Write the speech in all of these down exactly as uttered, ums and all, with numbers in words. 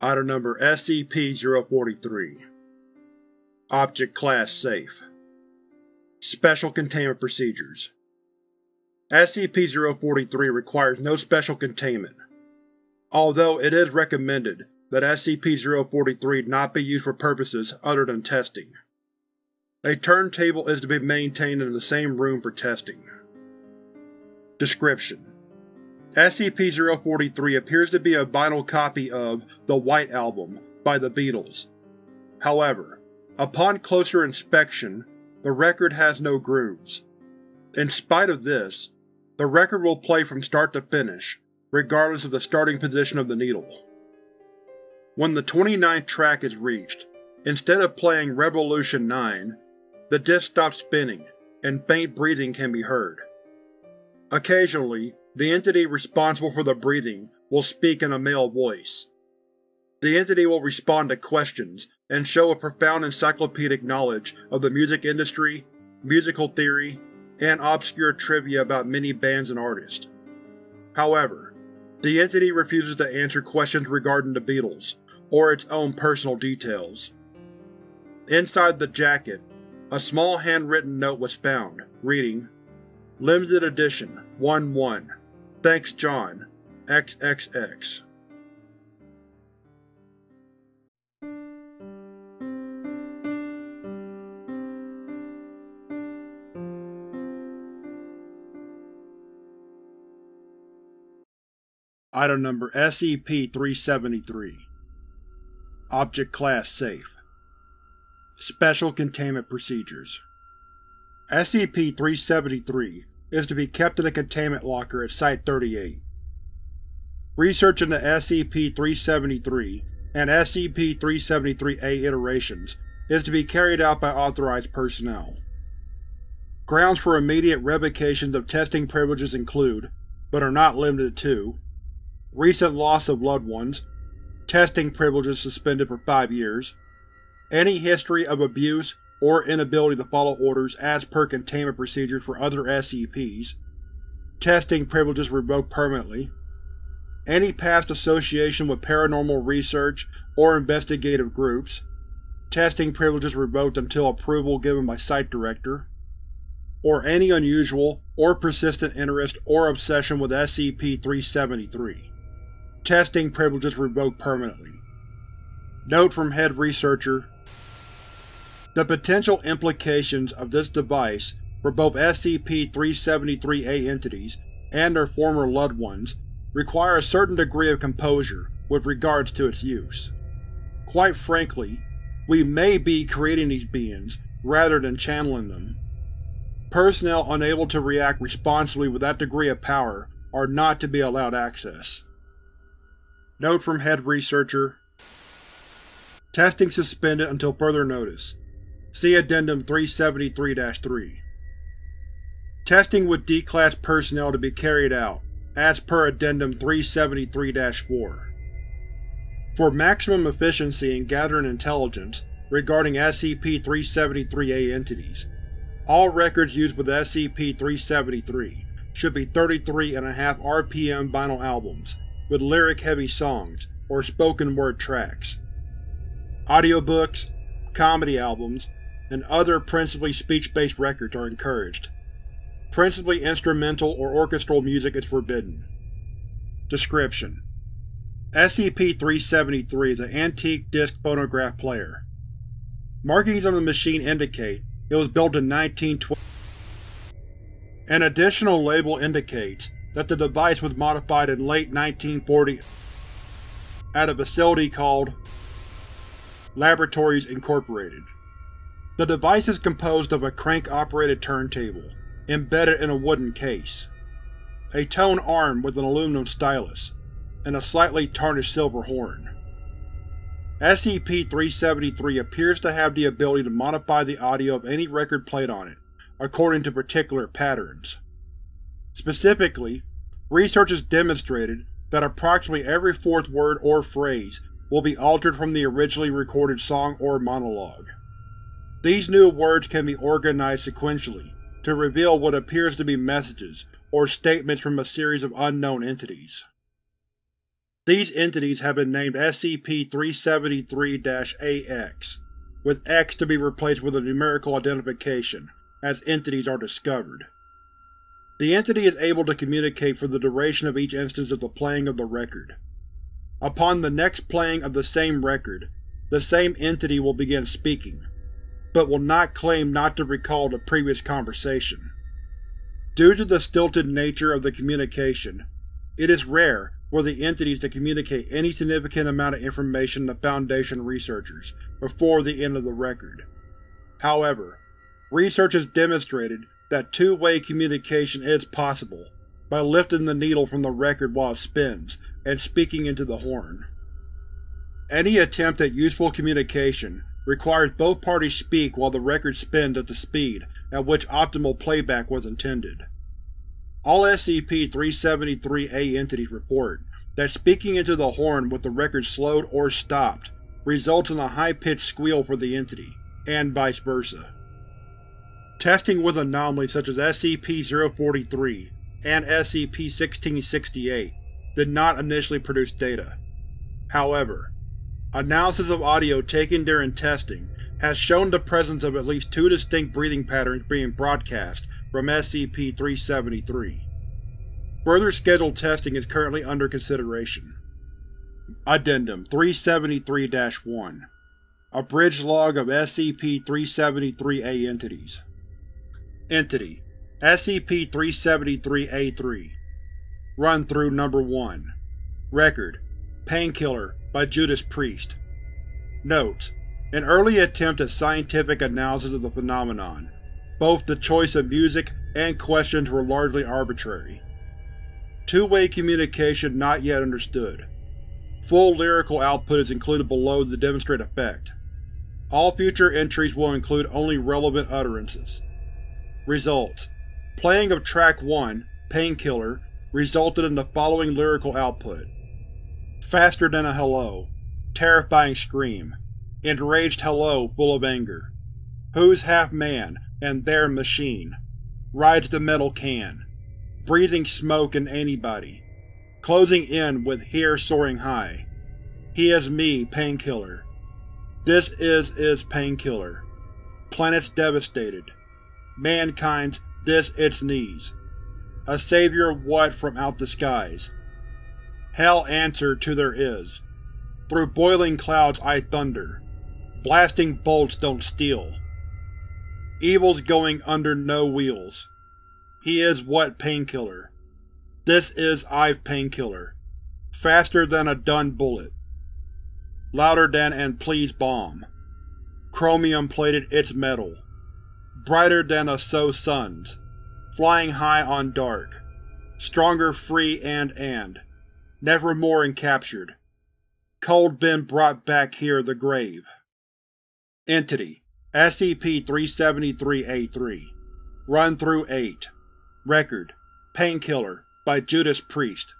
Item number S C P zero forty-three. Object Class Safe. Special Containment Procedures. S C P zero forty-three requires no special containment, although it is recommended that S C P zero forty-three not be used for purposes other than testing. A turntable is to be maintained in the same room for testing. Description: S C P zero forty-three appears to be a vinyl copy of The White Album by the Beatles. However, upon closer inspection, the record has no grooves. In spite of this, the record will play from start to finish, regardless of the starting position of the needle. When the twenty-ninth track is reached, instead of playing Revolution nine, the disc stops spinning, and faint breathing can be heard. Occasionally, the entity responsible for the breathing will speak in a male voice. The entity will respond to questions and show a profound encyclopedic knowledge of the music industry, musical theory, and obscure trivia about many bands and artists. However, the entity refuses to answer questions regarding the Beatles, or its own personal details. Inside the jacket, a small handwritten note was found, reading, "Limited Edition, one one. Thanks, John. triple X Item number S C P three seventy-three. Object Class Safe. Special Containment Procedures. S C P three seventy-three is to be kept in a containment locker at Site thirty-eight. Research into S C P three seventy-three and S C P three seventy-three A iterations is to be carried out by authorized personnel. Grounds for immediate revocations of testing privileges include, but are not limited to, recent loss of loved ones, testing privileges suspended for five years, any history of abuse or inability to follow orders as per containment procedures for other S C Ps, testing privileges revoked permanently, any past association with paranormal research or investigative groups, testing privileges revoked until approval given by Site Director, or any unusual or persistent interest or obsession with S C P three seventy-three. Testing privileges revoked permanently. Note from Head Researcher: the potential implications of this device for both S C P three seventy-three A entities and their former loved ones require a certain degree of composure with regards to its use. Quite frankly, we may be creating these beings rather than channeling them. Personnel unable to react responsibly with that degree of power are not to be allowed access. Note from Head Researcher: testing suspended until further notice. See Addendum three seventy-three dash three. Testing with D-Class personnel to be carried out, as per Addendum three seventy-three dash four. For maximum efficiency in gathering intelligence regarding S C P three seventy-three A entities, all records used with S C P three seventy-three should be thirty-three and a half R P M vinyl albums, with lyric-heavy songs or spoken word tracks, audiobooks, comedy albums, and other principally speech-based records are encouraged. Principally instrumental or orchestral music is forbidden. Description: S C P three seventy-three is an antique disc phonograph player. Markings on the machine indicate it was built in nineteen twelve. An additional label indicates that the device was modified in late nineteen forty at a facility called Laboratories Incorporated. The device is composed of a crank-operated turntable, embedded in a wooden case, a tone arm with an aluminum stylus, and a slightly tarnished silver horn. S C P three seventy-three appears to have the ability to modify the audio of any record played on it, according to particular patterns. Specifically, research has demonstrated that approximately every fourth word or phrase will be altered from the originally recorded song or monologue. These new words can be organized sequentially to reveal what appears to be messages or statements from a series of unknown entities. These entities have been named S C P three seventy-three dash A X, with X to be replaced with a numerical identification, as entities are discovered. The entity is able to communicate for the duration of each instance of the playing of the record. Upon the next playing of the same record, the same entity will begin speaking, but will not claim not to recall the previous conversation. Due to the stilted nature of the communication, it is rare for the entities to communicate any significant amount of information to Foundation researchers before the end of the record. However, research has demonstrated that two-way communication is possible by lifting the needle from the record while it spins and speaking into the horn. Any attempt at useful communication requires both parties speak while the record spins at the speed at which optimal playback was intended. All S C P three seventy-three A entities report that speaking into the horn with the record slowed or stopped results in a high-pitched squeal for the entity, and vice versa. Testing with anomalies such as S C P zero forty-three and S C P sixteen sixty-eight did not initially produce data. However, analysis of audio taken during testing has shown the presence of at least two distinct breathing patterns being broadcast from S C P three seventy-three. Further scheduled testing is currently under consideration. Addendum three seventy-three dash one, a bridge log of S C P three seventy-three A entities. Entity: S C P three seventy-three A three. Run-through number one. Record: Painkiller by Judas Priest. Notes: an early attempt at scientific analysis of the phenomenon. Both the choice of music and questions were largely arbitrary. Two-way communication not yet understood. Full lyrical output is included below to demonstrate effect. All future entries will include only relevant utterances. Results: playing of track one, Painkiller, resulted in the following lyrical output: faster than a hello, terrifying scream, enraged hello full of anger, who's half man and their machine, rides the metal can, breathing smoke and antibody, closing in with here soaring high, he is me Painkiller, this is is Painkiller, planets devastated, mankind's this its knees, a savior what from out the skies, hell answer to there is, through boiling clouds I thunder, blasting bolts don't steal, evil's going under no wheels, he is what Painkiller, this is I've Painkiller, faster than a dun bullet, louder than and please bomb, chromium plated its metal, brighter than a so suns, flying high on dark, stronger free and and, nevermore encaptured, cold been brought back here the grave. Entity: S C P three seventy-three A three. Run-through eight. Record: Painkiller by Judas Priest.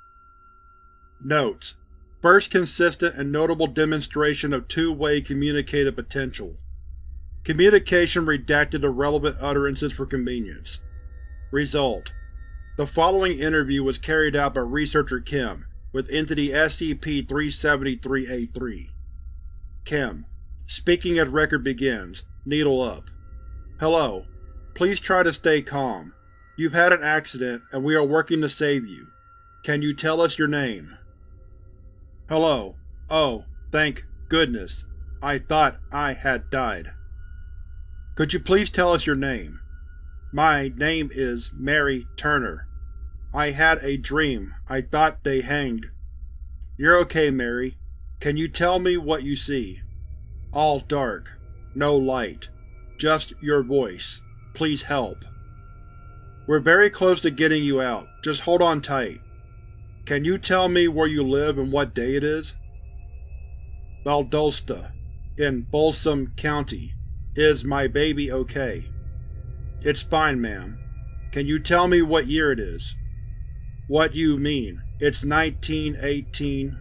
Notes: first consistent and notable demonstration of two-way communicative potential. Communication redacted the relevant utterances for convenience. Result: the following interview was carried out by Researcher Kim with Entity S C P three seventy-three A three. Kim, speaking as record begins, needle up. Hello. Please try to stay calm. You've had an accident and we are working to save you. Can you tell us your name? Hello. Oh, thank goodness. I thought I had died. Could you please tell us your name? My name is Mary Turner. I had a dream. I thought they hanged. You're okay, Mary. Can you tell me what you see? All dark. No light. Just your voice. Please help. We're very close to getting you out. Just hold on tight. Can you tell me where you live and what day it is? Valdosta, in Balsam County. Is my baby okay? It's fine, ma'am. Can you tell me what year it is? What you mean? It's nineteen eighteen.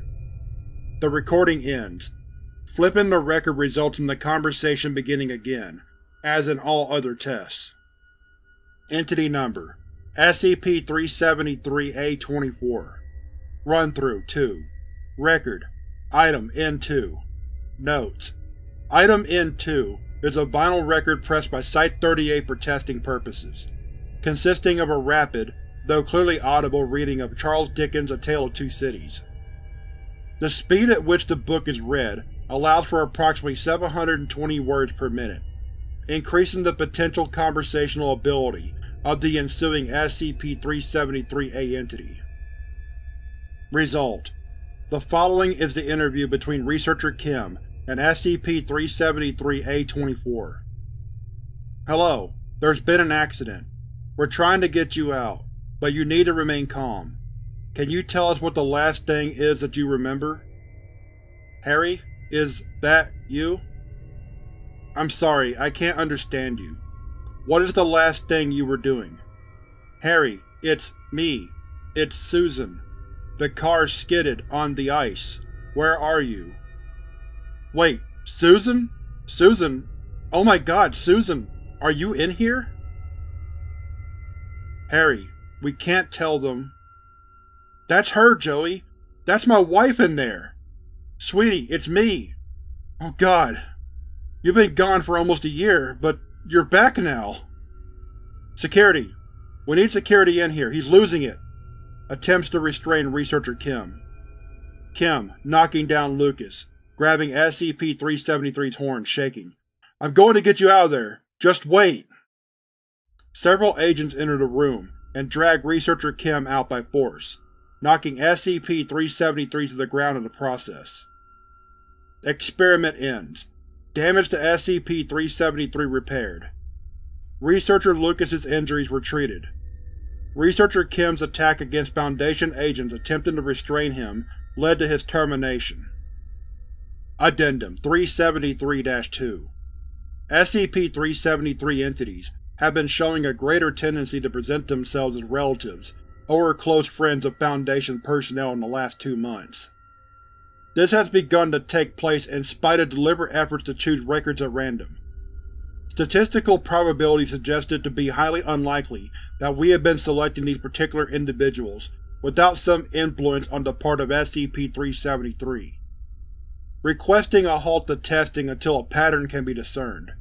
The recording ends. Flipping the record results in the conversation beginning again, as in all other tests. Entity number: S C P three seventy-three A twenty-four. Run-through two. Record: Item N two. Notes: Item N two is a vinyl record pressed by Site thirty-eight for testing purposes, consisting of a rapid, though clearly audible, reading of Charles Dickens' A Tale of Two Cities. The speed at which the book is read allows for approximately seven hundred twenty words per minute, increasing the potential conversational ability of the ensuing S C P three seventy-three A entity. Result: the following is the interview between Researcher Kim and S C P three seventy-three A twenty-four. Hello, there's been an accident. We're trying to get you out, but you need to remain calm. Can you tell us what the last thing is that you remember? Harry, is that you? I'm sorry, I can't understand you. What is the last thing you were doing? Harry, it's me. It's Susan. The car skidded on the ice. Where are you? Wait, Susan? Susan? Oh my God, Susan! Are you in here? Harry, we can't tell them. That's her, Joey. That's my wife in there. Sweetie, it's me. Oh God. You've been gone for almost a year, but you're back now. Security. We need security in here. He's losing it. Attempts to restrain Researcher Kim. Kim, knocking down Lucas, grabbing S C P three seventy-three's horn, shaking. I'm going to get you out of there. Just wait. Several agents enter the room and drag Researcher Kim out by force, knocking S C P three seventy-three to the ground in the process. Experiment ends. Damage to S C P three seventy-three repaired. Researcher Lucas's injuries were treated. Researcher Kim's attack against Foundation agents attempting to restrain him led to his termination. Addendum three seventy-three dash two. S C P three seventy-three entities have been showing a greater tendency to present themselves as relatives or close friends of Foundation personnel in the last two months. This has begun to take place in spite of deliberate efforts to choose records at random. Statistical probability suggests it to be highly unlikely that we have been selecting these particular individuals without some influence on the part of S C P three seventy-three. Requesting a halt to testing until a pattern can be discerned.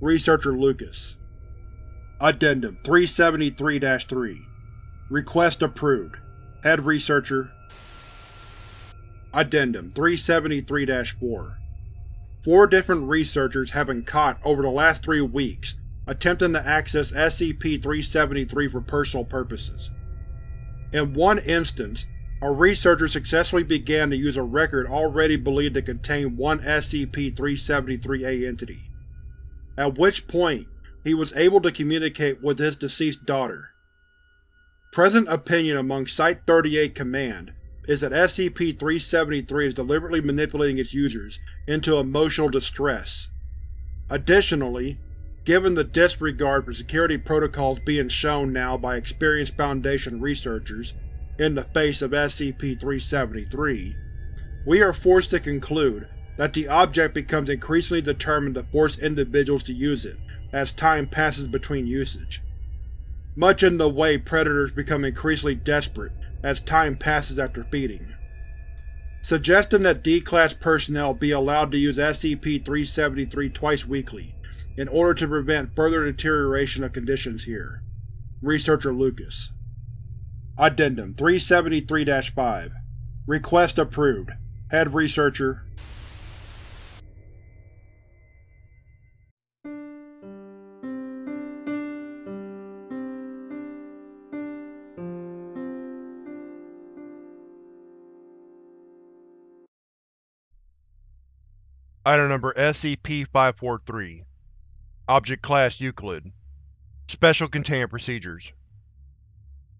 Researcher Lucas. Addendum three seventy-three dash three. Request approved. Head Researcher. Addendum three seventy-three dash four. Four different researchers have been caught over the last three weeks attempting to access S C P three seventy-three for personal purposes. In one instance, a researcher successfully began to use a record already believed to contain one S C P three seventy-three A entity, at which point he was able to communicate with his deceased daughter. Present opinion among Site thirty-eight Command is that S C P three seventy-three is deliberately manipulating its users into emotional distress. Additionally, given the disregard for security protocols being shown now by experienced Foundation researchers in the face of S C P three seventy-three, we are forced to conclude that the object becomes increasingly determined to force individuals to use it as time passes between usage, much in the way predators become increasingly desperate as time passes after feeding. Suggesting that D-Class personnel be allowed to use S C P three seventy-three twice weekly in order to prevent further deterioration of conditions here. Researcher Lucas. Addendum three seventy-three dash five. Request approved. Head Researcher. Item Number S C P five forty-three. Object Class Euclid. Special Containment Procedures.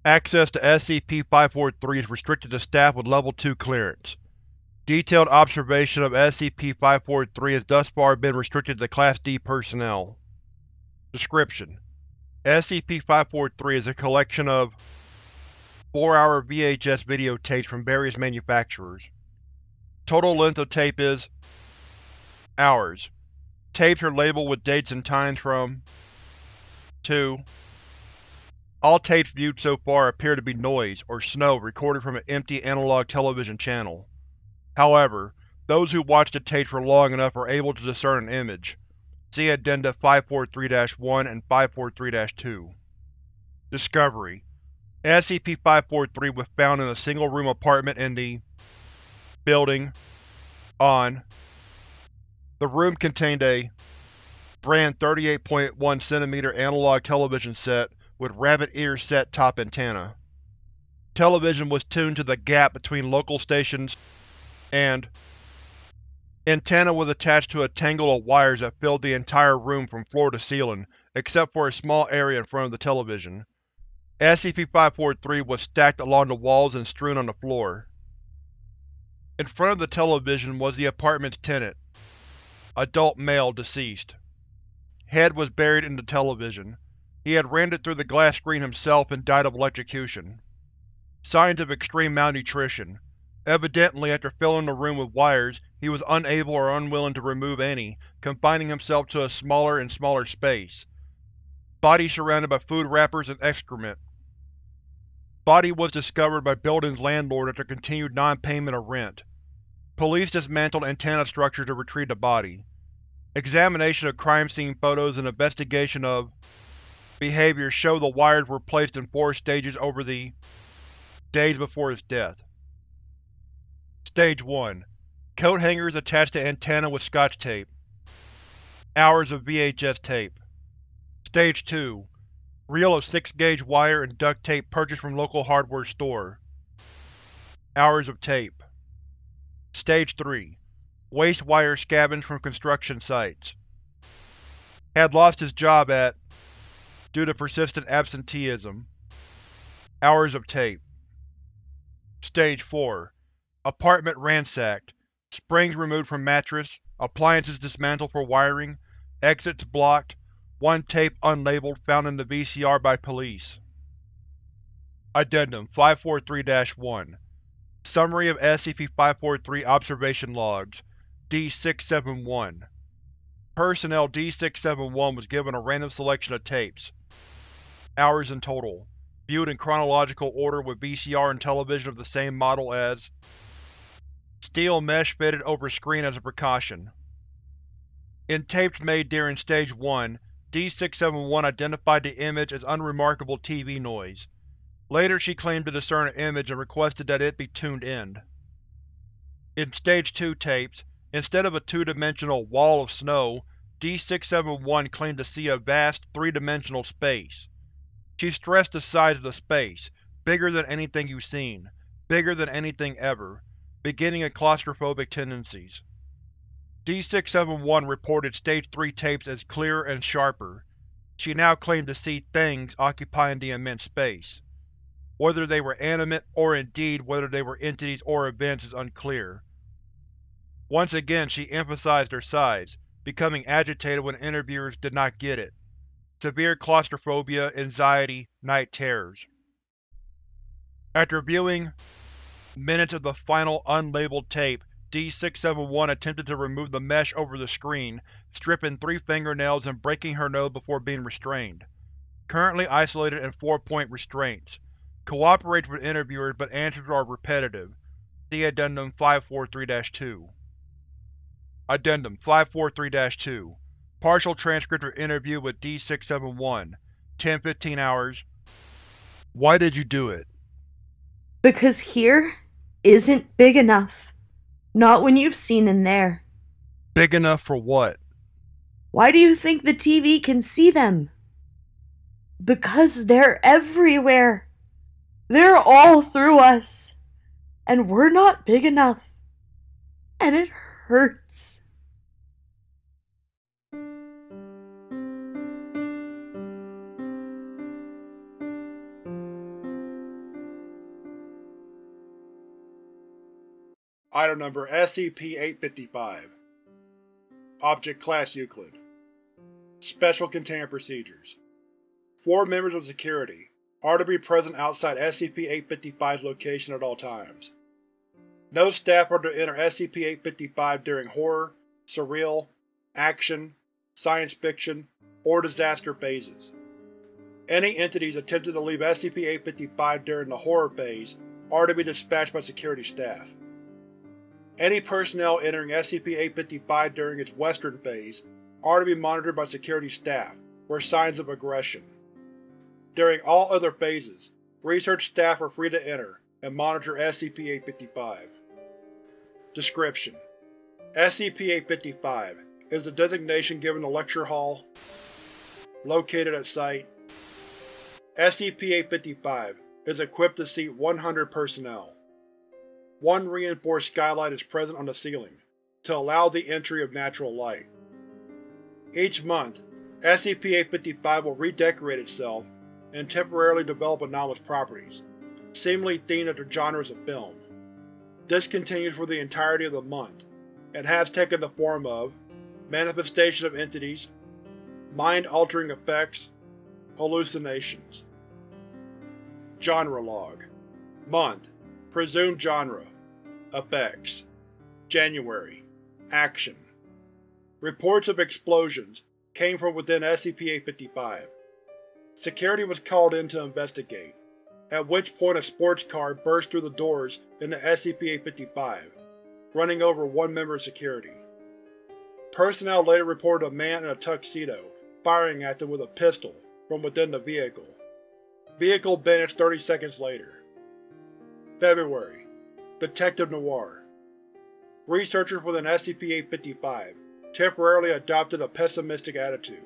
Access to S C P five forty-three is restricted to staff with Level two clearance. Detailed observation of S C P five forty-three has thus far been restricted to Class D personnel. Description: S C P five forty-three is a collection of four hour V H S videotapes from various manufacturers. Total length of tape is hours. Tapes are labeled with dates and times from to. All tapes viewed so far appear to be noise or snow recorded from an empty analog television channel. However, those who watch the tapes for long enough are able to discern an image. See Addenda five forty-three dash one and five forty-three dash two. Discovery: S C P five forty-three was found in a single-room apartment in the building on. The room contained a brand thirty-eight point one centimeter analog television set with rabbit ear set top antenna. Television was tuned to the gap between local stations and antenna was attached to a tangle of wires that filled the entire room from floor to ceiling, except for a small area in front of the television. S C P five forty-three was stacked along the walls and strewn on the floor. In front of the television was the apartment's tenant, adult male, deceased. Head was buried in the television. He had rendered through the glass screen himself and died of electrocution. Signs of extreme malnutrition. Evidently, after filling the room with wires, he was unable or unwilling to remove any, confining himself to a smaller and smaller space. Body surrounded by food wrappers and excrement. Body was discovered by building's landlord after continued non-payment of rent. Police dismantled antenna structure to retrieve the body. Examination of crime scene photos and investigation of behavior show the wires were placed in four stages over the days before his death. Stage one. Coat hangers attached to antenna with scotch tape. Hours of V H S tape. Stage two. Reel of six gauge wire and duct tape purchased from local hardware store. Hours of tape. Stage three. Waste wire scavenged from construction sites. Had lost his job at due to persistent absenteeism. Hours of tape. Stage four. Apartment ransacked. Springs removed from mattress, appliances dismantled for wiring, exits blocked, one tape unlabeled found in the V C R by police. Addendum five forty-three dash one. Summary of S C P five forty-three Observation Logs D six seventy-one. Personnel D six seventy-one was given a random selection of tapes. Hours in total. Viewed in chronological order with V C R and television of the same model as steel mesh fitted over screen as a precaution. In tapes made during Stage one, D six seventy-one identified the image as unremarkable T V noise. Later she claimed to discern an image and requested that it be tuned in. In Stage two tapes, instead of a two-dimensional wall of snow, D six seventy-one claimed to see a vast three-dimensional space. She stressed the size of the space, bigger than anything you've seen, bigger than anything ever, beginning a claustrophobic tendencies. D six seventy-one reported Stage three tapes as clearer and sharper. She now claimed to see things occupying the immense space. Whether they were animate, or indeed whether they were entities or events, is unclear. Once again she emphasized her size, becoming agitated when interviewers did not get it. Severe claustrophobia, anxiety, night terrors. After viewing minutes of the final unlabeled tape, D six seventy-one attempted to remove the mesh over the screen, stripping three fingernails and breaking her nose before being restrained. Currently isolated in four-point restraints. Cooperates with interviewers but answers are repetitive. See Addendum five forty-three dash two. Addendum five forty-three dash two. Partial transcript of interview with D six seventy-one. ten fifteen hours. Why did you do it? Because here isn't big enough. Not when you've seen in there. Big enough for what? Why do you think the T V can see them? Because they're everywhere. They're all through us. And we're not big enough. And it hurts. Item number S C P eight fifty-five. Object Class Euclid. Special Containment Procedures. Four members of security are to be present outside S C P eight fifty-five's location at all times. No staff are to enter S C P eight fifty-five during horror, surreal, action, science fiction, or disaster phases. Any entities attempting to leave S C P eight fifty-five during the horror phase are to be dispatched by security staff. Any personnel entering S C P eight fifty-five during its western phase are to be monitored by security staff for signs of aggression. During all other phases, research staff are free to enter and monitor S C P eight fifty-five. Description: S C P eight fifty-five is the designation given to Lecture Hall located at Site. S C P eight fifty-five is equipped to seat one hundred personnel. One reinforced skylight is present on the ceiling, to allow the entry of natural light. Each month, S C P eight fifty-five will redecorate itself and temporarily develop anomalous properties, seemingly themed after genres of film. This continues for the entirety of the month, and has taken the form of manifestation of entities, mind-altering effects, hallucinations. Genre Log. Month: Presumed Genre. Effects. January: Action. Reports of explosions came from within S C P eight fifty-five. Security was called in to investigate, at which point a sports car burst through the doors into S C P eight fifty-five, running over one member of security. Personnel later reported a man in a tuxedo firing at them with a pistol from within the vehicle. Vehicle vanished thirty seconds later. February: Detective Noir. Researchers within S C P eight fifty-five temporarily adopted a pessimistic attitude.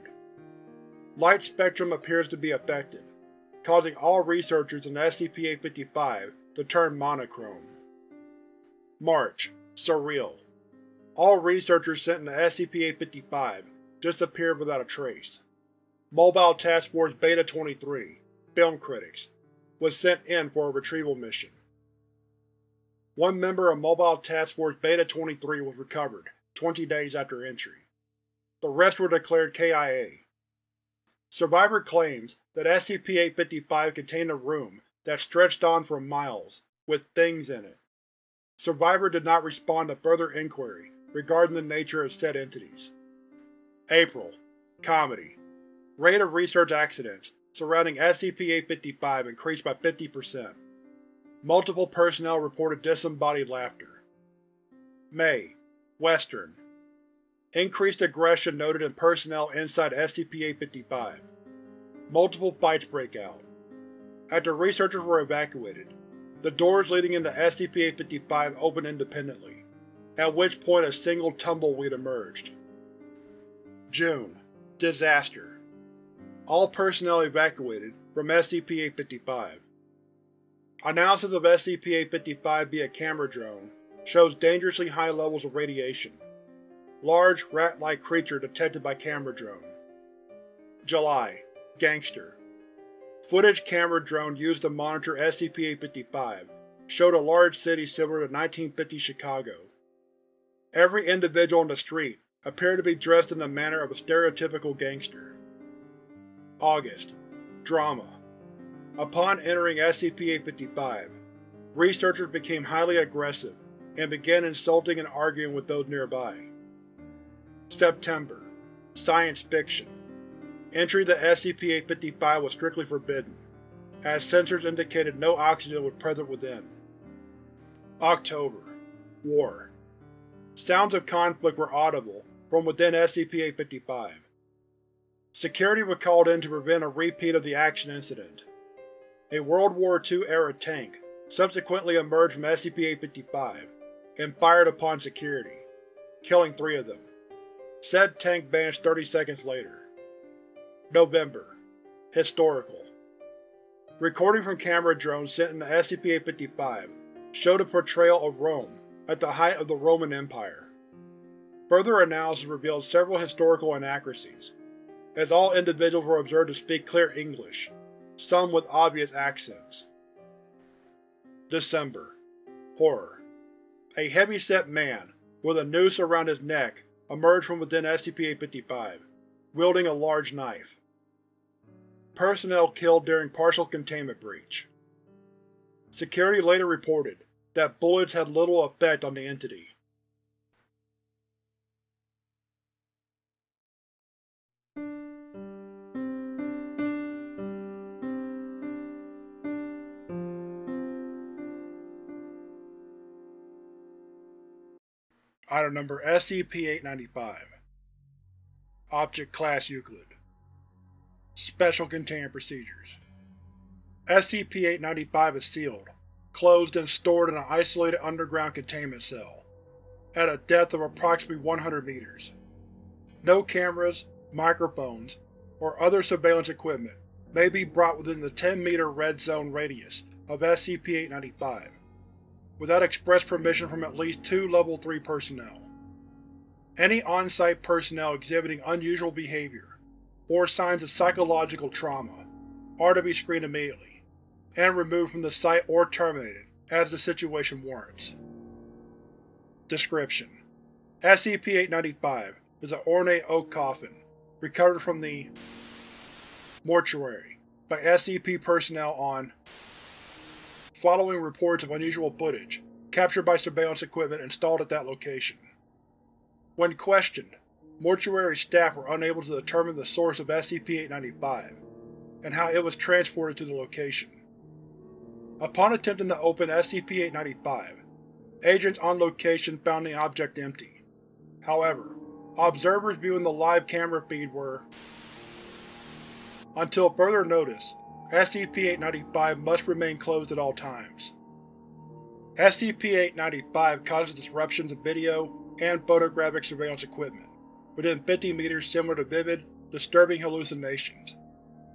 Light spectrum appears to be affected, causing all researchers in S C P eight fifty-five to turn monochrome. March: Surreal. All researchers sent into S C P eight fifty-five disappeared without a trace. Mobile Task Force Beta twenty-three, film critics, was sent in for a retrieval mission. One member of Mobile Task Force Beta twenty-three was recovered twenty days after entry. The rest were declared K I A. Survivor claims that S C P eight fifty-five contained a room that stretched on for miles, with things in it. Survivor did not respond to further inquiry regarding the nature of said entities. April: Comedy. Rate of research accidents surrounding S C P eight fifty-five increased by fifty percent. Multiple personnel reported disembodied laughter. May: Western. Increased aggression noted in personnel inside S C P eight fifty-five. Multiple fights break out. After researchers were evacuated, the doors leading into S C P eight fifty-five opened independently, at which point a single tumbleweed emerged. June: Disaster. All personnel evacuated from S C P eight fifty-five. Analysis of S C P eight fifty-five via camera drone shows dangerously high levels of radiation. Large, rat-like creature detected by camera drone. July: Gangster. Footage camera drone used to monitor S C P eight fifty-five showed a large city similar to nineteen fifty Chicago. Every individual on the street appeared to be dressed in the manner of a stereotypical gangster. August: Drama. Upon entering S C P eight fifty-five, researchers became highly aggressive and began insulting and arguing with those nearby. September: Science Fiction. Entry to S C P eight fifty-five was strictly forbidden, as sensors indicated no oxygen was present within. October: War. Sounds of conflict were audible from within S C P eight fifty-five. Security was called in to prevent a repeat of the action incident. A World War Two era tank subsequently emerged from S C P eight fifty-five and fired upon security, killing three of them. Said tank vanished thirty seconds later. November: Historical. Recording from camera drones sent into S C P eight fifty-five showed a portrayal of Rome at the height of the Roman Empire. Further analysis revealed several historical inaccuracies, as all individuals were observed to speak clear English, some with obvious accents. December: Horror. A heavy-set man with a noose around his neck emerged from within S C P eight fifty-five, wielding a large knife. Personnel killed during partial containment breach. Security later reported that bullets had little effect on the entity. Item number S C P eight ninety-five. Object Class Euclid. Special Containment Procedures. S C P eight ninety-five is sealed, closed and stored in an isolated underground containment cell, at a depth of approximately one hundred meters. No cameras, microphones, or other surveillance equipment may be brought within the ten meter red zone radius of S C P eight ninety-five, without express permission from at least two Level three personnel. Any on-site personnel exhibiting unusual behavior, or signs of psychological trauma, are to be screened immediately, and removed from the site or terminated, as the situation warrants. Description: S C P eight ninety-five is an ornate oak coffin, recovered from the mortuary by S C P personnel on following reports of unusual footage captured by surveillance equipment installed at that location. When questioned, mortuary staff were unable to determine the source of S C P eight ninety-five and how it was transported to the location. Upon attempting to open S C P eight ninety-five, agents on location found the object empty. However, observers viewing the live camera feed were, until further notice, S C P eight ninety-five must remain closed at all times. S C P eight ninety-five causes disruptions in video and photographic surveillance equipment within fifty meters, similar to vivid, disturbing hallucinations,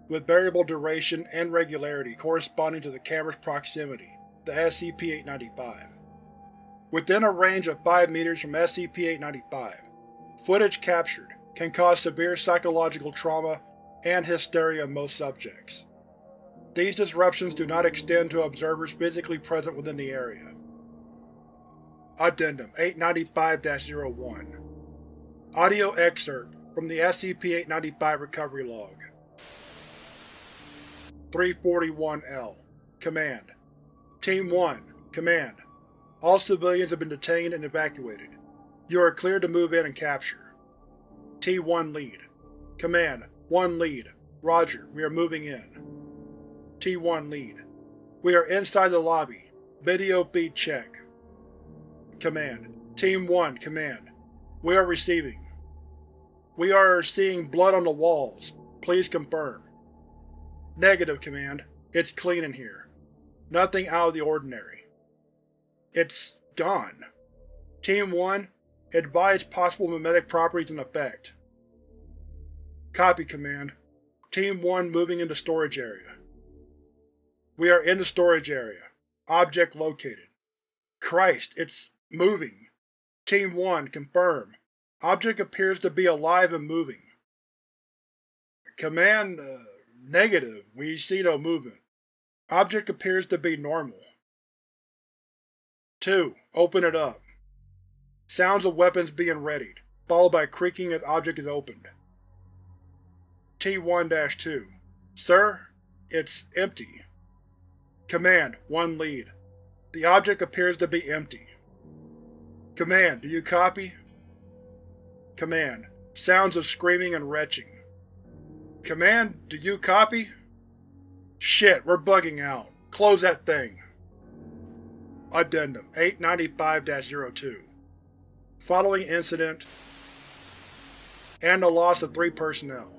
with variable duration and regularity corresponding to the camera's proximity to S C P eight ninety-five. Within a range of five meters from S C P eight ninety-five, footage captured can cause severe psychological trauma and hysteria in most subjects. These disruptions do not extend to observers physically present within the area. Addendum eight ninety-five dash oh one. Audio excerpt from the S C P eight ninety-five recovery log. three forty-one L. Command. Team one. Command. All civilians have been detained and evacuated. You are cleared to move in and capture. T one Lead. Command. one Lead. Roger. We are moving in. T one Lead. We are inside the lobby. Video feed check. Command. Team one, Command. We are receiving. We are seeing blood on the walls. Please confirm. Negative, Command. It's clean in here. Nothing out of the ordinary. It's gone. Team one, advise possible mimetic properties in effect. Copy, Command. Team one moving into storage area. We are in the storage area. Object located. Christ, it's moving. Team one, confirm. Object appears to be alive and moving. Command, uh, negative. We see no movement. Object appears to be normal. two. Open it up. Sounds of weapons being readied, followed by creaking as object is opened. T one dash two. Sir, it's empty. Command, one Lead. The object appears to be empty. Command, do you copy? Command, sounds of screaming and retching. Command, do you copy? Shit, we're bugging out. Close that thing. Addendum eight ninety-five dash oh two. Following incident and the loss of three personnel,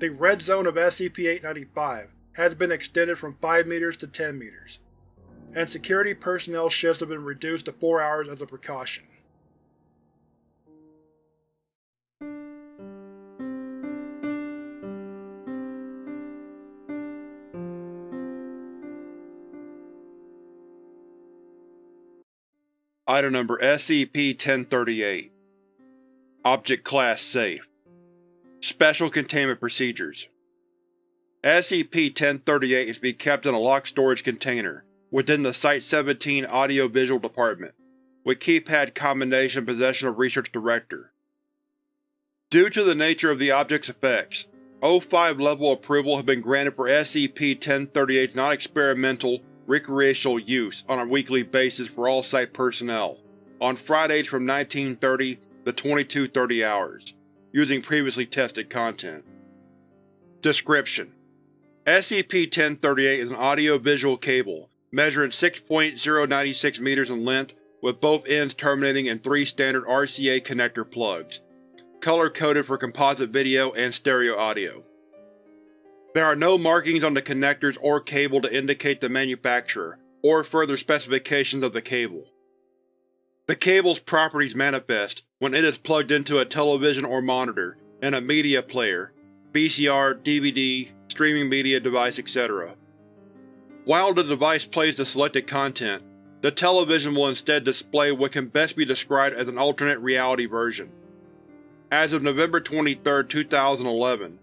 the red zone of S C P eight ninety-five has been extended from five meters to ten meters, and security personnel shifts have been reduced to four hours as a precaution. Item number S C P ten thirty-eight. Object Class Safe. Special Containment Procedures. S C P ten thirty-eight is to be kept in a locked storage container within the Site seventeen Audio-Visual Department, with keypad combination in possession of Research Director. Due to the nature of the object's effects, O five level approval has been granted for S C P ten thirty-eight's non-experimental, recreational use on a weekly basis for all Site personnel, on Fridays from nineteen thirty to twenty-two thirty hours, using previously tested content. Description: S C P ten thirty-eight is an audio-visual cable measuring six point zero nine six meters in length with both ends terminating in three standard R C A connector plugs, color-coded for composite video and stereo audio. There are no markings on the connectors or cable to indicate the manufacturer, or further specifications of the cable. The cable's properties manifest when it is plugged into a television or monitor, and a media player, V C R, D V D, streaming media device, et cetera. While the device plays the selected content, the television will instead display what can best be described as an alternate reality version. As of November twenty-third, two thousand eleven,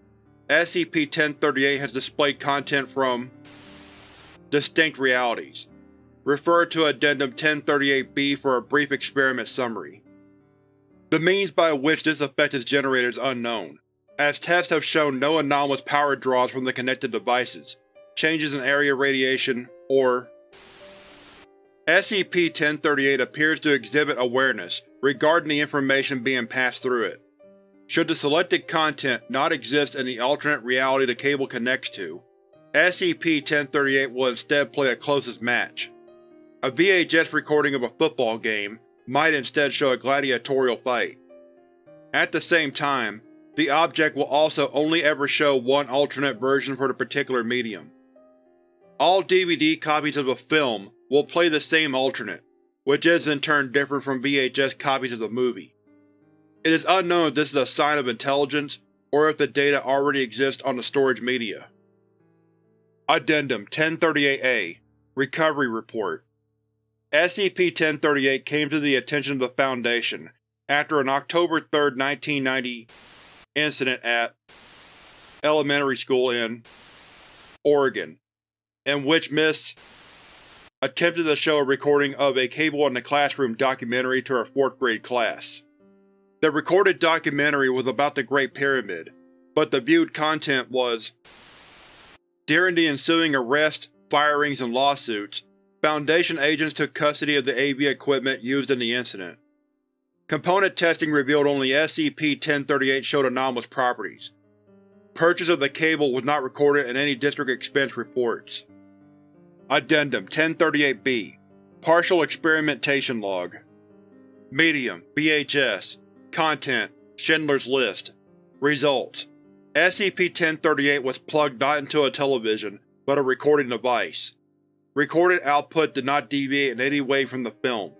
S C P ten thirty-eight has displayed content from Distinct Realities. Refer to Addendum ten thirty-eight B for a brief experiment summary. The means by which this effect is generated is unknown, as tests have shown no anomalous power draws from the connected devices, changes in area radiation, or S C P ten thirty-eight appears to exhibit awareness regarding the information being passed through it. Should the selected content not exist in the alternate reality the cable connects to, S C P ten thirty-eight will instead play a closest match. A V H S recording of a football game might instead show a gladiatorial fight. At the same time, the object will also only ever show one alternate version for the particular medium. All D V D copies of a film will play the same alternate, which is in turn different from V H S copies of the movie. It is unknown if this is a sign of intelligence, or if the data already exists on the storage media. Addendum ten thirty-eight A Recovery Report. S C P ten thirty-eight came to the attention of the Foundation after an October third, nineteen ninety incident at elementary school in Oregon, in which Miss attempted to show a recording of a Cable in the Classroom documentary to her fourth grade class. The recorded documentary was about the Great Pyramid, but the viewed content was, during the ensuing arrests, firings, and lawsuits, Foundation agents took custody of the A V equipment used in the incident. Component testing revealed only S C P ten thirty-eight showed anomalous properties. Purchase of the cable was not recorded in any district expense reports. Addendum ten thirty-eight B Partial Experimentation Log. Medium: V H S. Content: Schindler's List. Results: S C P ten thirty-eight was plugged not into a television, but a recording device. Recorded output did not deviate in any way from the film.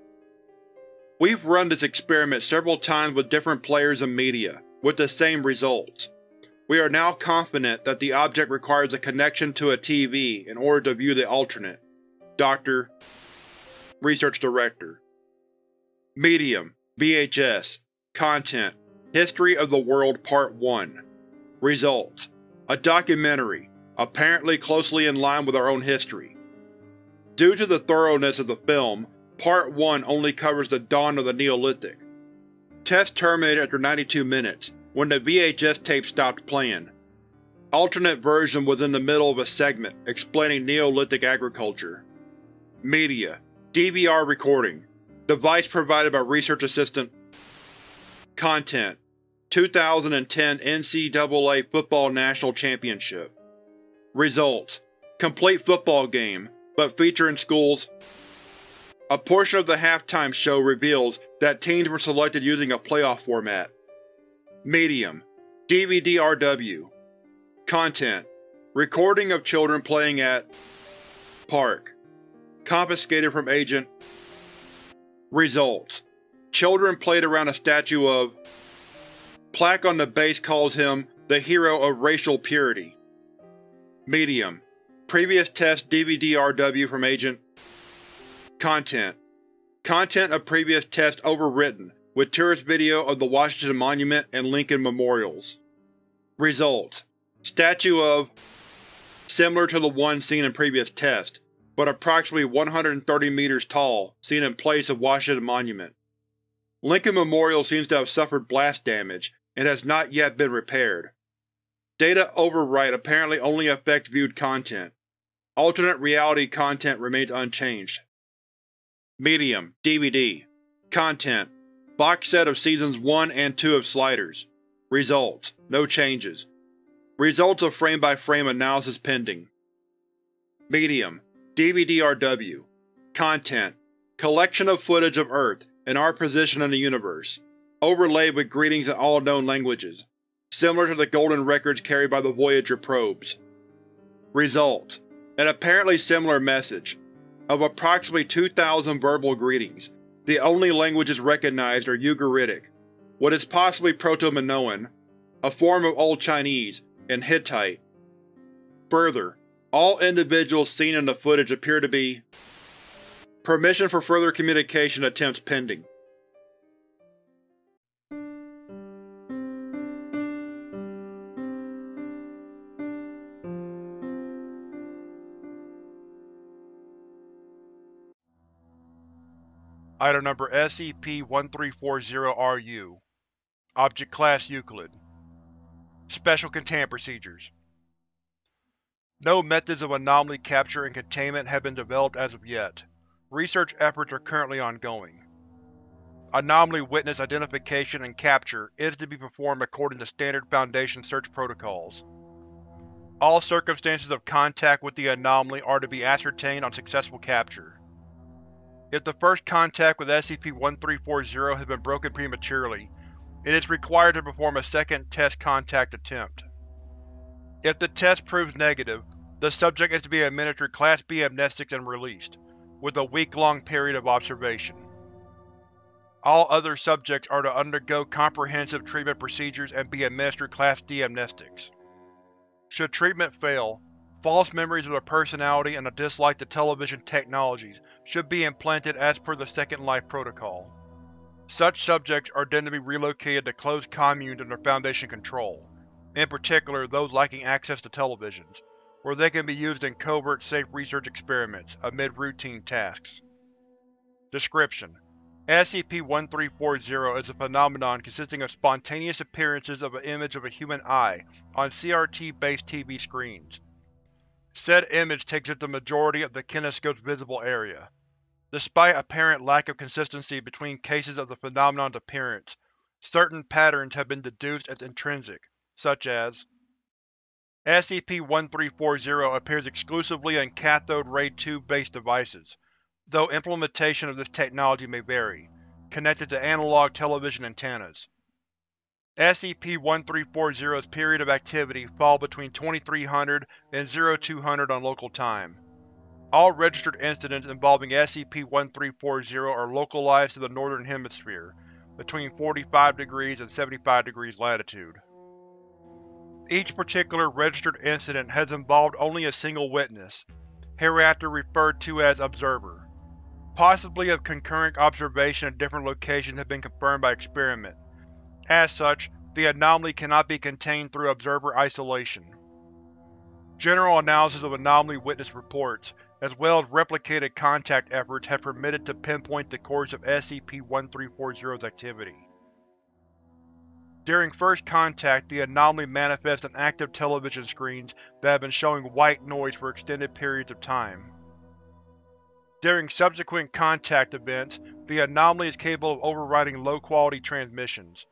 We've run this experiment several times with different players and media, with the same results. We are now confident that the object requires a connection to a T V in order to view the alternate. Doctor Research Director. Medium: V H S. Content: History of the World Part one. Results: a documentary, apparently closely in line with our own history. Due to the thoroughness of the film, Part one only covers the dawn of the Neolithic. Test terminated after ninety-two minutes, when the V H S tape stopped playing. Alternate version was in the middle of a segment explaining Neolithic agriculture. Media: D V R recording. Device provided by Research Assistant. Content: two thousand ten N C double A Football National Championship. Results: complete football game, but featuring schools. A portion of the halftime show reveals that teams were selected using a playoff format. Medium: D V D R W. Content: recording of children playing at park. Confiscated from agent. Results: children played around a statue of. Plaque on the base calls him the hero of racial purity. Medium: previous test D V D R W from agent. Content: content of previous tests overwritten with tourist video of the Washington Monument and Lincoln Memorials. Results: statue of, similar to the one seen in previous test, but approximately one hundred thirty meters tall, seen in place of Washington Monument. Lincoln Memorial seems to have suffered blast damage and has not yet been repaired. Data overwrite apparently only affects viewed content. Alternate reality content remains unchanged. Medium: D V D. Content: box set of Seasons one and two of Sliders. Results: no changes. Results of frame-by-frame analysis pending. Medium: D V D R W. Content: Collection of footage of Earth and our position in the universe, overlaid with greetings in all known languages, similar to the golden records carried by the Voyager probes. Results: an apparently similar message. Of approximately two thousand verbal greetings, the only languages recognized are Ugaritic, what is possibly Proto-Minoan, a form of Old Chinese, and Hittite. Further, all individuals seen in the footage appear to be permission for further communication attempts pending. Item number S C P thirteen forty R U. Object Class Euclid. Special Containment Procedures. No methods of anomaly capture and containment have been developed as of yet. Research efforts are currently ongoing. Anomaly witness identification and capture is to be performed according to standard Foundation search protocols. All circumstances of contact with the anomaly are to be ascertained on successful capture. If the first contact with S C P thirteen forty has been broken prematurely, it is required to perform a second test contact attempt. If the test proves negative, the subject is to be administered Class B amnestics and released, with a week-long period of observation. All other subjects are to undergo comprehensive treatment procedures and be administered Class D amnestics. Should treatment fail, false memories of the personality and a dislike to television technologies should be implanted as per the Second Life Protocol. Such subjects are then to be relocated to closed communes under Foundation control, in particular those lacking access to televisions, where they can be used in covert safe research experiments amid routine tasks. Description: S C P thirteen forty is a phenomenon consisting of spontaneous appearances of an image of a human eye on C R T-based T V screens. Said image takes up the majority of the kinescope's visible area. Despite apparent lack of consistency between cases of the phenomenon's appearance, certain patterns have been deduced as intrinsic, such as: S C P thirteen forty appears exclusively in cathode ray tube-based devices, though implementation of this technology may vary, connected to analog television antennas. S C P thirteen forty's period of activity fall between twenty-three hundred and oh two hundred on local time. All registered incidents involving S C P thirteen forty are localized to the northern hemisphere, between forty-five degrees and seventy-five degrees latitude. Each particular registered incident has involved only a single witness, hereafter referred to as Observer. Possibly of concurrent observation at different locations have been confirmed by experiment. As such, the anomaly cannot be contained through observer isolation. General analysis of anomaly witness reports, as well as replicated contact efforts, have permitted to pinpoint the course of S C P thirteen forty's activity. During first contact, the anomaly manifests on active television screens that have been showing white noise for extended periods of time. During subsequent contact events, the anomaly is capable of overriding low-quality transmissions.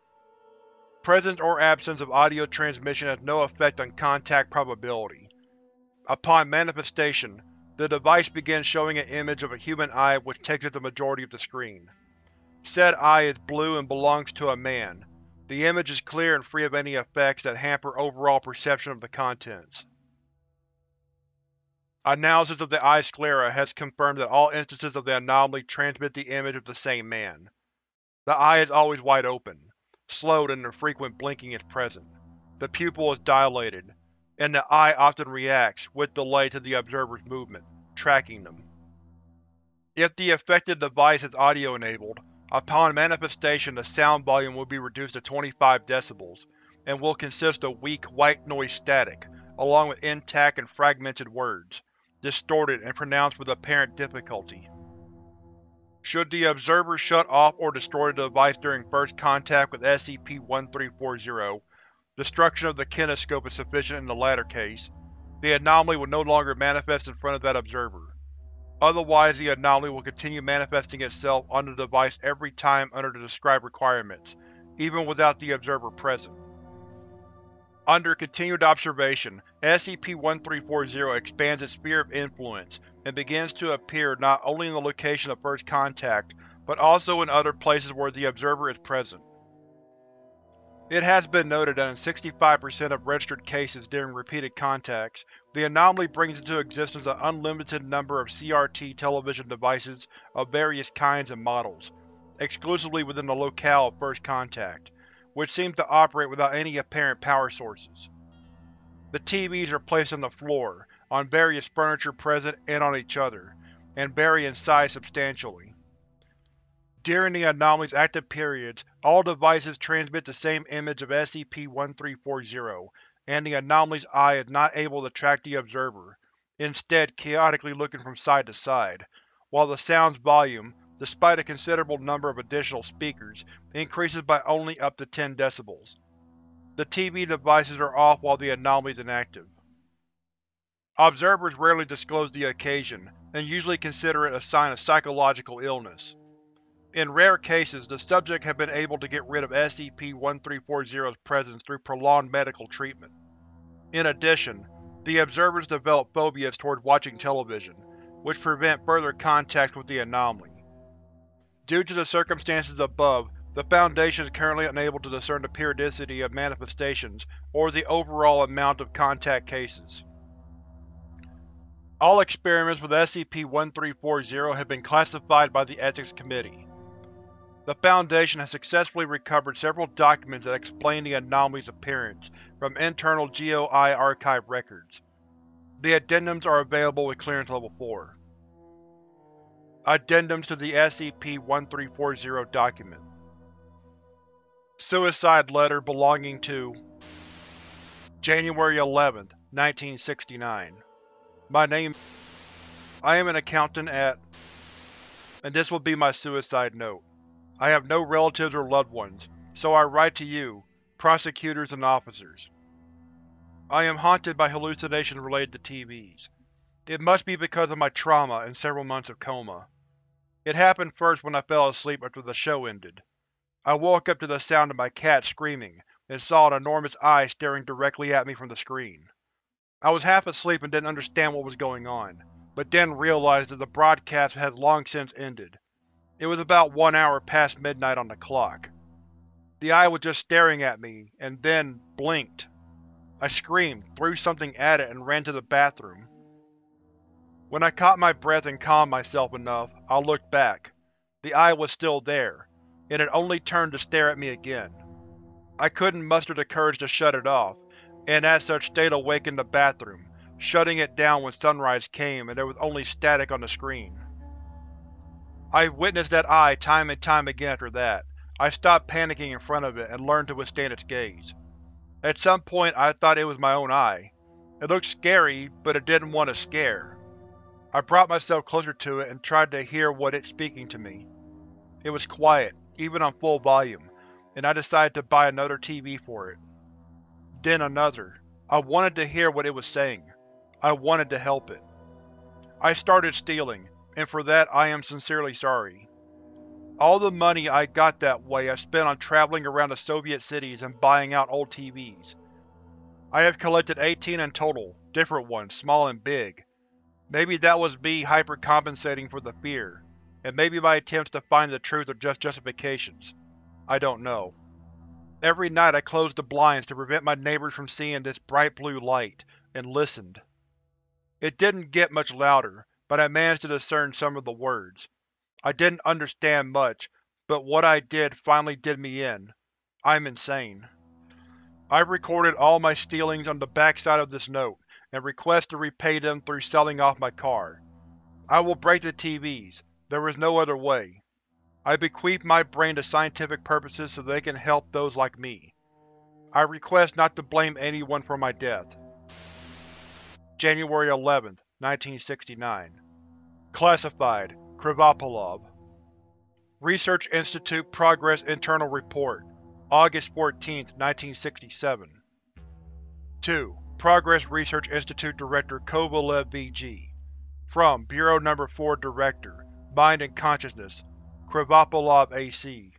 Presence or absence of audio transmission has no effect on contact probability. Upon manifestation, the device begins showing an image of a human eye which takes up the majority of the screen. Said eye is blue and belongs to a man. The image is clear and free of any effects that hamper overall perception of the contents. Analysis of the eye sclera has confirmed that all instances of the anomaly transmit the image of the same man. The eye is always wide open. Slowed and infrequent blinking is present. The pupil is dilated, and the eye often reacts, with delay, to the observer's movement, tracking them. If the affected device is audio-enabled, upon manifestation the sound volume will be reduced to twenty-five decibels, and will consist of weak white noise static, along with intact and fragmented words, distorted and pronounced with apparent difficulty. Should the observer shut off or destroy the device during first contact with S C P thirteen forty, destruction of the kinescope is sufficient in the latter case. The anomaly will no longer manifest in front of that observer. Otherwise, the anomaly will continue manifesting itself on the device every time under the described requirements, even without the observer present. Under continued observation, S C P thirteen forty expands its sphere of influence and begins to appear not only in the location of first contact, but also in other places where the observer is present. It has been noted that in sixty-five percent of registered cases during repeated contacts, the anomaly brings into existence an unlimited number of C R T television devices of various kinds and models, exclusively within the locale of first contact, which seems to operate without any apparent power sources. The T Vs are placed on the floor, on various furniture present and on each other, and vary in size substantially. During the anomaly's active periods, all devices transmit the same image of S C P thirteen forty, and the anomaly's eye is not able to track the observer, instead chaotically looking from side to side, while the sound's volume, despite a considerable number of additional speakers, increases by only up to ten decibels. The T V devices are off while the anomaly is inactive. Observers rarely disclose the occasion, and usually consider it a sign of psychological illness. In rare cases, the subject has been able to get rid of S C P thirteen forty's presence through prolonged medical treatment. In addition, the observers develop phobias toward watching television, which prevent further contact with the anomaly. Due to the circumstances above, the Foundation is currently unable to discern the periodicity of manifestations or the overall amount of contact cases. All experiments with S C P thirteen forty have been classified by the Ethics Committee. The Foundation has successfully recovered several documents that explain the anomaly's appearance from internal G O I archive records. The addendums are available with Clearance Level four. Addendums to the S C P thirteen forty document. Suicide letter belonging to January eleventh, nineteen sixty-nine. My name I am an accountant at, and this will be my suicide note. I have no relatives or loved ones, so I write to you, prosecutors and officers. I am haunted by hallucinations related to T Vs. It must be because of my trauma and several months of coma. It happened first when I fell asleep after the show ended. I woke up to the sound of my cat screaming and saw an enormous eye staring directly at me from the screen. I was half asleep and didn't understand what was going on, but then realized that the broadcast had long since ended. It was about one hour past midnight on the clock. The eye was just staring at me, and then blinked. I screamed, threw something at it, and ran to the bathroom. When I caught my breath and calmed myself enough, I looked back. The eye was still there, and it only turned to stare at me again. I couldn't muster the courage to shut it off, and as such stayed awake in the bathroom, shutting it down when sunrise came and there was only static on the screen. I witnessed that eye time and time again after that. I stopped panicking in front of it and learned to withstand its gaze. At some point I thought it was my own eye. It looked scary, but it didn't want to scare. I brought myself closer to it and tried to hear what it was speaking to me. It was quiet, even on full volume, and I decided to buy another T V for it. Then another. I wanted to hear what it was saying. I wanted to help it. I started stealing, and for that I am sincerely sorry. All the money I got that way I spent on traveling around the Soviet cities and buying out old T Vs. I have collected eighteen in total, different ones, small and big. Maybe that was me hypercompensating for the fear, and maybe my attempts to find the truth are just justifications. I don't know. Every night I closed the blinds to prevent my neighbors from seeing this bright blue light, and listened. It didn't get much louder, but I managed to discern some of the words. I didn't understand much, but what I did finally did me in. I'm insane. I've recorded all my stealings on the backside of this note, and request to repay them through selling off my car. I will break the T Vs. There is no other way. I bequeath my brain to scientific purposes so they can help those like me. I request not to blame anyone for my death. January eleventh, nineteen sixty-nine. Classified, Krivopilov. Research Institute Progress Internal Report, August fourteenth, nineteen sixty-seven. two. Progress Research Institute Director Kovalev V G. From Bureau Number four Director, Mind and Consciousness, Krivopilov A C.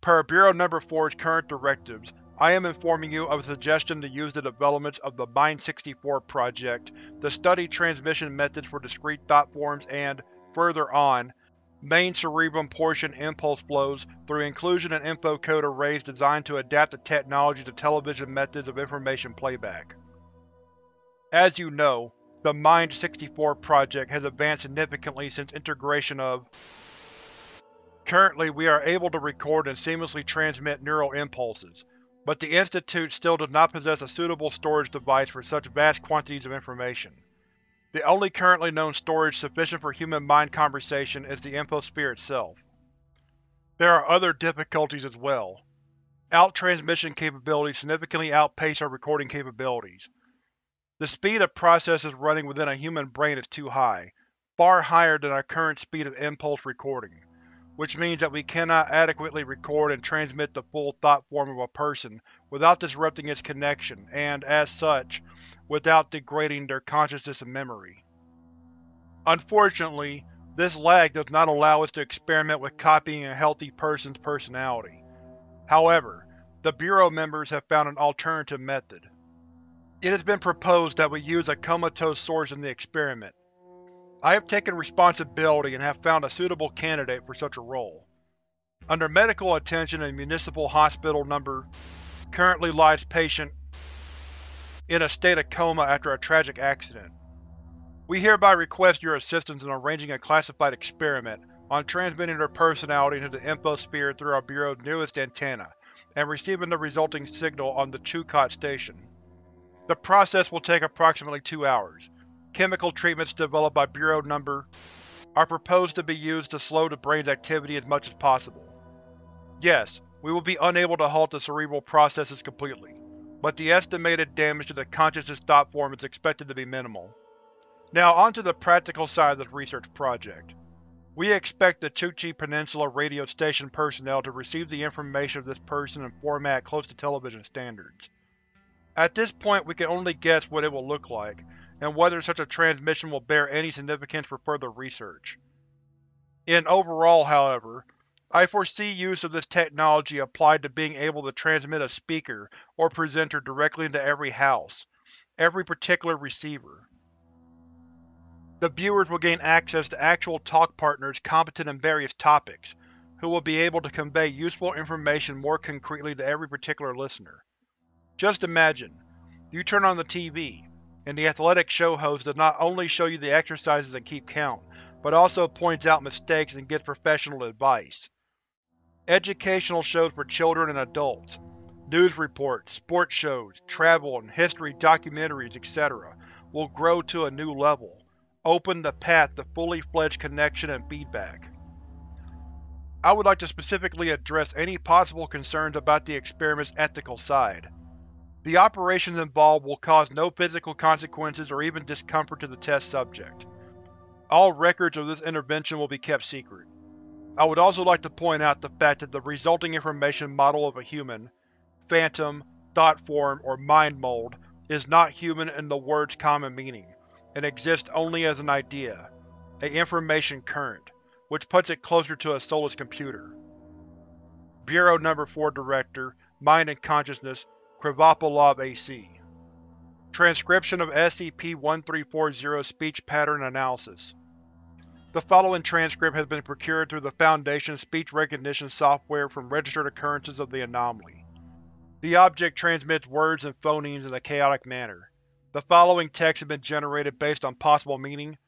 Per Bureau Number four's current directives, I am informing you of a suggestion to use the developments of the MIND sixty-four project to study transmission methods for discrete thought forms and, further on, main cerebrum portion impulse flows through inclusion in infocode arrays designed to adapt the technology to television methods of information playback. As you know, the MIND sixty-four project has advanced significantly since integration of… Currently, we are able to record and seamlessly transmit neural impulses, but the Institute still does not possess a suitable storage device for such vast quantities of information. The only currently known storage sufficient for human mind conversation is the infosphere itself. There are other difficulties as well. Out-transmission capabilities significantly outpace our recording capabilities. The speed of processes running within a human brain is too high, far higher than our current speed of impulse recording, which means that we cannot adequately record and transmit the full thought form of a person without disrupting its connection and, as such, without degrading their consciousness and memory. Unfortunately, this lag does not allow us to experiment with copying a healthy person's personality. However, the Bureau members have found an alternative method. It has been proposed that we use a comatose source in the experiment. I have taken responsibility and have found a suitable candidate for such a role. Under medical attention in Municipal Hospital number currently lies patient in a state of coma after a tragic accident. We hereby request your assistance in arranging a classified experiment on transmitting their personality into the infosphere through our Bureau's newest antenna and receiving the resulting signal on the Chukot station. The process will take approximately two hours. Chemical treatments developed by Bureau number are proposed to be used to slow the brain's activity as much as possible. Yes, we will be unable to halt the cerebral processes completely, but the estimated damage to the consciousness thought form is expected to be minimal. Now onto the practical side of this research project. We expect the Tucci Peninsula radio station personnel to receive the information of this person in format close to television standards. At this point we can only guess what it will look like, and whether such a transmission will bear any significance for further research. In overall, however, I foresee use of this technology applied to being able to transmit a speaker or presenter directly into every house, every particular receiver. The viewers will gain access to actual talk partners competent in various topics, who will be able to convey useful information more concretely to every particular listener. Just imagine, you turn on the T V, and the athletic show host does not only show you the exercises and keep count, but also points out mistakes and gives professional advice. Educational shows for children and adults, news reports, sports shows, travel and history documentaries, et cetera will grow to a new level, open the path to fully fledged connection and feedback. I would like to specifically address any possible concerns about the experiment's ethical side. The operations involved will cause no physical consequences or even discomfort to the test subject. All records of this intervention will be kept secret. I would also like to point out the fact that the resulting information model of a human, phantom, thought form, or mind mold is not human in the word's common meaning, and exists only as an idea, an information current, which puts it closer to a soulless computer. Bureau Number four Director, Mind and Consciousness, Krivopilov A C. Transcription of S C P thirteen forty Speech Pattern Analysis. The following transcript has been procured through the Foundation's speech recognition software from registered occurrences of the anomaly. The object transmits words and phonemes in a chaotic manner. The following text has been generated based on possible meaning,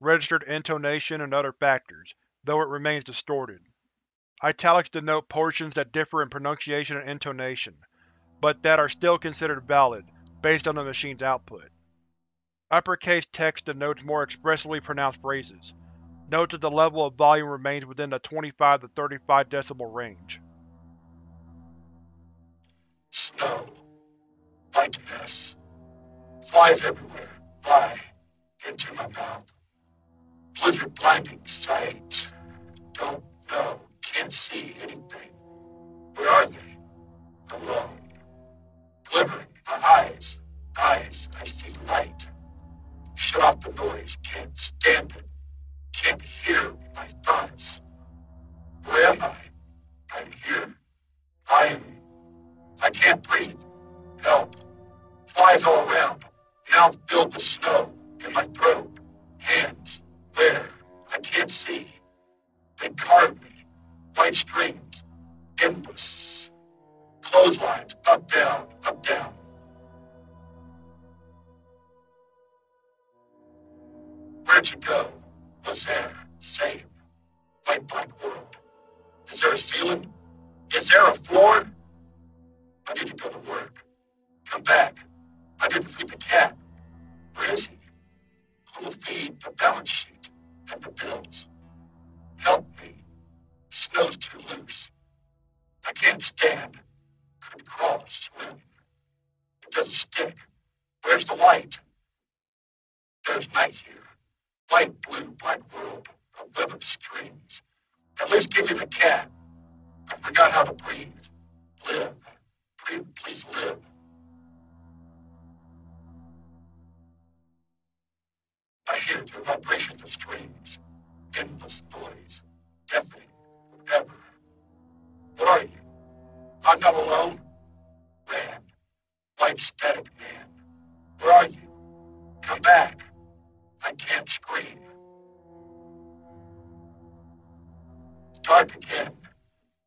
registered intonation, and other factors, though it remains distorted. Italics denote portions that differ in pronunciation and intonation, but that are still considered valid, based on the machine's output. Uppercase text denotes more expressively pronounced phrases. Note that the level of volume remains within the twenty-five to thirty-five decibel range. Snow. Whiteness. Flies everywhere. Fly. Into my mouth. Blizzard blinding sight. Don't know. Can't see anything. Where are they? Alone. Glimmering my eyes. Eyes, I see light. Shut off the noise. Can't stand it. Can't hear my thoughts. Where am I? I'm here. I am. I can't breathe. mouth filled with snow, and my throat, hands, where I can't see. They carved me, white strings, endless clotheslines, up, down, up, down. Where'd you go? Was there same white black world? Is there a ceiling? Is there a floor? I didn't go to work. Come back. I didn't feed the cat. Where is he? Who will feed the balance sheet and the bills? Help me. Snow's too loose. I can't stand. Couldn't crawl, swim. It doesn't stick. Where's the light? There's night here. Light blue, black world. A web of strings. At least give me the cat. I forgot how to breathe. Live. Breathe, please live. I hear the vibrations of strings. Endless noise. Deafening. Forever. What are you? I'm not alone. Man. White static man. Where are you? Come back. I can't scream. Dark again.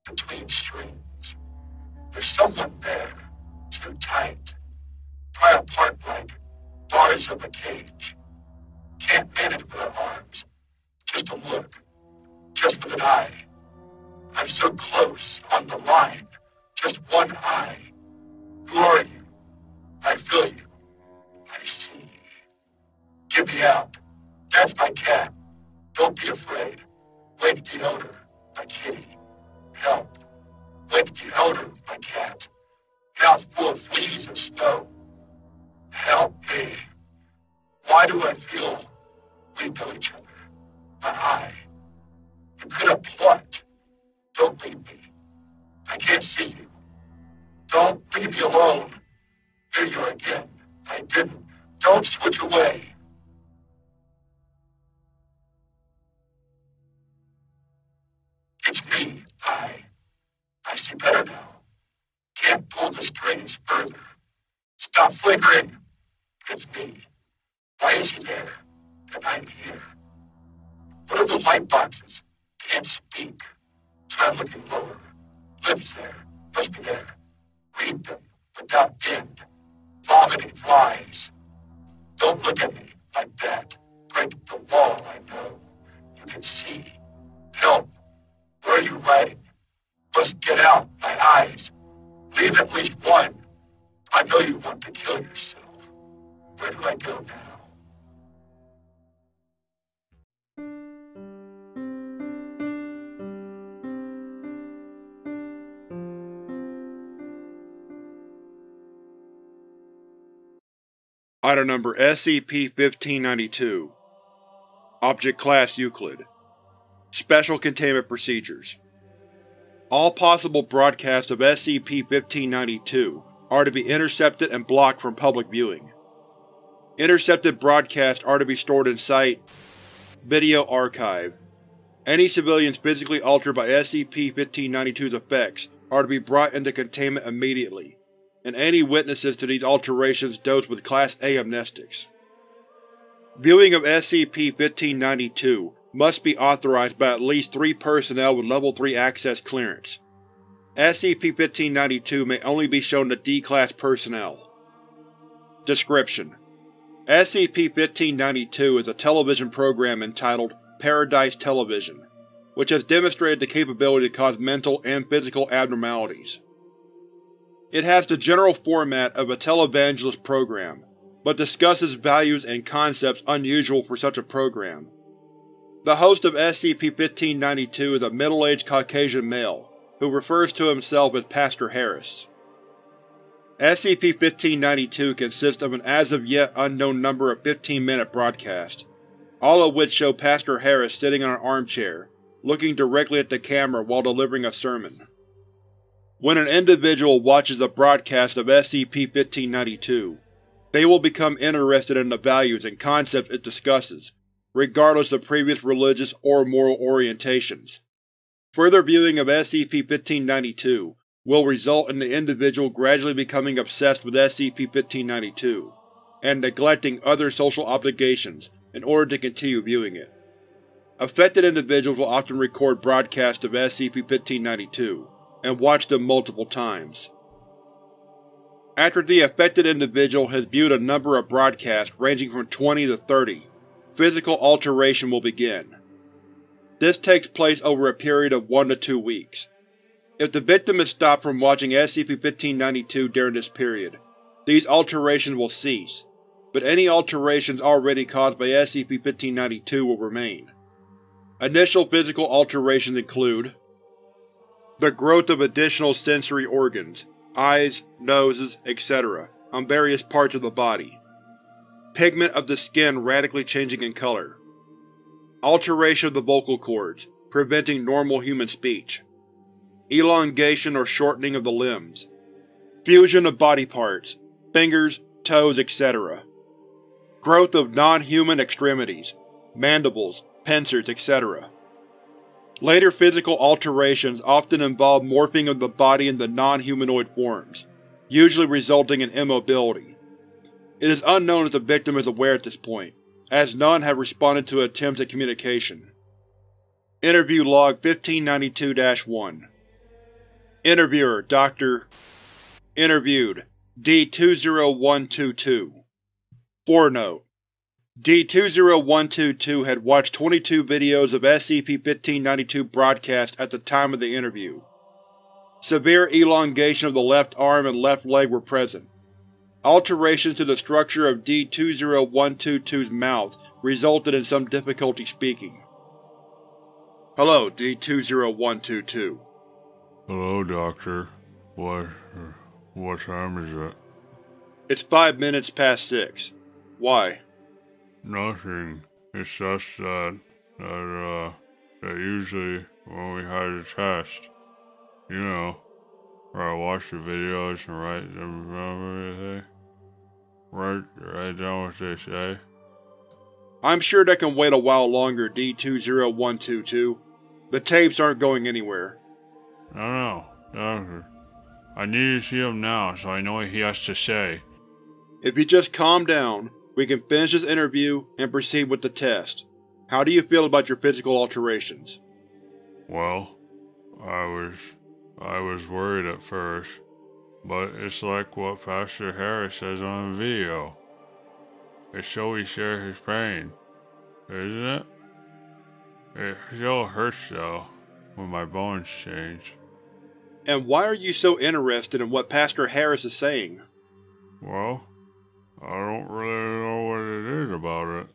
Between strings. There's someone there. Too tight. Pry apart like bars of a cage. Can't manage with their arms. Just a look. Just with an eye. I'm so close, on the line. Just one eye. Who are you? I feel you. I see. Get me out. That's my cat. Don't be afraid. Wake the owner, my kitty. Help. Wake the owner, my cat. Mouth full of fleas and snow. Help me. Why do I feel we know each other? My eye. You could have plucked. Don't leave me. I can't see you. Don't leave me alone. Here you are again. I didn't. Don't switch away. It's me, I. I see better now. Can't pull the strings further. Stop flickering. It's me. Why is he there? And I'm here. What are the light boxes? Can't speak. Try looking lower. Lips there. Must be there. Read them without end. Vomiting flies. Don't look at me like that. Break the wall, I know. You can see. Help. Where are you writing? Must get out, my eyes. Leave at least one. I know you want to kill yourself. Where do I go now? Item number S C P fifteen ninety-two. Object Class Euclid. Special Containment Procedures. All possible broadcasts of S C P fifteen ninety-two are to be intercepted and blocked from public viewing. Intercepted broadcasts are to be stored in Site Video Archive. Any civilians physically altered by S C P fifteen ninety-two's effects are to be brought into containment immediately, and any witnesses to these alterations dosed with Class A amnestics. Viewing of S C P fifteen ninety-two must be authorized by at least three personnel with Level three access clearance. S C P fifteen ninety-two may only be shown to D-Class personnel. Description: S C P fifteen ninety-two is a television program entitled Paradise Television, which has demonstrated the capability to cause mental and physical abnormalities. It has the general format of a televangelist program, but discusses values and concepts unusual for such a program. The host of S C P fifteen ninety-two is a middle-aged Caucasian male, who refers to himself as Pastor Harris. S C P fifteen ninety-two consists of an as-of-yet unknown number of fifteen-minute broadcasts, all of which show Pastor Harris sitting on an armchair, looking directly at the camera while delivering a sermon. When an individual watches a broadcast of S C P fifteen ninety-two, they will become interested in the values and concepts it discusses, regardless of previous religious or moral orientations. Further viewing of S C P fifteen ninety-two will result in the individual gradually becoming obsessed with S C P fifteen ninety-two, and neglecting other social obligations in order to continue viewing it. Affected individuals will often record broadcasts of S C P fifteen ninety-two, and watch them multiple times. After the affected individual has viewed a number of broadcasts ranging from twenty to thirty, physical alteration will begin. This takes place over a period of one to two weeks. If the victim is stopped from watching S C P fifteen ninety-two during this period, these alterations will cease, but any alterations already caused by S C P fifteen ninety-two will remain. Initial physical alterations include the growth of additional sensory organs, eyes, noses, et cetera, on various parts of the body. Pigment of the skin radically changing in color. Alteration of the vocal cords, preventing normal human speech. Elongation or shortening of the limbs. Fusion of body parts, fingers, toes, et cetera. Growth of non-human extremities, mandibles, pincers, et cetera. Later physical alterations often involve morphing of the body into non-humanoid forms, usually resulting in immobility. It is unknown if the victim is aware at this point, as none have responded to attempts at communication. Interview Log fifteen ninety-two dash one. Interviewer, Doctor Interviewed, D two zero one two two. Forenote. D two zero one two two had watched twenty-two videos of S C P fifteen ninety-two broadcasts at the time of the interview. Severe elongation of the left arm and left leg were present. Alterations to the structure of D two zero one two two's mouth resulted in some difficulty speaking. Hello, D two zero one two two. Hello, Doctor. What… what time is it? It's five minutes past six. Why? Nothing. It's just that… that, uh… that usually when we had a test, you know, where I watch the videos and write them down what they say. Write, write down what they say. I'm sure that can wait a while longer, D two zero one two two. The tapes aren't going anywhere. No, no, Doctor. I need to see him now so I know what he has to say. If you just calm down, we can finish this interview and proceed with the test. How do you feel about your physical alterations? Well, I was… I was worried at first, but it's like what Pastor Harris says on the video. It shows we share his pain, isn't it? It still hurts though, when my bones change. And why are you so interested in what Pastor Harris is saying? Well, I don't really know what it is about it.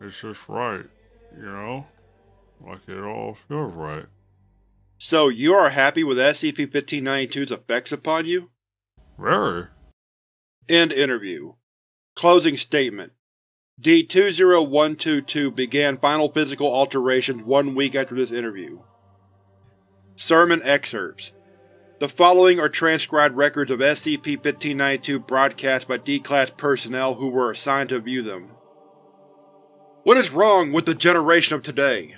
It's just right, you know? Like it all feels right. So you are happy with S C P fifteen ninety-two's effects upon you? Very. End interview. Closing statement. D two zero one two two began final physical alterations one week after this interview. Sermon excerpts. The following are transcribed records of S C P fifteen ninety-two broadcasts by D-Class personnel who were assigned to view them. What is wrong with the generation of today?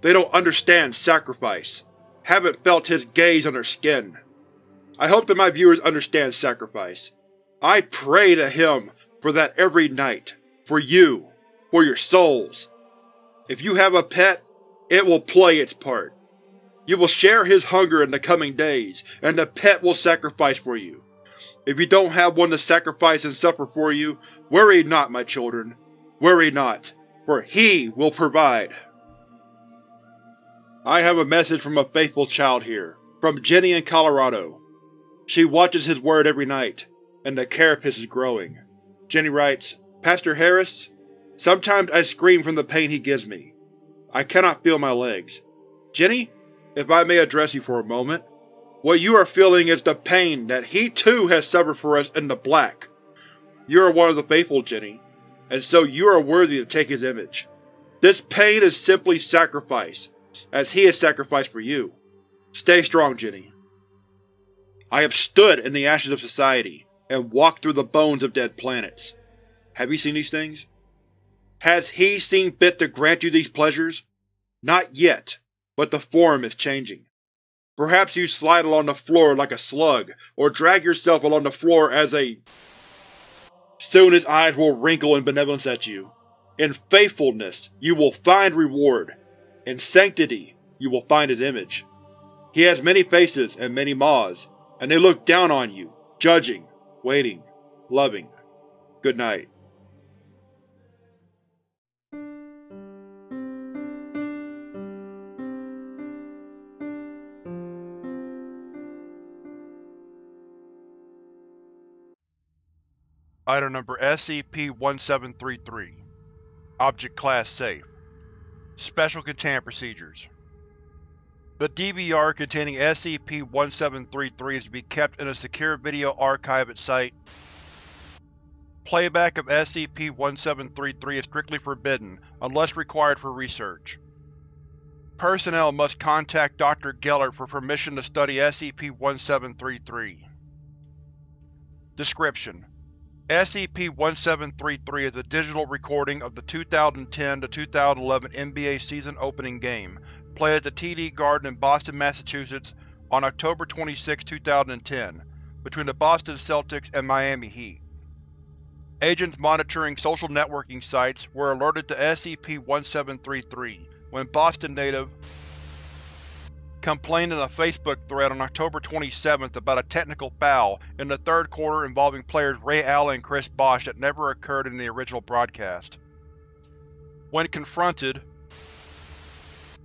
They don't understand sacrifice. Haven't felt his gaze on their skin. I hope that my viewers understand sacrifice. I pray to him for that every night, for you, for your souls. If you have a pet, it will play its part. You will share his hunger in the coming days, and the pet will sacrifice for you. If you don't have one to sacrifice and suffer for you, worry not, my children. Worry not, for he will provide. I have a message from a faithful child here, from Jenny in Colorado. She watches his word every night, and the carapace is growing. Jenny writes, Pastor Harris, sometimes I scream from the pain he gives me. I cannot feel my legs. Jenny? If I may address you for a moment, what you are feeling is the pain that he too has suffered for us in the black. You are one of the faithful, Jenny, and so you are worthy to take his image. This pain is simply sacrifice, as he is sacrificed for you. Stay strong, Jenny. I have stood in the ashes of society, and walked through the bones of dead planets. Have you seen these things? Has he seen fit to grant you these pleasures? Not yet. But the form is changing. Perhaps you slide along the floor like a slug, or drag yourself along the floor as a… Soon his eyes will wrinkle in benevolence at you. In faithfulness you will find reward. In sanctity you will find his image. He has many faces and many maws, and they look down on you, judging, waiting, loving. Good night. Item number S C P one seven three three. Object Class Safe. Special Containment Procedures. The D V R containing S C P one seven three three is to be kept in a secure video archive at site. Playback of S C P one seven three three is strictly forbidden unless required for research. Personnel must contact Doctor Gellert for permission to study S C P one seven three three. Description: S C P one seven three three is a digital recording of the two thousand ten to two thousand eleven N B A season opening game, played at the T D Garden in Boston, Massachusetts on October twenty-sixth, two thousand ten, between the Boston Celtics and Miami Heat. Agents monitoring social networking sites were alerted to S C P one seven three three when Boston native complained in a Facebook thread on October twenty-seventh about a technical foul in the third quarter involving players Ray Allen and Chris Bosh that never occurred in the original broadcast. When confronted,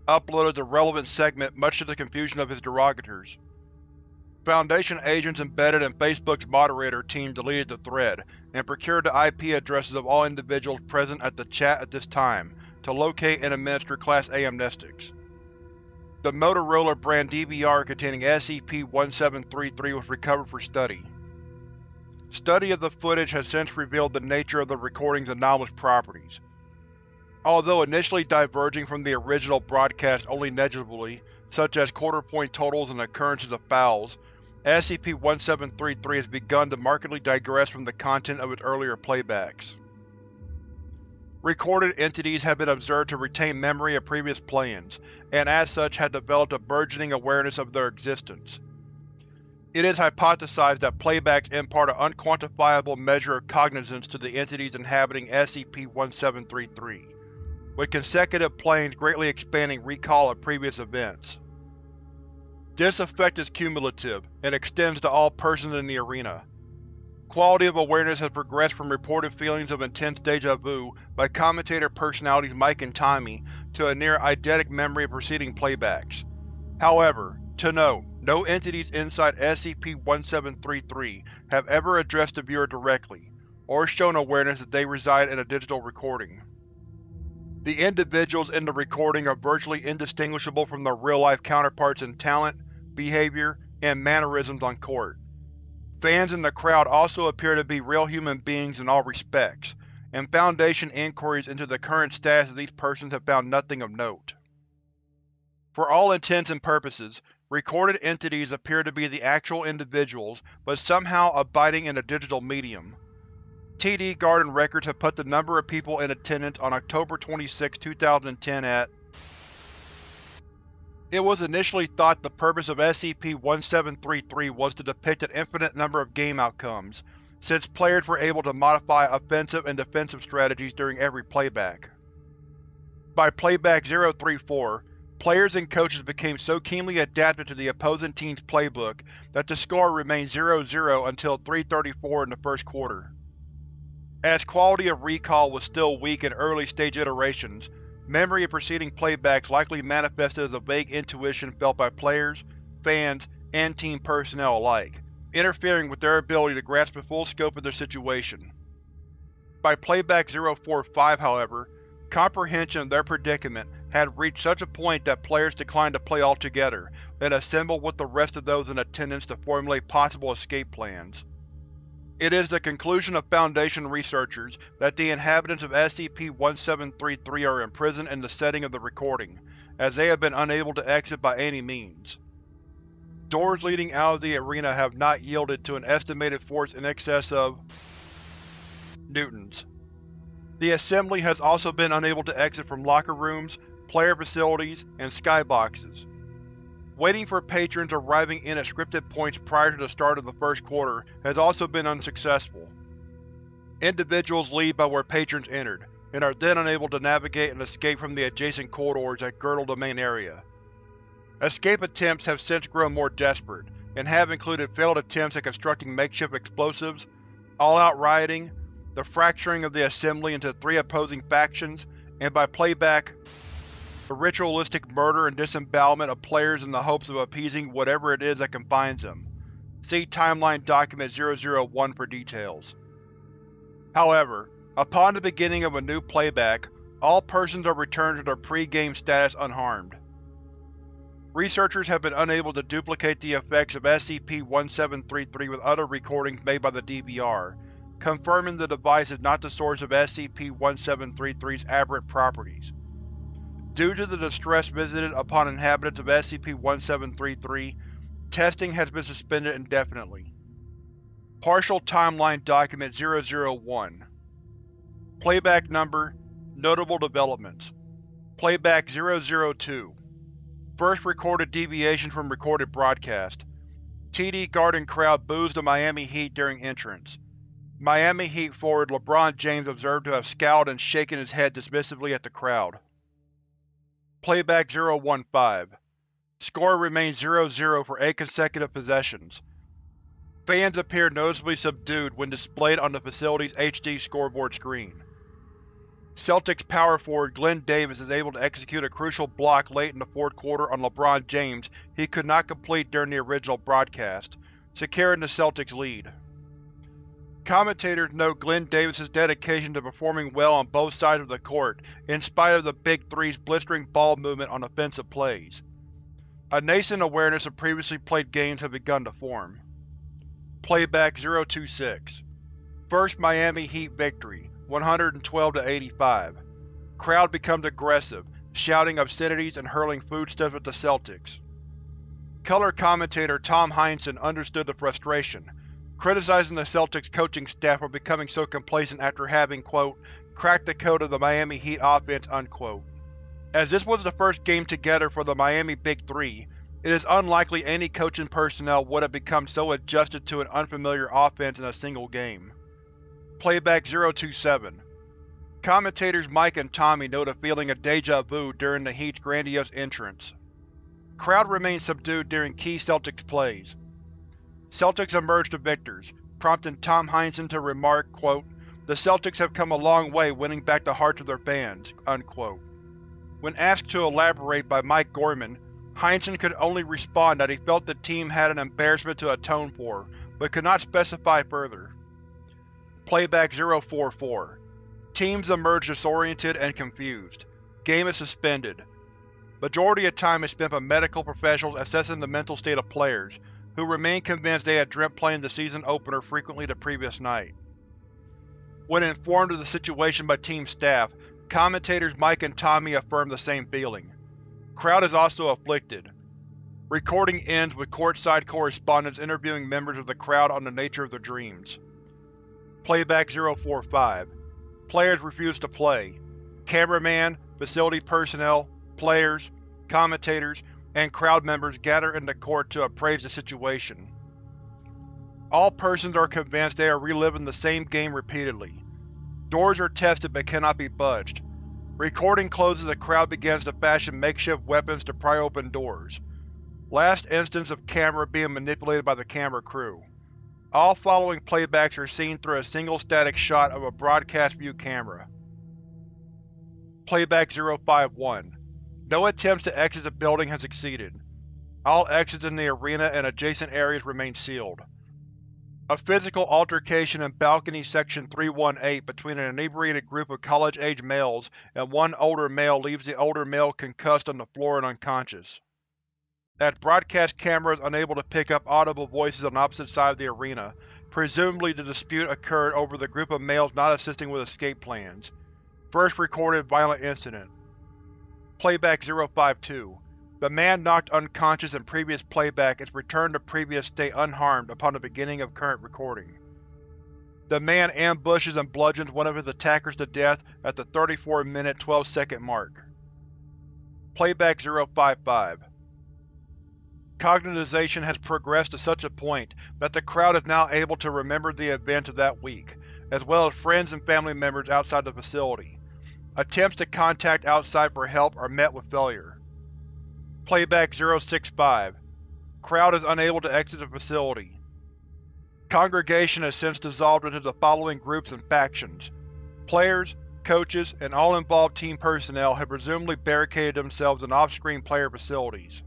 uploaded the relevant segment much to the confusion of his derogators. Foundation agents embedded in Facebook's moderator team deleted the thread, and procured the I P addresses of all individuals present at the chat at this time to locate and administer Class A amnestics. The Motorola brand D V R containing S C P one seven three three was recovered for study. Study of the footage has since revealed the nature of the recording's anomalous properties. Although initially diverging from the original broadcast only negligibly, such as quarter-point totals and occurrences of fouls, S C P one seven three three has begun to markedly digress from the content of its earlier playbacks. Recorded entities have been observed to retain memory of previous play-ins, and as such have developed a burgeoning awareness of their existence. It is hypothesized that playbacks impart an unquantifiable measure of cognizance to the entities inhabiting S C P one seven three three, with consecutive planes greatly expanding recall of previous events. This effect is cumulative, and extends to all persons in the arena. Quality of awareness has progressed from reported feelings of intense deja vu by commentator personalities Mike and Tommy to a near-eidetic memory of preceding playbacks. However, to note, no entities inside S C P one seven three three have ever addressed the viewer directly, or shown awareness that they reside in a digital recording. The individuals in the recording are virtually indistinguishable from their real-life counterparts in talent, behavior, and mannerisms on court. Fans in the crowd also appear to be real human beings in all respects, and Foundation inquiries into the current status of these persons have found nothing of note. For all intents and purposes, recorded entities appear to be the actual individuals, but somehow abiding in a digital medium. T D Garden records have put the number of people in attendance on October twenty-sixth, two thousand ten at It was initially thought the purpose of S C P one seven three three was to depict an infinite number of game outcomes, since players were able to modify offensive and defensive strategies during every playback. By playback zero three four, players and coaches became so keenly adapted to the opposing team's playbook that the score remained zero zero until three thirty-four in the first quarter. As quality of recall was still weak in early stage iterations, memory of preceding playbacks likely manifested as a vague intuition felt by players, fans, and team personnel alike, interfering with their ability to grasp the full scope of their situation. By playback zero four five, however, comprehension of their predicament had reached such a point that players declined to play altogether and assembled with the rest of those in attendance to formulate possible escape plans. It is the conclusion of Foundation researchers that the inhabitants of S C P one seven three three are imprisoned in the setting of the recording, as they have been unable to exit by any means. Doors leading out of the arena have not yielded to an estimated force in excess of newtons. The assembly has also been unable to exit from locker rooms, player facilities, and skyboxes. Waiting for patrons arriving in at scripted points prior to the start of the first quarter has also been unsuccessful. Individuals leave by where patrons entered, and are then unable to navigate and escape from the adjacent corridors that girdle the main area. Escape attempts have since grown more desperate, and have included failed attempts at constructing makeshift explosives, all-out rioting, the fracturing of the assembly into three opposing factions, and by playback, the ritualistic murder and disembowelment of players in the hopes of appeasing whatever it is that confines them. See Timeline Document zero zero one for details. However, upon the beginning of a new playback, all persons are returned to their pre-game status unharmed. Researchers have been unable to duplicate the effects of S C P one seven three three with other recordings made by the D V R, confirming the device is not the source of S C P one seven three three's aberrant properties. Due to the distress visited upon inhabitants of S C P one seven three three, testing has been suspended indefinitely. Partial Timeline Document zero zero one. Playback Number: Notable Developments. Playback zero zero two. First recorded deviation from recorded broadcast. T D Garden crowd boos the Miami Heat during entrance. Miami Heat forward LeBron James observed to have scowled and shaken his head dismissively at the crowd. Playback zero one five. Score remains zero zero for eight consecutive possessions. Fans appear noticeably subdued when displayed on the facility's H D scoreboard screen. Celtics power forward Glenn Davis is able to execute a crucial block late in the fourth quarter on LeBron James he could not complete during the original broadcast, securing the Celtics' lead. Commentators note Glenn Davis's dedication to performing well on both sides of the court, in spite of the Big Three's blistering ball movement on offensive plays. A nascent awareness of previously played games has begun to form. Playback zero two six. First Miami Heat victory, one hundred twelve to eighty-five. Crowd becomes aggressive, shouting obscenities and hurling foodstuffs at the Celtics. Color commentator Tom Heinsohn understood the frustration, criticizing the Celtics coaching staff for becoming so complacent after having, quote, cracked the code of the Miami Heat offense, unquote. As this was the first game together for the Miami Big Three, it is unlikely any coaching personnel would have become so adjusted to an unfamiliar offense in a single game. Playback zero two seven. Commentators Mike and Tommy note a feeling of deja vu during the Heat's grandiose entrance. Crowd remains subdued during key Celtics plays. Celtics emerge to victors, prompting Tom Heinsohn to remark, quote, the Celtics have come a long way winning back the hearts of their fans, unquote. When asked to elaborate by Mike Gorman, Heinsohn could only respond that he felt the team had an embarrassment to atone for, but could not specify further. Playback zero four four. Teams emerge disoriented and confused. Game is suspended. Majority of time is spent by medical professionals assessing the mental state of players, who remained convinced they had dreamt playing the season opener frequently the previous night. When informed of the situation by team staff, commentators Mike and Tommy affirmed the same feeling. Crowd is also afflicted. Recording ends with courtside correspondents interviewing members of the crowd on the nature of their dreams. Playback zero four five. Players refuse to play. Cameraman, facility personnel, players, commentators, and crowd members gather in the court to appraise the situation. All persons are convinced they are reliving the same game repeatedly. Doors are tested but cannot be budged. Recording closes and the crowd begins to fashion makeshift weapons to pry open doors. Last instance of camera being manipulated by the camera crew. All following playbacks are seen through a single static shot of a broadcast view camera. Playback zero five one. No attempts to exit the building has succeeded. All exits in the arena and adjacent areas remain sealed. A physical altercation in balcony section three one eight between an inebriated group of college-age males and one older male leaves the older male concussed on the floor and unconscious. As broadcast cameras unable to pick up audible voices on opposite sides of the arena, presumably the dispute occurred over the group of males not assisting with escape plans. First recorded violent incident. Playback zero five two. The man knocked unconscious in previous playback is returned to previous state unharmed upon the beginning of current recording. The man ambushes and bludgeons one of his attackers to death at the thirty-four minute twelve second mark. Playback zero five five. Cognitization has progressed to such a point that the crowd is now able to remember the events of that week, as well as friends and family members outside the facility. Attempts to contact outside for help are met with failure. Playback zero six five. Crowd is unable to exit the facility. Congregation has since dissolved into the following groups and factions. Players, coaches, and all involved team personnel have presumably barricaded themselves in off-screen player facilities.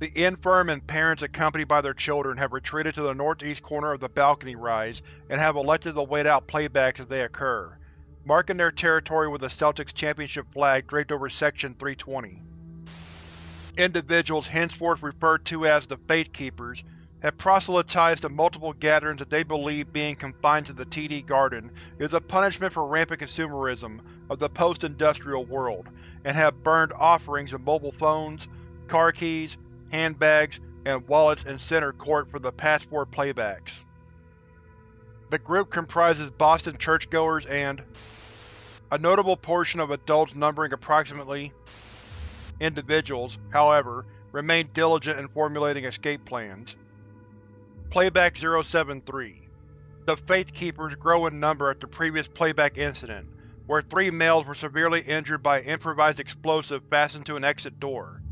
The infirm and parents accompanied by their children have retreated to the northeast corner of the balcony rise and have elected to wait out playbacks as they occur, marking their territory with the Celtics championship flag draped over Section three twenty. Individuals henceforth referred to as the Faith Keepers have proselytized to multiple gatherings that they believe being confined to the T D Garden is a punishment for rampant consumerism of the post-industrial world, and have burned offerings of mobile phones, car keys, handbags, and wallets in center court for the past four playbacks. The group comprises Boston churchgoers and a notable portion of adults numbering approximately individuals, however, remain diligent in formulating escape plans. Playback zero seven three. The Faith Keepers grow in number at the previous playback incident, where three males were severely injured by an improvised explosive fastened to an exit door.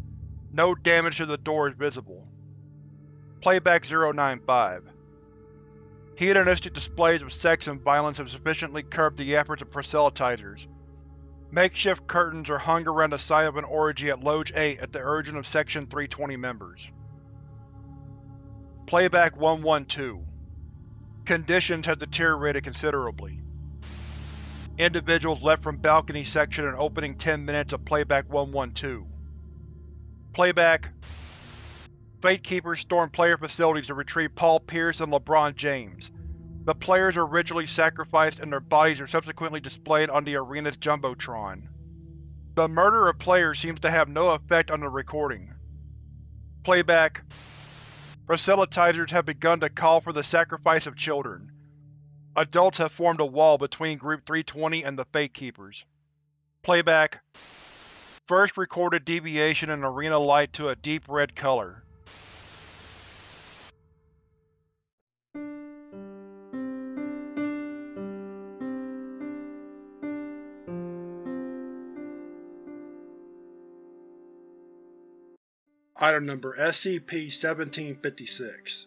No damage to the door is visible. Playback zero nine five. Hedonistic displays of sex and violence have sufficiently curbed the efforts of proselytizers. Makeshift curtains are hung around the site of an orgy at Lodge eight at the urging of Section three twenty members. Playback one one two. Conditions have deteriorated considerably. Individuals left from balcony section in opening ten minutes of Playback one one two. Playback. Faith Keepers storm player facilities to retrieve Paul Pierce and LeBron James. The players are ritually sacrificed and their bodies are subsequently displayed on the arena's jumbotron. The murder of players seems to have no effect on the recording. Playback. Proselytizers have begun to call for the sacrifice of children. Adults have formed a wall between Group three twenty and the Faith Keepers. Playback. First recorded deviation in arena light to a deep red color. Item number S C P seventeen fifty-six.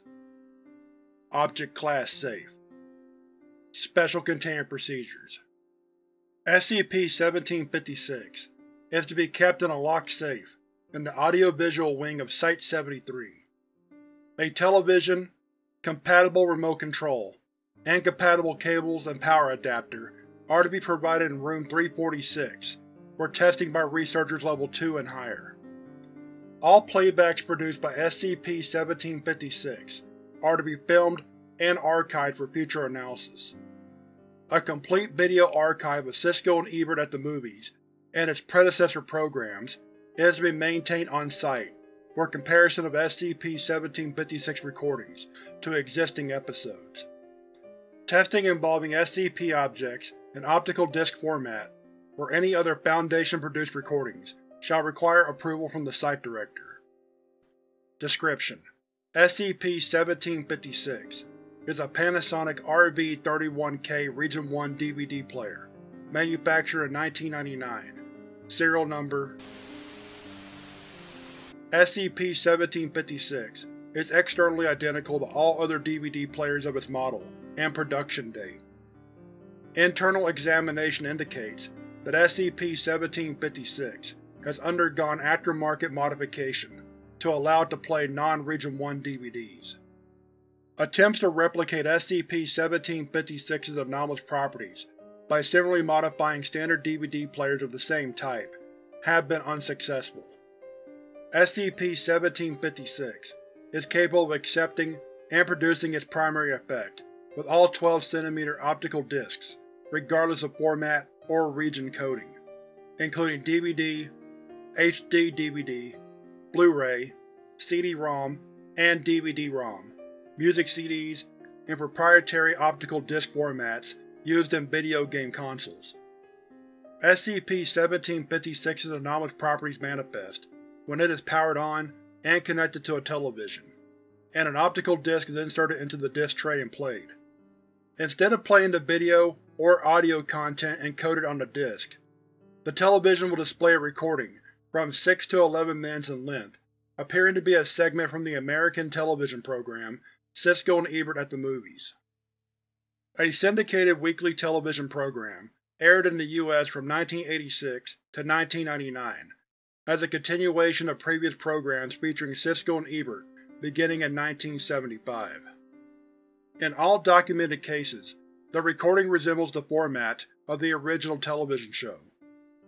Object Class Safe. Special Containment Procedures. S C P seventeen fifty-six is to be kept in a locked safe in the audiovisual wing of Site seventy-three. A television, compatible remote control, and compatible cables and power adapter are to be provided in Room three forty-six for testing by researchers Level two and higher. All playbacks produced by S C P seventeen fifty-six are to be filmed and archived for future analysis. A complete video archive of Siskel and Ebert at the Movies and its predecessor programs is to be maintained on-site for comparison of S C P seventeen fifty-six recordings to existing episodes. Testing involving S C P objects in optical disc format or any other Foundation-produced recordings shall require approval from the Site Director. Description: S C P seventeen fifty-six is a Panasonic R B thirty-one K Region one D V D player, manufactured in nineteen ninety-nine. Serial number. S C P seventeen fifty-six is externally identical to all other D V D players of its model and production date. Internal examination indicates that S C P seventeen fifty-six has undergone aftermarket modification to allow it to play non-Region one D V Ds. Attempts to replicate S C P seventeen fifty-six's anomalous properties by similarly modifying standard D V D players of the same type have been unsuccessful. S C P seventeen fifty-six is capable of accepting and producing its primary effect with all twelve centimeter optical discs, regardless of format or region coding, including D V D, H D D V D, Blu-ray, C D ROM, and D V D ROM, music C Ds, and proprietary optical disc formats used in video game consoles. S C P seventeen fifty-six's anomalous properties manifest when it is powered on and connected to a television, and an optical disc is inserted into the disc tray and played. Instead of playing the video or audio content encoded on the disc, the television will display a recording from six to eleven minutes in length, appearing to be a segment from the American television program Siskel and Ebert at the Movies, a syndicated weekly television program aired in the U S from nineteen eighty-six to nineteen ninety-nine, as a continuation of previous programs featuring Siskel and Ebert beginning in nineteen seventy-five. In all documented cases, the recording resembles the format of the original television show,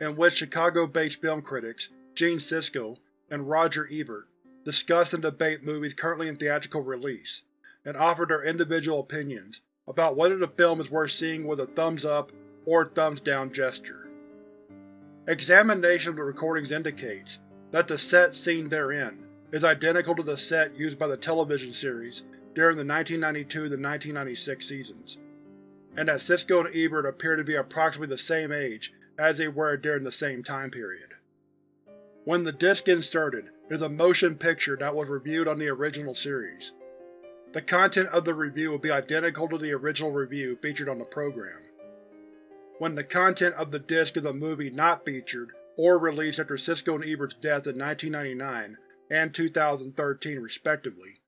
in which Chicago-based film critics Gene Siskel and Roger Ebert discuss and debate movies currently in theatrical release, and offer their individual opinions about whether the film is worth seeing with a thumbs-up or thumbs-down gesture. Examination of the recordings indicates that the set seen therein is identical to the set used by the television series during the nineteen ninety-two to nineteen ninety-six seasons, and that Siskel and Ebert appear to be approximately the same age as they were during the same time period. When the disc inserted is a motion picture that was reviewed on the original series, the content of the review will be identical to the original review featured on the program. When the content of the disc is a movie not featured or released after Siskel and Ebert's death in nineteen ninety-nine and two thousand thirteen respectively,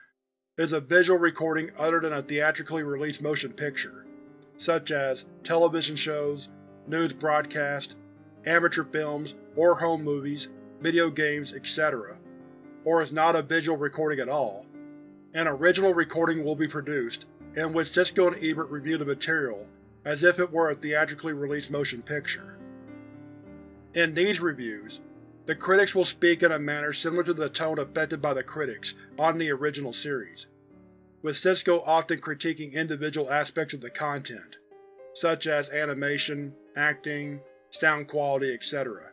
is a visual recording other than a theatrically released motion picture, such as television shows, news broadcasts, amateur films, or home movies, video games, et cetera, or is not a visual recording at all, an original recording will be produced in which Siskel and Ebert review the material as if it were a theatrically released motion picture. In these reviews, the critics will speak in a manner similar to the tone affected by the critics on the original series, with Siskel often critiquing individual aspects of the content, such as animation, acting, sound quality, et cetera,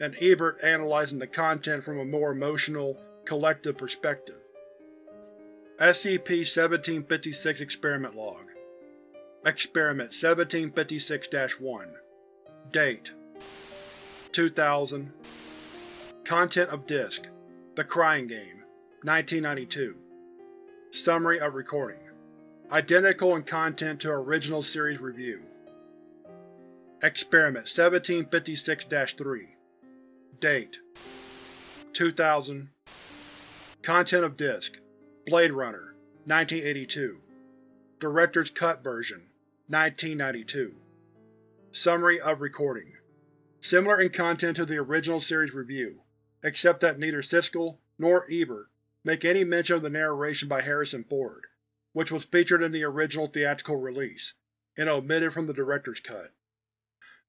and Ebert analyzing the content from a more emotional, collective perspective. S C P seventeen fifty-six Experiment Log. Experiment seventeen fifty-six dash one. Date two thousand. Content of disc: The Crying Game, nineteen ninety-two. Summary of recording: identical in content to original series review. Experiment seventeen fifty-six dash three. Date two thousand. Content of disc: Blade Runner, nineteen eighty-two. Director's Cut version, nineteen ninety-two. Summary of recording: similar in content to the original series review, except that neither Siskel nor Ebert make any mention of the narration by Harrison Ford, which was featured in the original theatrical release, and omitted from the director's cut.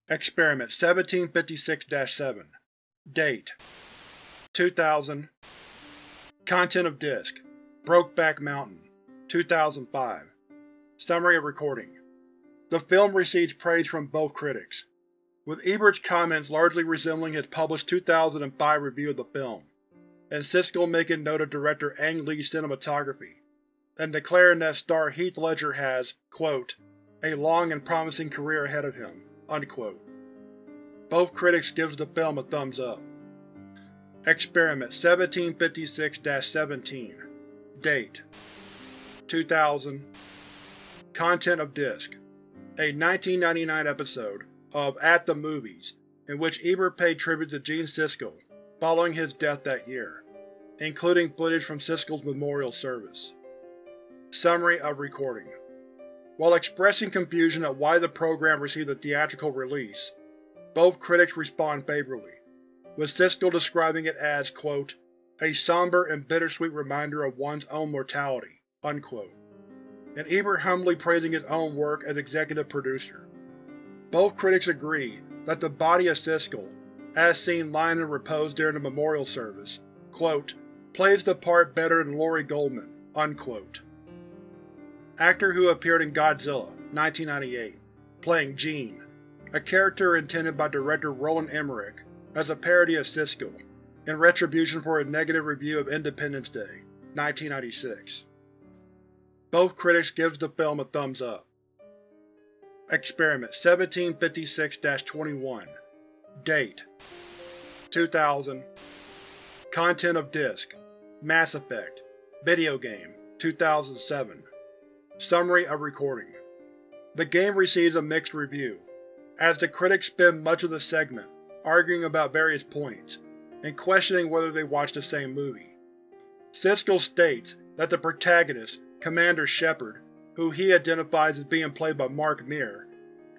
Experiment seventeen fifty-six dash seven. Date two thousand. Content of disc: Brokeback Mountain, two thousand five. Summary of recording: the film receives praise from both critics, with Ebert's comments largely resembling his published two thousand five review of the film, and Siskel making note of director Ang Lee's cinematography, and declaring that star Heath Ledger has, quote, "a long and promising career ahead of him," unquote. Both critics give the film a thumbs up. Experiment seventeen fifty-six dash seventeen. Date two thousand. Content of disc: a nineteen ninety-nine episode of At the Movies in which Ebert paid tribute to Gene Siskel following his death that year, including footage from Siskel's memorial service. Summary of recording: while expressing confusion at why the program received a theatrical release, both critics respond favorably, with Siskel describing it as, quote, "a somber and bittersweet reminder of one's own mortality," unquote, and Ebert humbly praising his own work as executive producer. Both critics agree that the body of Siskel, as seen lying in repose during the memorial service, quote, "plays the part better than Laurie Goldman," unquote. Actor who appeared in Godzilla, nineteen ninety-eight, playing Gene, a character intended by director Roland Emmerich as a parody of Siskel, in retribution for his negative review of Independence Day, nineteen ninety-six. Both critics give the film a thumbs up. Experiment seventeen fifty-six dash twenty-one. Date two thousand. Content of disc: Mass Effect, video game, two thousand seven. Summary of recording: The game receives a mixed review, as the critics spend much of the segment arguing about various points and questioning whether they watched the same movie. Siskel states that the protagonist, Commander Shepard, who he identifies as being played by Mark Meer,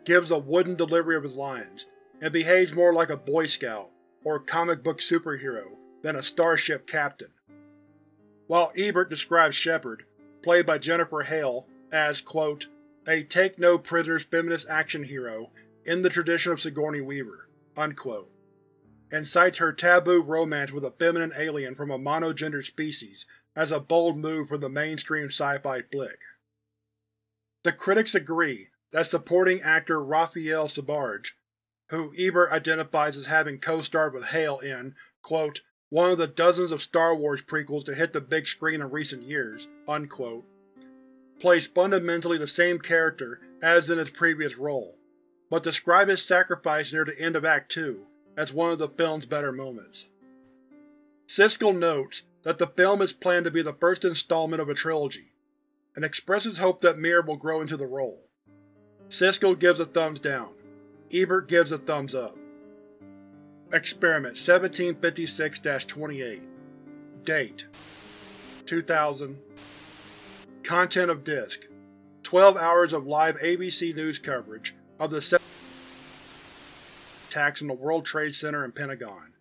gives a wooden delivery of his lines and behaves more like a Boy Scout or comic book superhero than a starship captain. While Ebert describes Shepard, played by Jennifer Hale, as, quote, a take-no-prisoners feminist action hero in the tradition of Sigourney Weaver, unquote, and cites her taboo romance with a feminine alien from a monogendered species as a bold move for the mainstream sci-fi flick. The critics agree that supporting actor Raphael Sabarge, who Ebert identifies as having co-starred with Hale in, quote, one of the dozens of Star Wars prequels to hit the big screen in recent years, unquote, plays fundamentally the same character as in his previous role, but describes his sacrifice near the end of Act two as one of the film's better moments. Siskel notes that the film is planned to be the first installment of a trilogy, and expresses hope that Meer will grow into the role. Siskel gives a thumbs down. Ebert gives a thumbs up. Experiment seventeen fifty-six dash twenty-eight. Date two thousand. Content of Disc: twelve hours of live A B C News coverage of the seven attacks on the World Trade Center and Pentagon,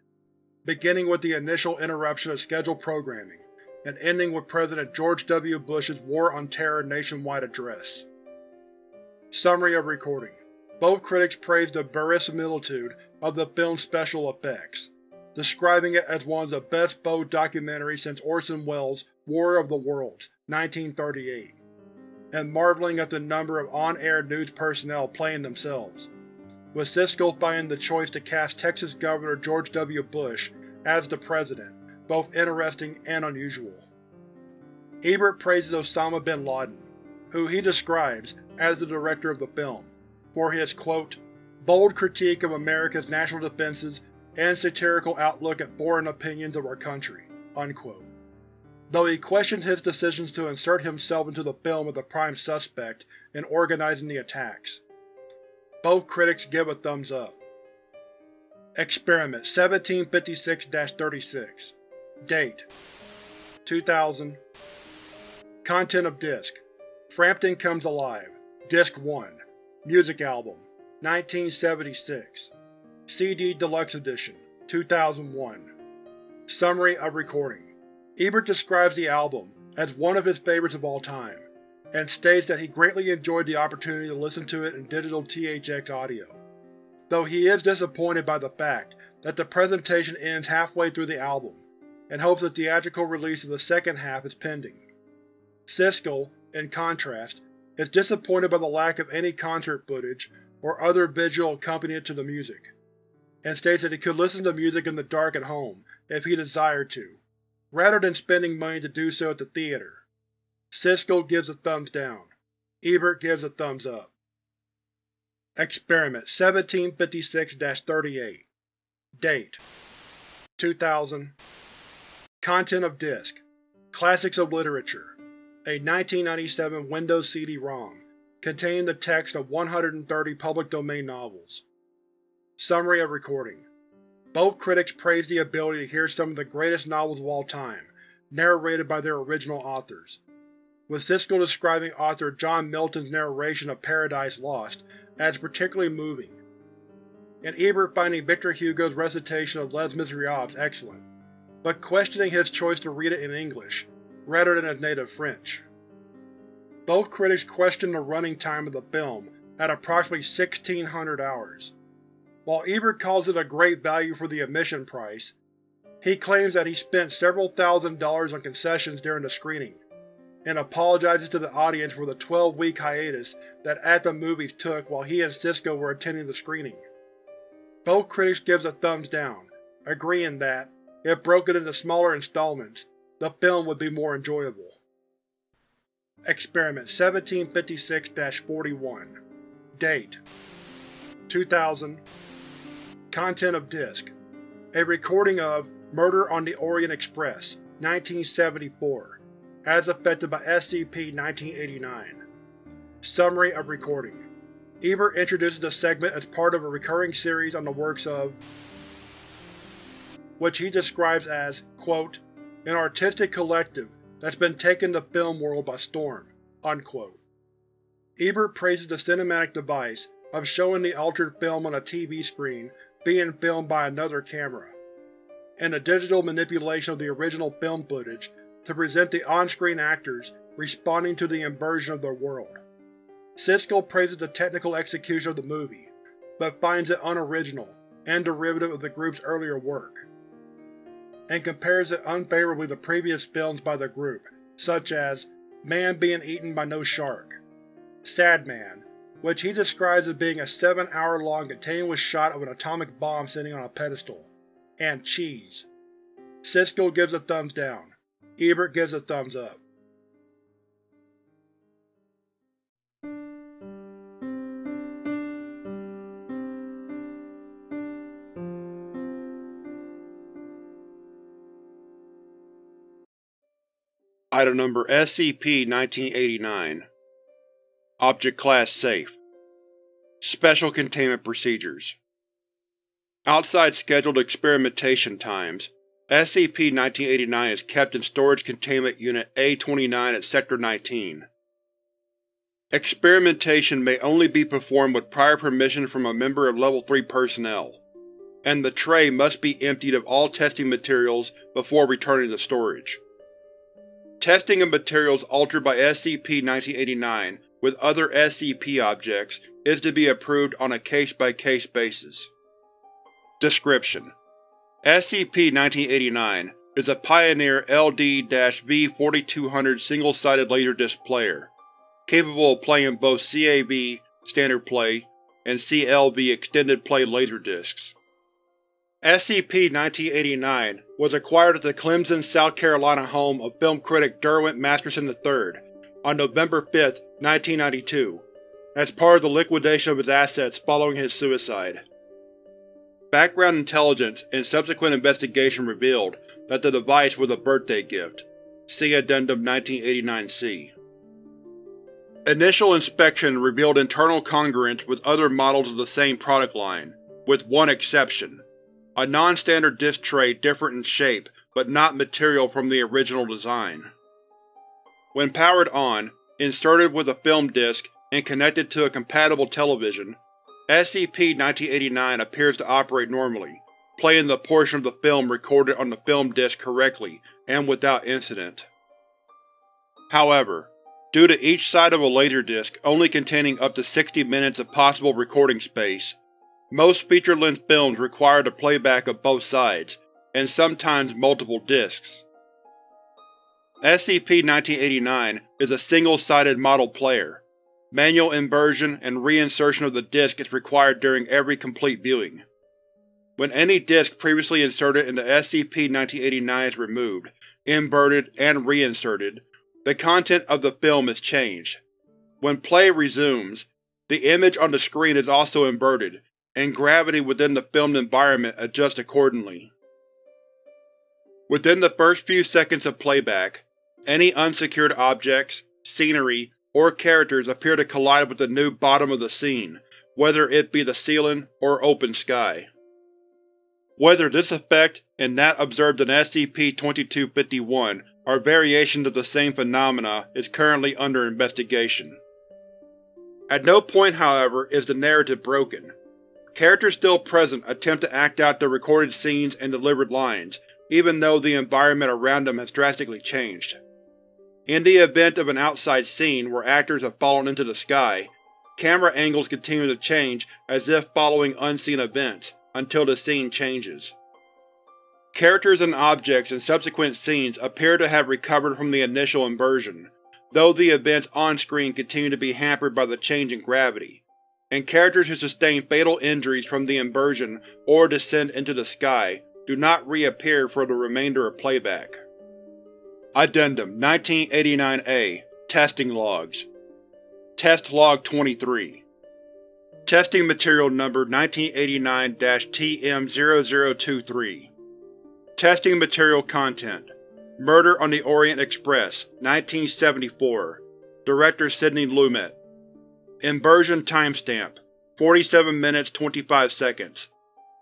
beginning with the initial interruption of scheduled programming and ending with President George W. Bush's War on Terror nationwide address. Summary of recording. Both critics praised the verisimilitude of the film's special effects, describing it as one of the best faux documentaries since Orson Welles' War of the Worlds, nineteen thirty-eight, and marveling at the number of on-air news personnel playing themselves, with Siskel finding the choice to cast Texas Governor George W. Bush as the president both interesting and unusual. Ebert praises Osama bin Laden, who he describes as the director of the film, for his, quote, bold critique of America's national defenses and satirical outlook at foreign opinions of our country, unquote, though he questions his decisions to insert himself into the film as the prime suspect in organizing the attacks. Both critics give a thumbs up. Experiment seventeen fifty-six dash thirty-six. Date two thousand. Content of Disc: Frampton Comes Alive, Disc one. Music Album, nineteen seventy-six. C D Deluxe Edition, two thousand one. Summary of recording. Ebert describes the album as one of his favorites of all time, and states that he greatly enjoyed the opportunity to listen to it in digital T H X audio, though he is disappointed by the fact that the presentation ends halfway through the album, and hopes the theatrical release of the second half is pending. Siskel, in contrast, is disappointed by the lack of any concert footage or other visual accompaniment to the music, and states that he could listen to music in the dark at home if he desired to, rather than spending money to do so at the theater. Siskel gives a thumbs down. Ebert gives a thumbs up. Experiment seventeen fifty-six dash thirty-eight. Date two thousand. Content of Disc: Classics of Literature, a nineteen ninety-seven Windows C D ROM containing the text of one hundred thirty public domain novels. Summary of recording. Both critics praised the ability to hear some of the greatest novels of all time, narrated by their original authors, with Siskel describing author John Milton's narration of Paradise Lost as particularly moving, and Ebert finding Victor Hugo's recitation of Les Miserables excellent, but questioning his choice to read it in English rather than his native French. Both critics questioned the running time of the film at approximately sixteen hundred hours. While Ebert calls it a great value for the admission price, he claims that he spent several thousand dollars on concessions during the screening, and apologizes to the audience for the twelve-week hiatus that At the Movies took while he and Siskel were attending the screening. Both critics give a thumbs down, agreeing that, if broken into smaller installments, the film would be more enjoyable. Experiment seventeen fifty-six dash forty-one. Date two thousand. Content of Disc: a recording of Murder on the Orient Express, nineteen seventy-four, as affected by S C P nineteen eighty-nine. Summary of recording. Ebert introduces the segment as part of a recurring series on the works of, which he describes as, quote, an artistic collective that's been taking the film world by storm, unquote. Ebert praises the cinematic device of showing the altered film on a T V screen being filmed by another camera, and the digital manipulation of the original film footage to present the on-screen actors responding to the inversion of their world. Siskel praises the technical execution of the movie, but finds it unoriginal and derivative of the group's earlier work, and compares it unfavorably to previous films by the group, such as Man Being Eaten by No Shark, Sad Man, which he describes as being a seven-hour-long continuous shot of an atomic bomb sitting on a pedestal, and Cheese. Siskel gives a thumbs down. Ebert gives a thumbs up. Item number S C P nineteen eighty-nine. Object Class Safe. Special Containment Procedures. Outside scheduled experimentation times, S C P nineteen eighty-nine is kept in Storage Containment Unit A twenty-nine at Sector nineteen. Experimentation may only be performed with prior permission from a member of Level three personnel, and the tray must be emptied of all testing materials before returning to storage. Testing of materials altered by S C P nineteen eighty-nine with other S C P objects is to be approved on a case-by-case basis. Description: S C P nineteen eighty-nine is a Pioneer L D V forty-two hundred single-sided Laserdisc player, capable of playing both C A B standard play and C L B extended play Laserdiscs. S C P nineteen eighty-nine was acquired at the Clemson, South Carolina home of film critic Derwent Masterson the third on November fifth, nineteen ninety-two, as part of the liquidation of his assets following his suicide. Background intelligence and subsequent investigation revealed that the device was a birthday gift. See Addendum nineteen eighty-nine C. Initial inspection revealed internal congruence with other models of the same product line, with one exception: a non-standard disc tray different in shape but not material from the original design. When powered on, inserted with a film disc, and connected to a compatible television, S C P nineteen eighty-nine appears to operate normally, playing the portion of the film recorded on the film disc correctly and without incident. However, due to each side of a Laserdisc only containing up to sixty minutes of possible recording space, most feature-length films require the playback of both sides, and sometimes multiple discs. S C P nineteen eighty-nine is a single-sided model player. Manual inversion and reinsertion of the disc is required during every complete viewing. When any disc previously inserted into S C P nineteen eighty-nine is removed, inverted, and reinserted, the content of the film is changed. When play resumes, the image on the screen is also inverted, and gravity within the filmed environment adjusts accordingly. Within the first few seconds of playback, any unsecured objects, scenery, or characters appear to collide with the new bottom of the scene, whether it be the ceiling or open sky. Whether this effect and that observed in S C P twenty-two fifty-one are variations of the same phenomena is currently under investigation. At no point, however, is the narrative broken. Characters still present attempt to act out their recorded scenes and delivered lines, even though the environment around them has drastically changed. In the event of an outside scene where actors have fallen into the sky, camera angles continue to change as if following unseen events, until the scene changes. Characters and objects in subsequent scenes appear to have recovered from the initial inversion, though the events on-screen continue to be hampered by the change in gravity, and characters who sustain fatal injuries from the inversion or descend into the sky do not reappear for the remainder of playback. Addendum nineteen eighty-nine A, Testing Logs. Test Log twenty-three. Testing Material Number nineteen eighty-nine T M zero zero two three. Testing Material Content: Murder on the Orient Express, nineteen seventy-four. Director Sidney Lumet. Inversion timestamp forty-seven minutes twenty-five seconds.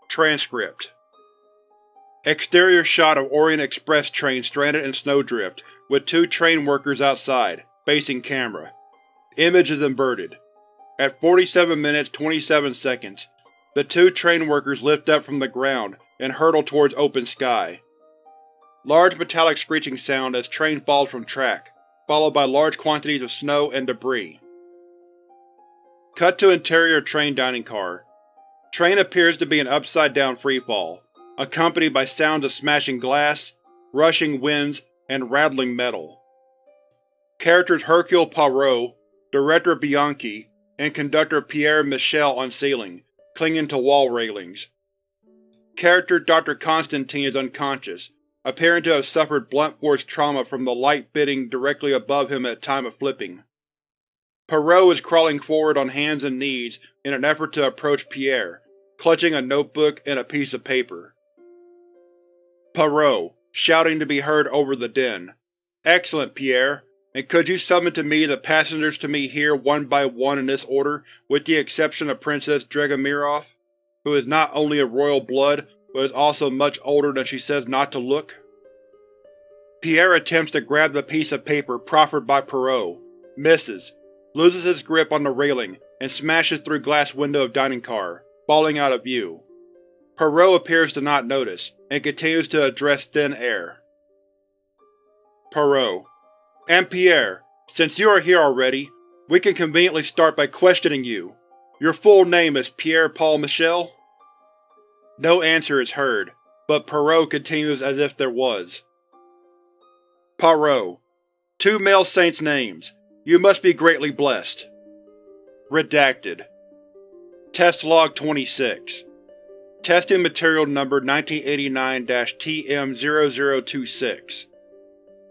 Transcript. Exterior shot of Orient Express train stranded in snowdrift, with two train workers outside, facing camera. Image is inverted. At forty-seven minutes twenty-seven seconds, the two train workers lift up from the ground and hurtle towards open sky. Large metallic screeching sound as train falls from track, followed by large quantities of snow and debris. Cut to interior train dining car. Train appears to be in upside-down freefall, accompanied by sounds of smashing glass, rushing winds, and rattling metal. Characters Hercule Poirot, Director Bianchi, and Conductor Pierre Michel on ceiling, clinging to wall railings. Character Doctor Constantine is unconscious, appearing to have suffered blunt force trauma from the light biting directly above him at the time of flipping. Poirot is crawling forward on hands and knees in an effort to approach Pierre, clutching a notebook and a piece of paper. Poirot, shouting to be heard over the din. "Excellent, Pierre, and could you summon to me the passengers to me here one by one in this order, with the exception of Princess Dragomirov, who is not only of royal blood, but is also much older than she says not to look?" Pierre attempts to grab the piece of paper proffered by Poirot, misses, loses his grip on the railing, and smashes through glass window of dining car, falling out of view. Poirot appears to not notice, and continues to address thin air. Poirot: "And Pierre, since you are here already, we can conveniently start by questioning you. Your full name is Pierre Paul Michel?" No answer is heard, but Poirot continues as if there was. Poirot: "Two male saints' names. You must be greatly blessed." Redacted. Test Log twenty-six. Testing Material Number nineteen eighty-nine T M zero zero two six.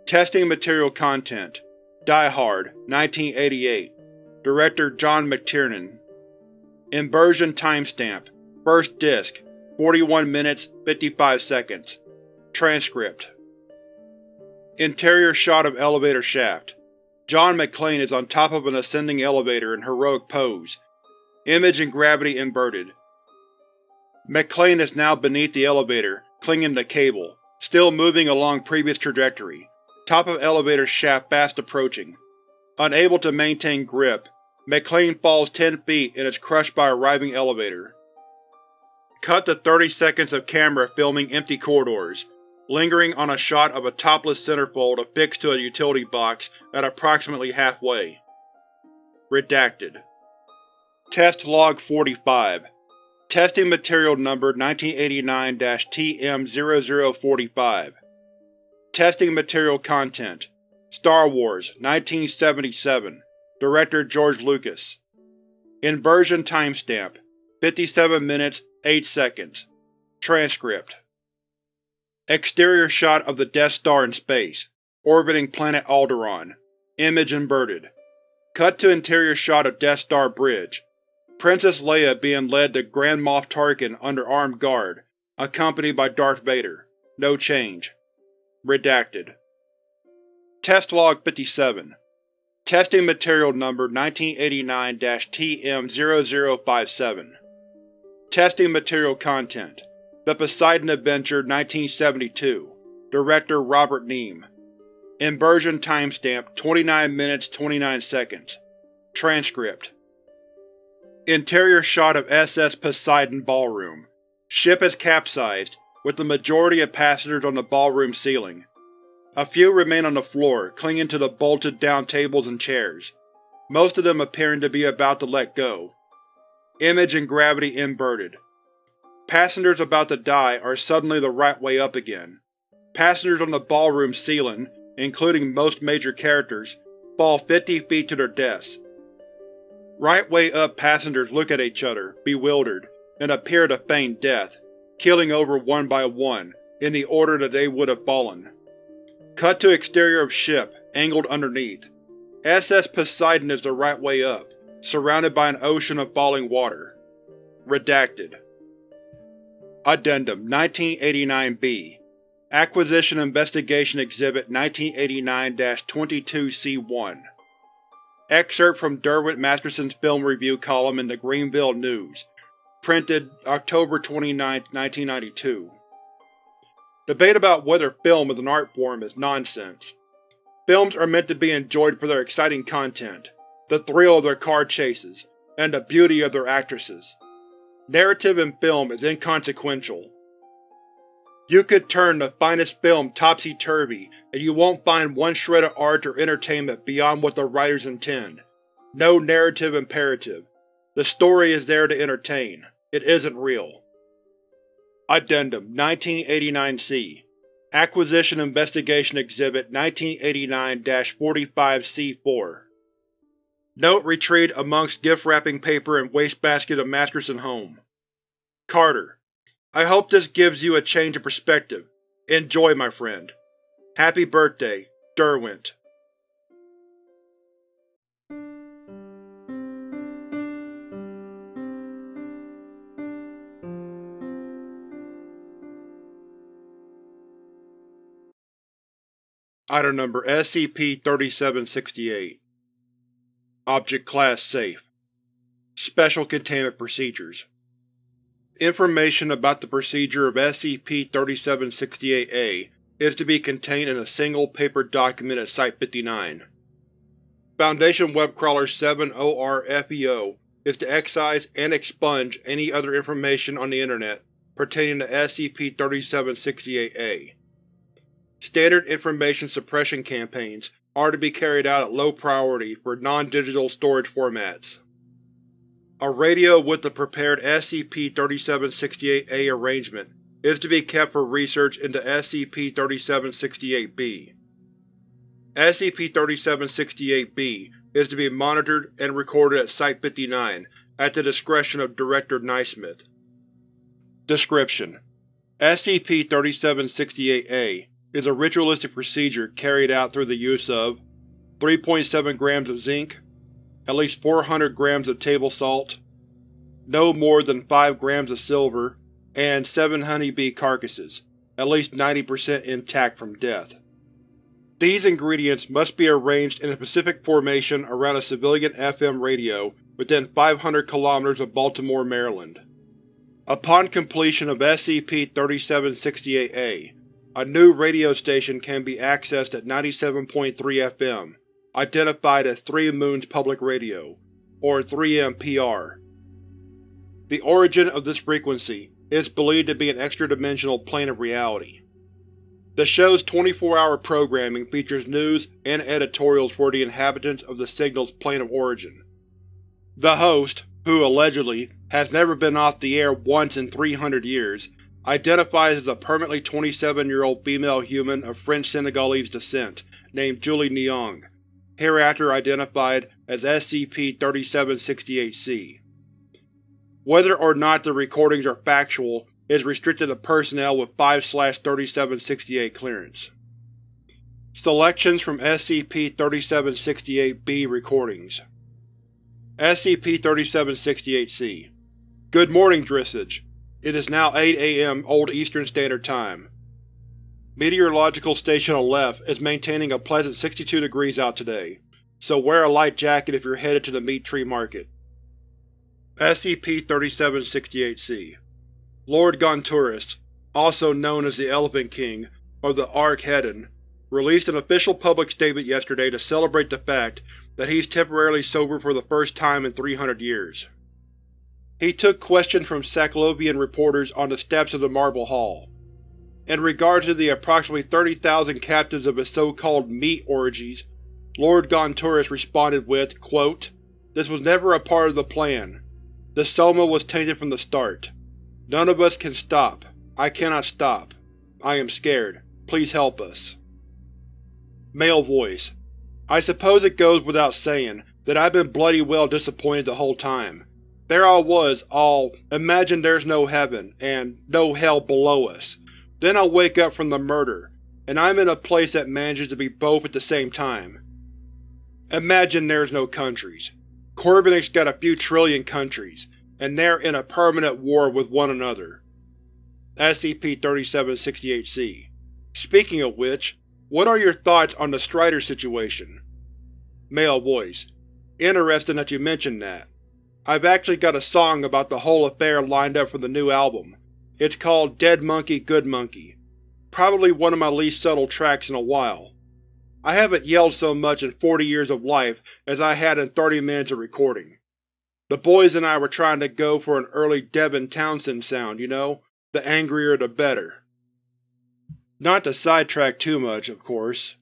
Testing Material Content: Die Hard, nineteen eighty-eight. Director John McTiernan. Inversion Timestamp First Disc forty-one minutes, fifty-five seconds. Transcript. Interior shot of elevator shaft. John McClane is on top of an ascending elevator in heroic pose. Image and gravity inverted. McClane is now beneath the elevator, clinging to cable, still moving along previous trajectory. Top of elevator shaft fast approaching. Unable to maintain grip, McClane falls ten feet and is crushed by arriving elevator. Cut to thirty seconds of camera filming empty corridors, lingering on a shot of a topless centerfold affixed to a utility box at approximately halfway. Redacted. Test Log forty-five. Testing Material Number nineteen eighty-nine T M zero zero four five. Testing Material Content: Star Wars, nineteen seventy-seven. Director George Lucas. Inversion Timestamp fifty-seven minutes, eight seconds. Transcript. Exterior shot of the Death Star in space, orbiting planet Alderaan. Image inverted. Cut to interior shot of Death Star bridge. Princess Leia being led to Grand Moff Tarkin under armed guard, accompanied by Darth Vader. No change. Redacted. Test Log fifty-seven. Testing Material Number nineteen eighty-nine T M zero zero five seven. Testing Material Content: The Poseidon Adventure, nineteen seventy-two. Director Robert Neame. Inversion Timestamp twenty-nine minutes, twenty-nine seconds. Transcript. Interior shot of S S Poseidon Ballroom. Ship has capsized, with the majority of passengers on the ballroom ceiling. A few remain on the floor, clinging to the bolted-down tables and chairs, most of them appearing to be about to let go. Image and gravity inverted. Passengers about to die are suddenly the right way up again. Passengers on the ballroom ceiling, including most major characters, fall fifty feet to their deaths. Right way up passengers look at each other, bewildered, and appear to feign death, killing over one by one, in the order that they would have fallen. Cut to exterior of ship, angled underneath. S S Poseidon is the right way up, surrounded by an ocean of falling water. Redacted. Addendum nineteen eighty-nine B. Acquisition Investigation Exhibit nineteen eighty-nine twenty-two C one. Excerpt from Derwent Masterson's film review column in the Greenville News, printed October twenty-ninth, nineteen ninety-two. Debate about whether film is an art form is nonsense. Films are meant to be enjoyed for their exciting content, the thrill of their car chases, and the beauty of their actresses. Narrative in film is inconsequential. You could turn the finest film topsy-turvy and you won't find one shred of art or entertainment beyond what the writers intend. No narrative imperative. The story is there to entertain. It isn't real. Addendum nineteen eighty-nine C Acquisition Investigation Exhibit nineteen eighty-nine dash forty-five C four Note retrieved amongst gift wrapping paper and wastebasket of Masterson home. Carter, I hope this gives you a change of perspective. Enjoy, my friend. Happy birthday, Derwent. Item number S C P thirty-seven sixty-eight. Object Class Safe. Special Containment Procedures. Information about the procedure of S C P thirty-seven sixty-eight A is to be contained in a single paper document at Site fifty-nine. Foundation Webcrawler seven O R F E O is to excise and expunge any other information on the Internet pertaining to S C P thirty-seven sixty-eight A. Standard information suppression campaigns are to be carried out at low priority for non-digital storage formats. A radio with the prepared S C P thirty-seven sixty-eight A arrangement is to be kept for research into S C P thirty-seven sixty-eight B. S C P thirty-seven sixty-eight B is to be monitored and recorded at Site fifty-nine at the discretion of Director Naismith. Description: S C P thirty-seven sixty-eight A is a ritualistic procedure carried out through the use of three point seven grams of zinc, at least four hundred grams of table salt, no more than five grams of silver, and seven honeybee carcasses, at least ninety percent intact from death. These ingredients must be arranged in a specific formation around a civilian F M radio within five hundred kilometers of Baltimore, Maryland. Upon completion of S C P thirty-seven sixty-eight A, a new radio station can be accessed at ninety-seven point three F M, identified as Three Moons Public Radio, or three M P R. The origin of this frequency is believed to be an extra-dimensional plane of reality. The show's twenty-four hour programming features news and editorials for the inhabitants of the signal's plane of origin. The host, who allegedly has never been off the air once in three hundred years, identifies as a permanently twenty-seven-year-old female human of French-Senegalese descent named Julie Nyong, hereafter identified as S C P thirty-seven sixty-eight C. Whether or not the recordings are factual is restricted to personnel with five slash thirty-seven sixty-eight clearance. Selections from S C P thirty-seven sixty-eight B recordings. S C P thirty-seven sixty-eight C. Good morning, Drissage. It is now eight A M Old Eastern Standard Time. Meteorological Station Aleph is maintaining a pleasant sixty-two degrees out today, so wear a light jacket if you're headed to the meat tree market. S C P thirty-seven sixty-eight C. Lord Gonturus, also known as the Elephant King or the Ark Hedon, released an official public statement yesterday to celebrate the fact that he's temporarily sober for the first time in three hundred years. He took questions from Saklovian reporters on the steps of the Marble Hall. In regard to the approximately thirty thousand captives of his so-called meat orgies, Lord Gonturus responded with, quote, "This was never a part of the plan. The Soma was tainted from the start. None of us can stop. I cannot stop. I am scared. Please help us." Male voice: I suppose it goes without saying that I've been bloody well disappointed the whole time. There I was, all, imagine there's no heaven, and no hell below us. Then I wake up from the murder, and I'm in a place that manages to be both at the same time. Imagine there's no countries. Corbinic's got a few trillion countries, and they're in a permanent war with one another. S C P thirty-seven sixty-eight C. Speaking of which, what are your thoughts on the Strider situation? Male voice: Interesting that you mentioned that. I've actually got a song about the whole affair lined up for the new album. It's called Dead Monkey, Good Monkey. Probably one of my least subtle tracks in a while. I haven't yelled so much in forty years of life as I had in thirty minutes of recording. The boys and I were trying to go for an early Devin Townsend sound, you know? The angrier the better. Not to sidetrack too much, of course.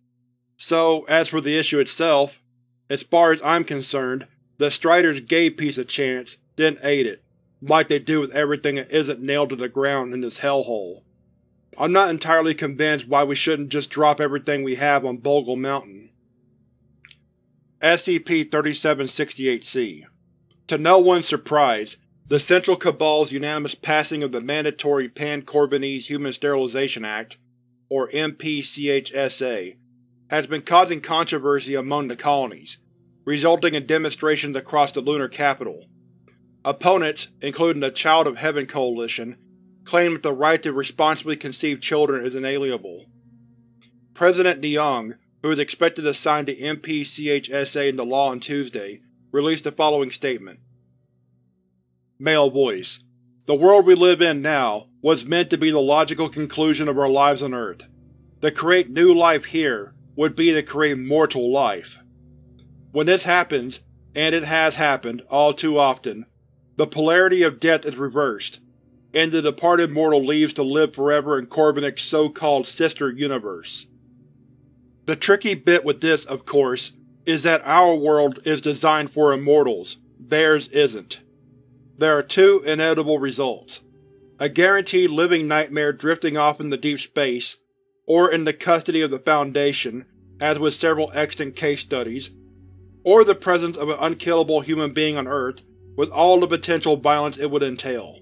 So, as for the issue itself, as far as I'm concerned, the Striders gave peace a chance, then ate it, like they do with everything that isn't nailed to the ground in this hellhole. I'm not entirely convinced why we shouldn't just drop everything we have on Bogle Mountain. S C P thirty-seven sixty-eight C. To no one's surprise, the Central Cabal's unanimous passing of the Mandatory Pan-Corbinese Human Sterilization Act, or M P C H S A, has been causing controversy among the colonies, resulting in demonstrations across the lunar capital. Opponents, including the Child of Heaven Coalition, claim that the right to responsibly conceive children is inalienable. President DeYoung, who is expected to sign the M P C H S A into law on Tuesday, released the following statement. Male voice. The world we live in now was meant to be the logical conclusion of our lives on Earth. To create new life here would be to create mortal life. When this happens, and it has happened all too often, the polarity of death is reversed, and the departed mortal leaves to live forever in Corvinek's so-called sister universe. The tricky bit with this, of course, is that our world is designed for immortals, theirs isn't. There are two inevitable results: a guaranteed living nightmare drifting off into deep space, or in the custody of the Foundation, as with several extant case studies, or the presence of an unkillable human being on Earth with all the potential violence it would entail.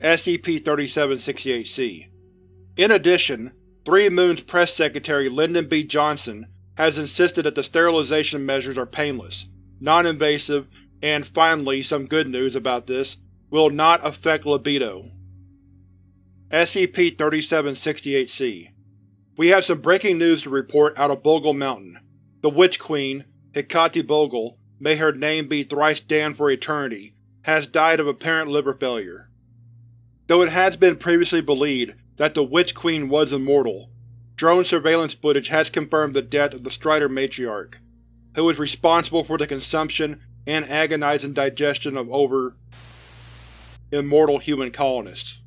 S C P thirty-seven sixty-eight C. In addition, Three Moons Press Secretary Lyndon B. Johnson has insisted that the sterilization measures are painless, non-invasive, and finally, some good news about this, will not affect libido. S C P thirty-seven sixty-eight C. We have some breaking news to report out of Bogle Mountain. The Witch Queen, Hecate Bogle, may her name be thrice damned for eternity, has died of apparent liver failure. Though it has been previously believed that the Witch Queen was immortal, drone surveillance footage has confirmed the death of the Strider Matriarch, who is responsible for the consumption and agonizing digestion of over immortal human colonists.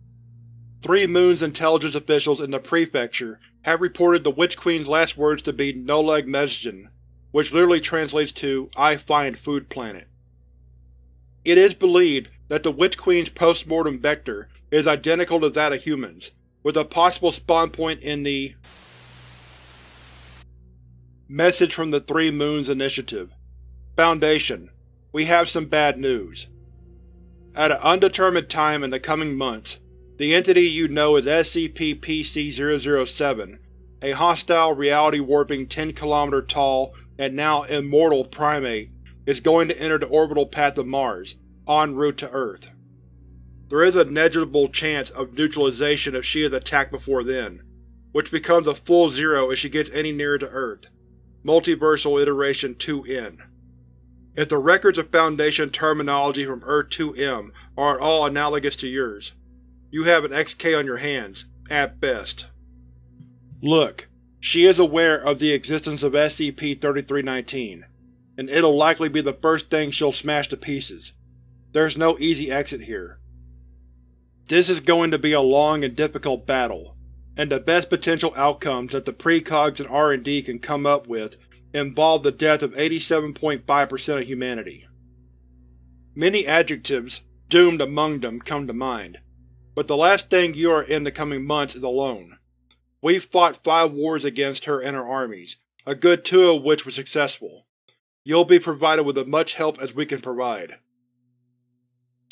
Three Moons intelligence officials in the prefecture have reported the Witch Queen's last words to be Noleg Mesjin, which literally translates to I find food planet. It is believed that the Witch Queen's postmortem vector is identical to that of humans, with a possible spawn point in the Message from the Three Moons Initiative. Foundation, we have some bad news. At an undetermined time in the coming months, the entity you know as S C P P C zero zero seven, a hostile, reality-warping ten kilometer tall and now immortal primate, is going to enter the orbital path of Mars, en route to Earth. There is a negligible chance of neutralization if she is attacked before then, which becomes a full zero if she gets any nearer to Earth. Multiversal Iteration two N. If the records of Foundation terminology from Earth two M are at all analogous to yours, you have an X K on your hands, at best. Look, she is aware of the existence of S C P thirty-three nineteen, and it'll likely be the first thing she'll smash to pieces. There's no easy exit here. This is going to be a long and difficult battle, and the best potential outcomes that the precogs and R and D can come up with involve the death of eighty-seven point five percent of humanity. Many adjectives, doomed among them, come to mind. But the last thing you are in the coming months is alone. We've fought five wars against her and her armies, a good two of which were successful. You'll be provided with as much help as we can provide.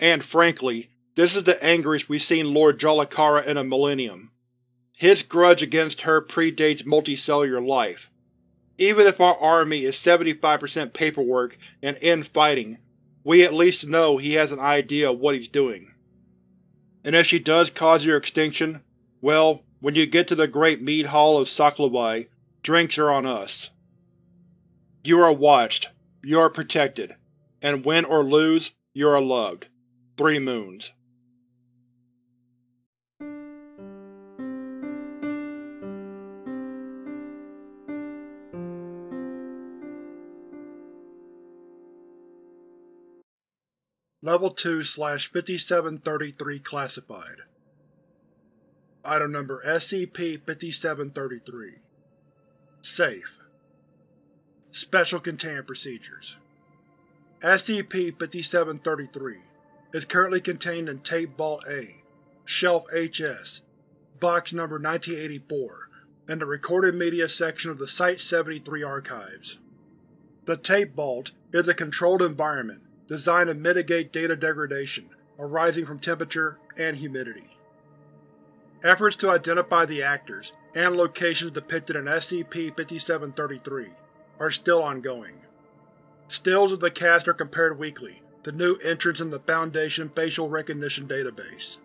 And frankly, this is the angriest we've seen Lord Jalakara in a millennium. His grudge against her predates multicellular life. Even if our army is seventy-five percent paperwork and end fighting, we at least know he has an idea of what he's doing. And if she does cause your extinction, well, when you get to the Great Mead Hall of Saklavai, drinks are on us. You are watched, you are protected, and win or lose, you are loved. Three moons. Level two fifty-seven thirty-three Classified. Item Number S C P fifty-seven thirty-three. Safe. Special Containment Procedures. S C P fifty-seven thirty-three is currently contained in Tape Vault A, Shelf H S, Box Number nineteen eighty-four, in the Recorded Media section of the Site seventy-three Archives. The Tape Vault is a controlled environment designed to mitigate data degradation arising from temperature and humidity. Efforts to identify the actors and locations depicted in S C P fifty-seven thirty-three are still ongoing. Stills of the cast are compared weekly to new entrants in the Foundation facial recognition database.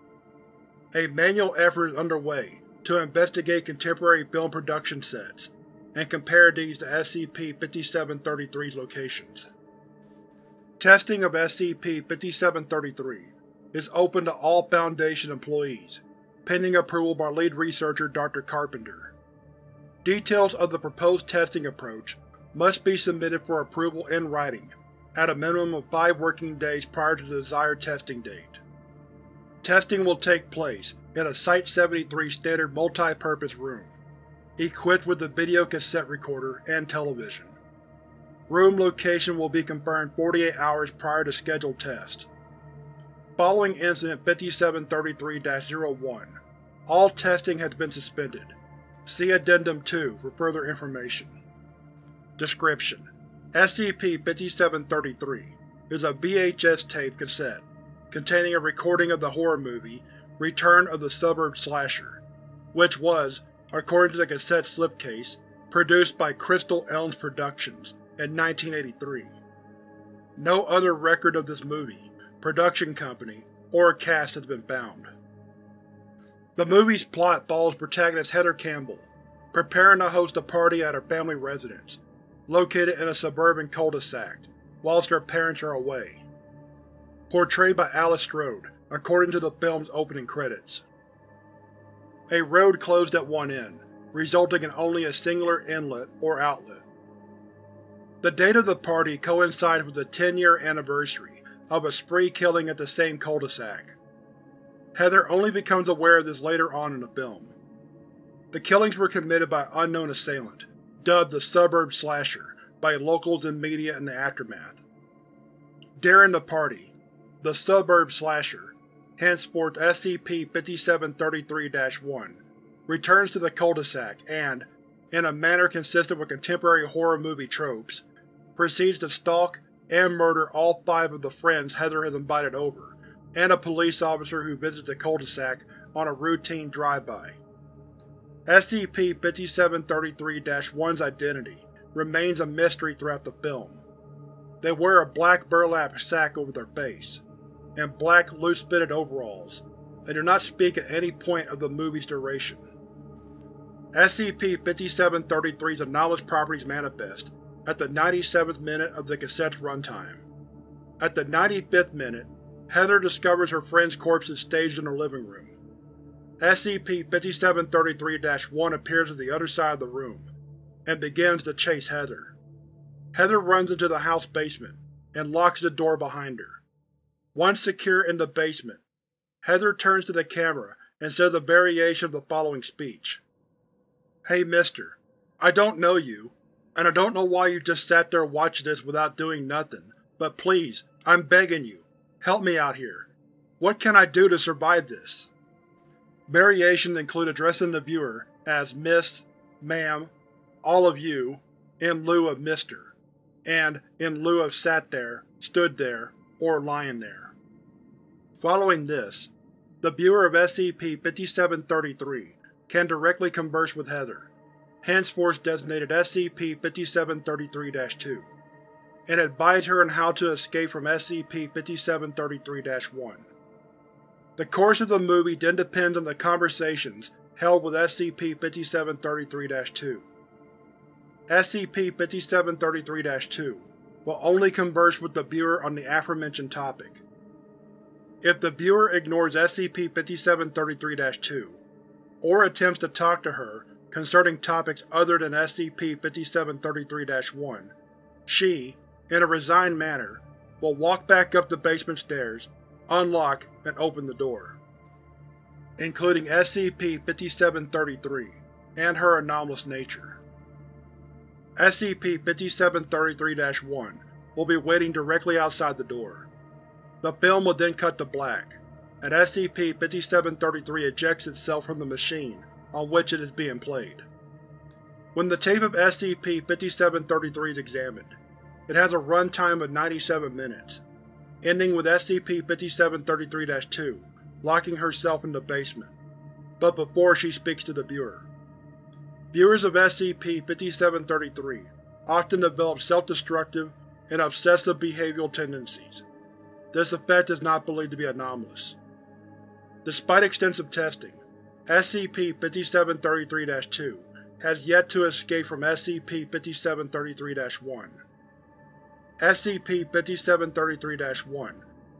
A manual effort is underway to investigate contemporary film production sets and compare these to S C P fifty-seven thirty-three's locations. Testing of S C P fifty-seven thirty-three is open to all Foundation employees, pending approval by lead researcher Doctor Carpenter. Details of the proposed testing approach must be submitted for approval in writing at a minimum of five working days prior to the desired testing date. Testing will take place in a Site seventy-three standard multi-purpose room, equipped with a video cassette recorder and television. Room location will be confirmed forty-eight hours prior to scheduled test. Following Incident fifty-seven thirty-three dash zero one, all testing has been suspended. See Addendum two for further information. Description: S C P fifty-seven thirty-three is a V H S tape cassette containing a recording of the horror movie Return of the Suburb Slasher, which was, according to the cassette slipcase, produced by Crystal Elms Productions in nineteen eighty-three. No other record of this movie, production company, or cast has been found. The movie's plot follows protagonist Heather Campbell, preparing to host a party at her family residence, located in a suburban cul-de-sac, whilst her parents are away. Portrayed by Alice Strode, according to the film's opening credits. A road closed at one end, resulting in only a singular inlet or outlet. The date of the party coincides with the ten-year anniversary of a spree killing at the same cul-de-sac. Heather only becomes aware of this later on in the film. The killings were committed by an unknown assailant, dubbed the Suburb Slasher by locals and media in the aftermath. During the party, the Suburb Slasher, henceforth S C P fifty-seven thirty-three dash one, returns to the cul-de-sac and, in a manner consistent with contemporary horror movie tropes, proceeds to stalk and murder all five of the friends Heather has invited over, and a police officer who visits the cul-de-sac on a routine drive-by. S C P fifty-seven thirty-three dash one's identity remains a mystery throughout the film. They wear a black burlap sack over their face, and black loose-fitted overalls, and do not speak at any point of the movie's duration. S C P fifty-seven thirty-three's acknowledged properties manifest at the ninety-seventh minute of the cassette's runtime. At the ninety-fifth minute, Heather discovers her friend's corpses staged in her living room. S C P fifty-seven thirty-three dash one appears at the other side of the room, and begins to chase Heather. Heather runs into the house basement, and locks the door behind her. Once secure in the basement, Heather turns to the camera and says a variation of the following speech. "Hey mister, I don't know you, and I don't know why you just sat there watching this without doing nothing, but please, I'm begging you, help me out here. What can I do to survive this?" Variations include addressing the viewer as Miss, Ma'am, All of You, in lieu of Mister, and in lieu of Sat There, Stood There, or Lying There. Following this, the viewer of S C P fifty-seven thirty-three can directly converse with Heather, henceforth designated S C P fifty-seven thirty-three dash two, and advise her on how to escape from S C P fifty-seven thirty-three dash one. The course of the movie then depends on the conversations held with S C P fifty-seven thirty-three dash two. S C P fifty-seven thirty-three dash two will only converse with the viewer on the aforementioned topic. If the viewer ignores S C P fifty-seven thirty-three dash two, or attempts to talk to her concerning topics other than S C P fifty-seven thirty-three dash one, she, in a resigned manner, will walk back up the basement stairs, unlock, and open the door, including S C P fifty-seven thirty-three and her anomalous nature. S C P fifty-seven thirty-three dash one will be waiting directly outside the door. The film will then cut to black, and S C P fifty-seven thirty-three ejects itself from the machine on which it is being played. When the tape of S C P fifty-seven thirty-three is examined, it has a runtime of ninety-seven minutes, ending with S C P fifty-seven thirty-three dash two locking herself in the basement, but before she speaks to the viewer. Viewers of S C P fifty-seven thirty-three often develop self-destructive and obsessive behavioral tendencies. This effect is not believed to be anomalous. Despite extensive testing, S C P fifty-seven thirty-three dash two has yet to escape from S C P fifty-seven thirty-three dash one. S C P fifty-seven thirty-three dash one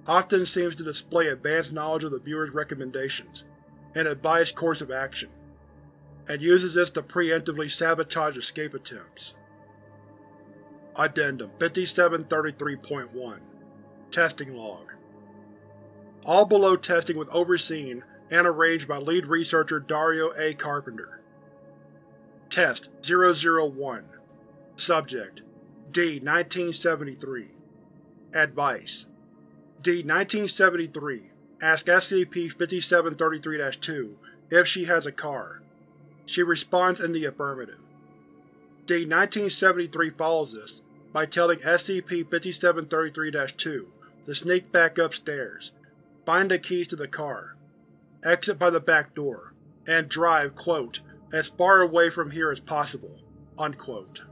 often seems to display advanced knowledge of the viewer's recommendations and advised course of action, and uses this to preemptively sabotage escape attempts. Addendum fifty-seven thirty-three point one Testing Log. All below testing was overseen and arranged by lead researcher Dario A. Carpenter. Test zero zero one. Subject: D nineteen seventy-three. Advice: D nineteen seventy-three asks S C P fifty-seven thirty-three dash two if she has a car. She responds in the affirmative. D nineteen seventy-three follows this by telling S C P fifty-seven thirty-three dash two to sneak back upstairs, find the keys to the car, exit by the back door, and drive, quote, as far away from here as possible, unquote.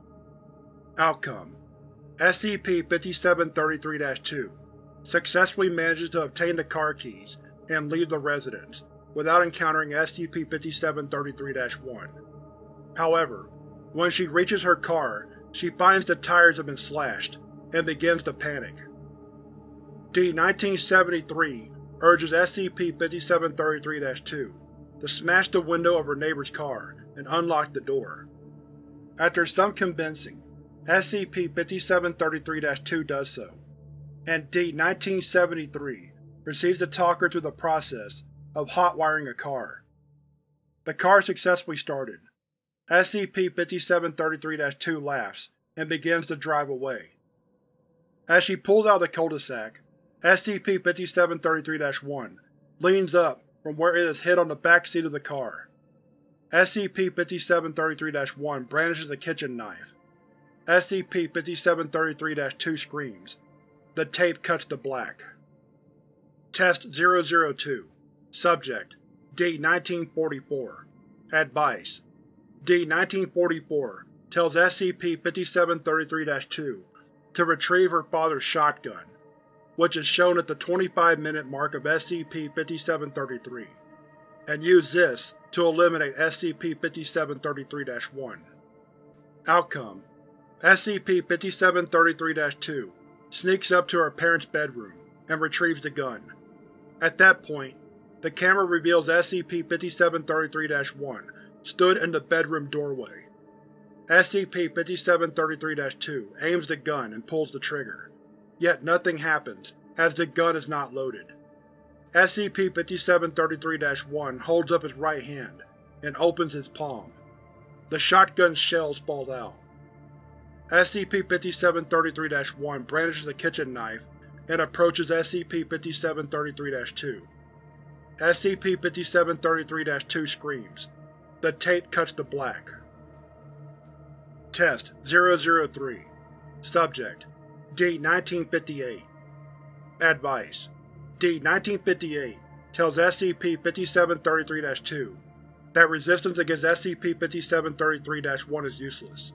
Outcome: S C P fifty-seven thirty-three dash two successfully manages to obtain the car keys and leave the residence without encountering S C P fifty-seven thirty-three dash one. However, when she reaches her car, she finds the tires have been slashed and begins to panic. D nineteen seventy-three urges S C P fifty-seven thirty-three dash two to smash the window of her neighbor's car and unlock the door. After some convincing, S C P fifty-seven thirty-three dash two does so, and D nineteen seventy-three proceeds to talk her through the process of hotwiring a car. The car successfully started. S C P fifty-seven thirty-three dash two laughs and begins to drive away. As she pulls out of the cul-de-sac, S C P fifty-seven thirty-three dash one leans up from where it is hit on the back seat of the car. S C P fifty-seven thirty-three dash one brandishes a kitchen knife. S C P fifty-seven thirty-three dash two screams. The tape cuts to black. Test zero zero two. Subject: D nineteen forty-four. Advice: D nineteen forty-four tells S C P fifty-seven thirty-three dash two to retrieve her father's shotgun, which is shown at the twenty-five minute mark of S C P fifty-seven thirty-three, and use this to eliminate S C P fifty-seven thirty-three dash one. Outcome: S C P fifty-seven thirty-three dash two sneaks up to her parents' bedroom and retrieves the gun. At that point, the camera reveals S C P fifty-seven thirty-three dash one stood in the bedroom doorway. S C P fifty-seven thirty-three dash two aims the gun and pulls the trigger, yet nothing happens as the gun is not loaded. S C P fifty-seven thirty-three dash one holds up his right hand and opens his palm. The shotgun's shells fall out. S C P fifty-seven thirty-three dash one brandishes a kitchen knife and approaches S C P fifty-seven thirty-three dash two. S C P fifty-seven thirty-three dash two screams. The tape cuts to black. Test zero zero three. Subject: D nineteen fifty-eight. Advice: D nineteen fifty-eight tells S C P fifty-seven thirty-three dash two that resistance against S C P fifty-seven thirty-three dash one is useless,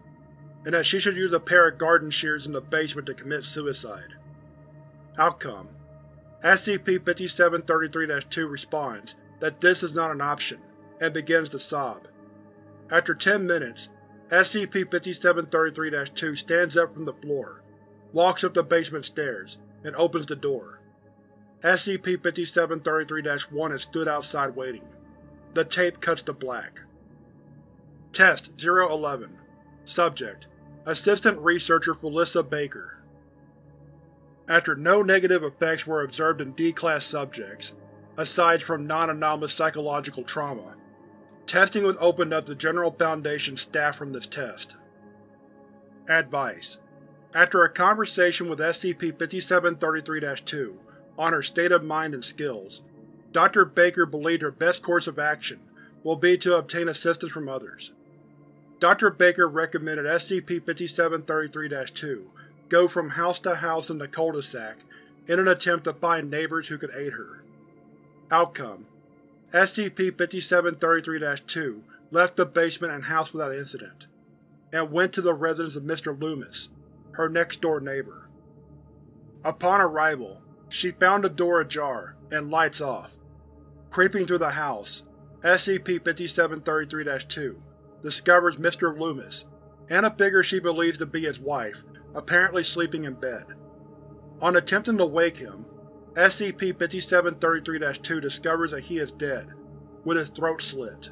and that she should use a pair of garden shears in the basement to commit suicide. Outcome: S C P fifty-seven thirty-three dash two responds that this is not an option, and begins to sob. After ten minutes, S C P fifty-seven thirty-three dash two stands up from the floor, walks up the basement stairs, and opens the door. S C P fifty-seven thirty-three dash one has stood outside waiting. The tape cuts to black. Test zero eleven. Subject: Assistant Researcher Felissa Baker. After no negative effects were observed in D-Class subjects, aside from non-anomalous psychological trauma, testing was opened up to General Foundation staff from this test. Advice: After a conversation with S C P fifty-seven thirty-three dash two on her state of mind and skills, Doctor Baker believed her best course of action will be to obtain assistance from others. Doctor Baker recommended S C P fifty-seven thirty-three dash two go from house to house in the cul-de-sac in an attempt to find neighbors who could aid her. Outcome: S C P fifty-seven thirty-three dash two left the basement and house without incident, and went to the residence of Mister Loomis, her next-door neighbor. Upon arrival, she found the door ajar and lights off. Creeping through the house, S C P fifty-seven thirty-three dash two discovers Mister Loomis and a figure she believes to be his wife, apparently sleeping in bed. On attempting to wake him, S C P fifty-seven thirty-three dash two discovers that he is dead, with his throat slit.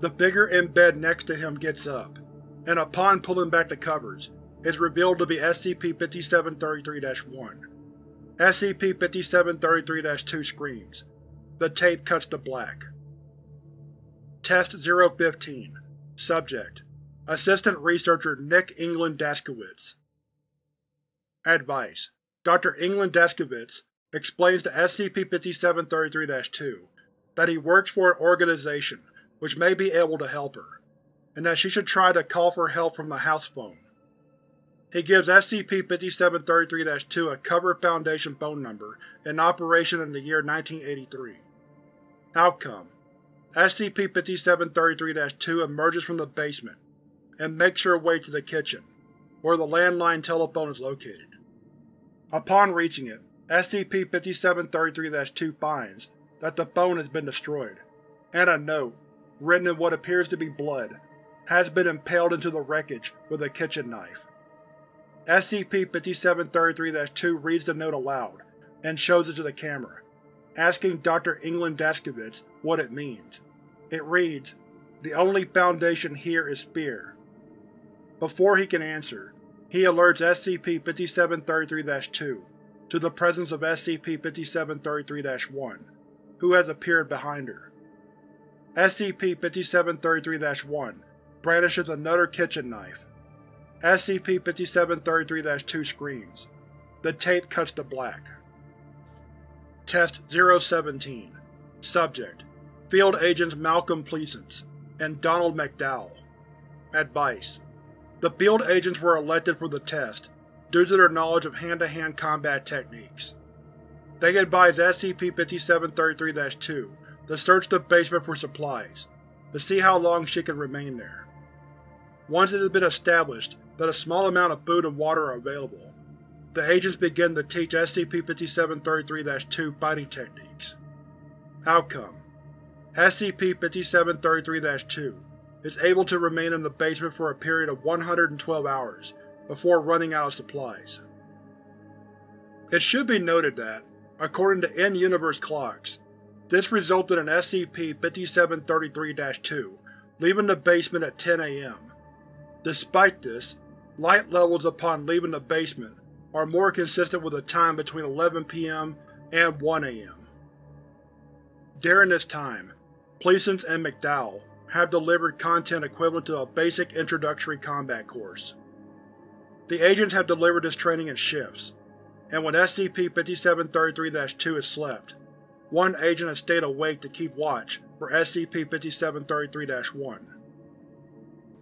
The figure in bed next to him gets up, and upon pulling back the covers, is revealed to be S C P fifty-seven thirty-three dash one. S C P fifty-seven thirty-three dash two screams. The tape cuts to black. Test zero fifteen. Subject: Assistant Researcher Nick England-Daskowitz. Advice: Doctor England-Daskowitz explains to S C P fifty-seven thirty-three dash two that he works for an organization which may be able to help her, and that she should try to call for help from the house phone. He gives S C P fifty-seven thirty-three dash two a Cover Foundation phone number in operation in the year nineteen eighty-three. Outcome: S C P fifty-seven thirty-three dash two emerges from the basement and makes her way to the kitchen, where the landline telephone is located. Upon reaching it, S C P fifty-seven thirty-three dash two finds that the phone has been destroyed, and a note, written in what appears to be blood, has been impaled into the wreckage with a kitchen knife. S C P fifty-seven thirty-three dash two reads the note aloud, and shows it to the camera, asking Doctor England-Daskowitz what it means. It reads, "The only foundation here is fear." Before he can answer, he alerts S C P fifty-seven thirty-three dash two to the presence of S C P fifty-seven thirty-three dash one, who has appeared behind her. S C P fifty-seven thirty-three dash one brandishes another kitchen knife. S C P fifty-seven thirty-three dash two screams. The tape cuts to black. Test zero seventeen. Subject: Field Agents Malcolm Pleasance and Donald McDowell. Advice: The field agents were elected for the test due to their knowledge of hand-to-hand combat techniques. They advised S C P fifty-seven thirty-three dash two to search the basement for supplies, to see how long she could remain there. Once it has been established that a small amount of food and water are available, the agents begin to teach S C P fifty-seven thirty-three dash two fighting techniques. Outcome: S C P fifty-seven thirty-three dash two is able to remain in the basement for a period of one hundred twelve hours before running out of supplies. It should be noted that, according to in-universe clocks, this resulted in S C P fifty-seven thirty-three dash two leaving the basement at ten A M Despite this, light levels upon leaving the basement are more consistent with a time between eleven P M and one A M During this time, Pleasance and McDowell have delivered content equivalent to a basic introductory combat course. The agents have delivered this training in shifts, and when S C P fifty-seven thirty-three dash two is slept, one agent has stayed awake to keep watch for S C P fifty-seven thirty-three dash one.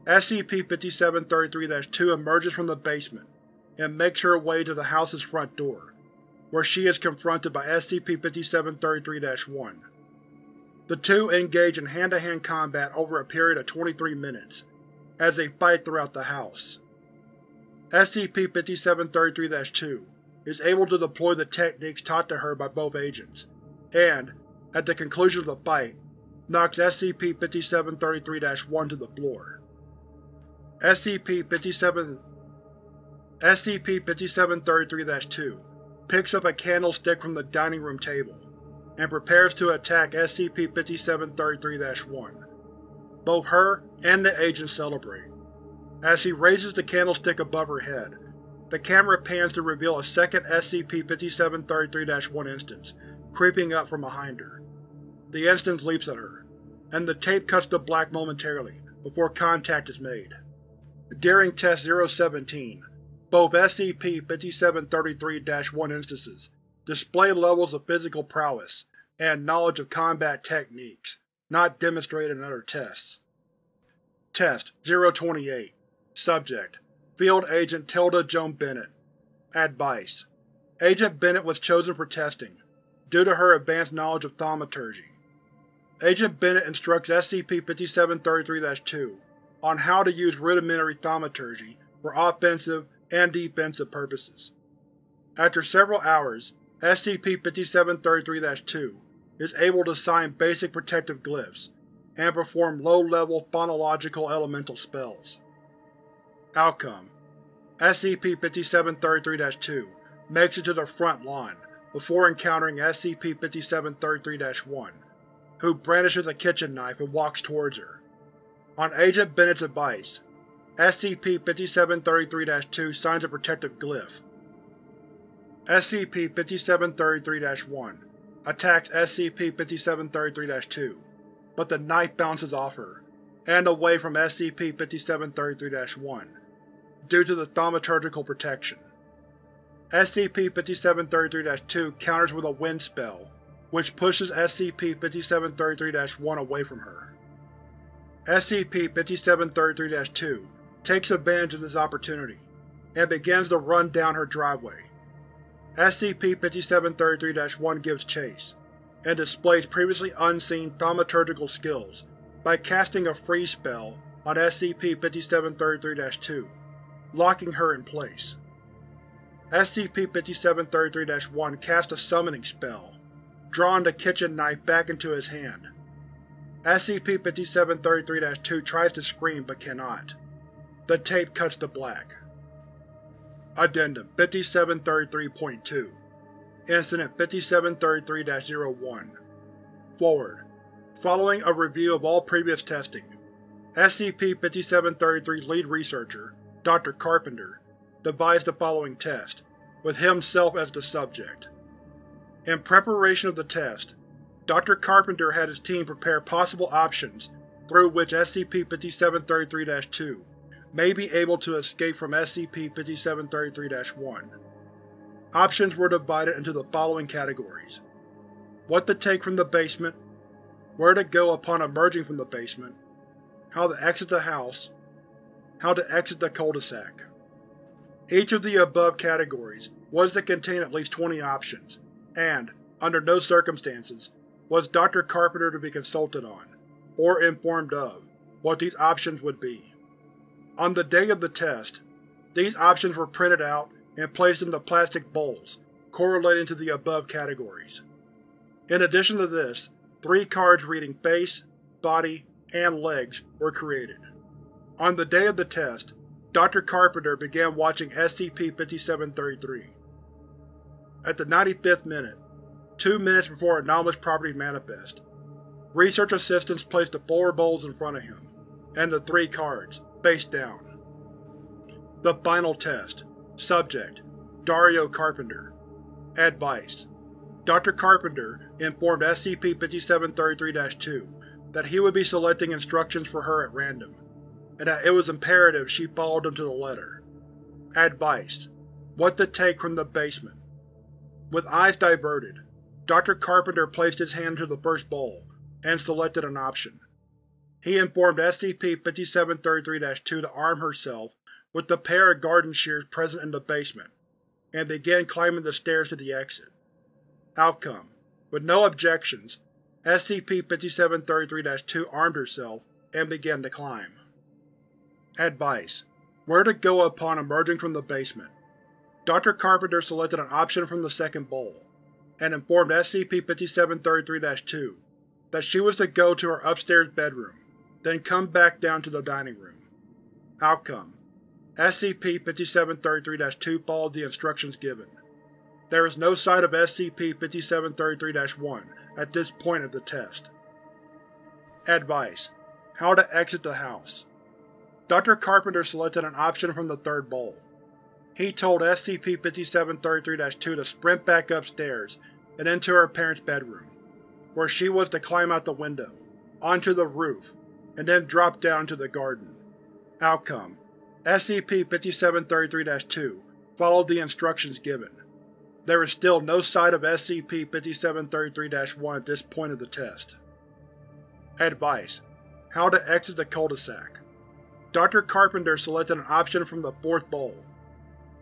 S C P fifty-seven thirty-three dash two emerges from the basement and makes her way to the house's front door, where she is confronted by S C P fifty-seven thirty-three dash one. The two engage in hand-to-hand combat over a period of twenty-three minutes, as they fight throughout the house. S C P fifty-seven thirty-three dash two is able to deploy the techniques taught to her by both agents, and, at the conclusion of the fight, knocks S C P fifty-seven thirty-three dash one to the floor. SCP-57 S C P fifty-seven thirty-three two picks up a candlestick from the dining room table and prepares to attack S C P fifty-seven thirty-three one. Both her and the agent celebrate. As she raises the candlestick above her head, the camera pans to reveal a second S C P fifty-seven thirty-three one instance creeping up from behind her. The instance leaps at her, and the tape cuts to black momentarily before contact is made. During Test zero seventeen, both S C P fifty-seven thirty-three one instances display levels of physical prowess and knowledge of combat techniques not demonstrated in other tests. Test zero twenty-eight. Subject: Field Agent Tilda Joan Bennett. Advice: Agent Bennett was chosen for testing due to her advanced knowledge of thaumaturgy. Agent Bennett instructs S C P fifty-seven thirty-three two on how to use rudimentary thaumaturgy for offensive and defensive purposes. After several hours, S C P fifty-seven thirty-three two is able to sign basic protective glyphs and perform low-level phonological elemental spells. Outcome: S C P fifty-seven thirty-three two makes it to the front lawn before encountering S C P fifty-seven thirty-three one, who brandishes a kitchen knife and walks towards her. On Agent Bennett's advice, S C P fifty-seven thirty-three two signs a protective glyph. S C P fifty-seven thirty-three one attacks S C P fifty-seven thirty-three two, but the knife bounces off her and away from S C P fifty-seven thirty-three one due to the thaumaturgical protection. S C P fifty-seven thirty-three two counters with a wind spell, which pushes S C P fifty-seven thirty-three one away from her. S C P fifty-seven thirty-three two takes advantage of this opportunity and begins to run down her driveway. S C P fifty-seven thirty-three one gives chase, and displays previously unseen thaumaturgical skills by casting a freeze spell on S C P fifty-seven thirty-three two, locking her in place. S C P fifty-seven thirty-three one casts a summoning spell, drawing the kitchen knife back into his hand. S C P fifty-seven thirty-three two tries to scream but cannot. The tape cuts to black. Addendum fifty-seven thirty-three point two Incident fifty-seven thirty-three oh one. Forward: Following a review of all previous testing, S C P fifty-seven thirty-three lead researcher, Doctor Carpenter, devised the following test, with himself as the subject. In preparation of the test, Doctor Carpenter had his team prepare possible options through which S C P fifty-seven thirty-three two may be able to escape from S C P fifty-seven thirty-three one. Options were divided into the following categories: what to take from the basement, where to go upon emerging from the basement, how to exit the house, how to exit the cul-de-sac. Each of the above categories was to contain at least twenty options, and, under no circumstances, was Doctor Carpenter to be consulted on, or informed of, what these options would be. On the day of the test, these options were printed out and placed into plastic bowls correlating to the above categories. In addition to this, three cards reading face, body, and legs were created. On the day of the test, Doctor Carpenter began watching S C P fifty-seven thirty-three. At the ninety-fifth minute, two minutes before anomalous property manifest, research assistants placed the four bowls in front of him, and the three cards, face down. The final test. Subject: Dario Carpenter. Advice: Doctor Carpenter informed S C P fifty-seven thirty-three two that he would be selecting instructions for her at random, and that it was imperative she followed them to the letter. Advice: What to take from the basement. With eyes diverted, Doctor Carpenter placed his hand into the first bowl, and selected an option. He informed S C P fifty-seven thirty-three two to arm herself with the pair of garden shears present in the basement, and began climbing the stairs to the exit. Outcome: With no objections, S C P fifty-seven thirty-three two armed herself and began to climb. Advice: Where to go upon emerging from the basement. Doctor Carpenter selected an option from the second bowl, and informed S C P fifty-seven thirty-three two that she was to go to her upstairs bedroom, then come back down to the dining room. Outcome: S C P fifty-seven thirty-three dash two followed the instructions given. There is no sight of S C P fifty-seven thirty-three dash one at this point of the test. Advice: How to exit the house. Doctor Carpenter selected an option from the third bowl. He told S C P fifty-seven thirty-three dash two to sprint back upstairs and into her parents' bedroom, where she was to climb out the window, onto the roof, and then drop down into the garden. Outcome: S C P fifty-seven thirty-three dash two followed the instructions given. There is still no sight of S C P fifty-seven thirty-three dash one at this point of the test. Advice: How to exit the cul-de-sac. Doctor Carpenter selected an option from the fourth bowl.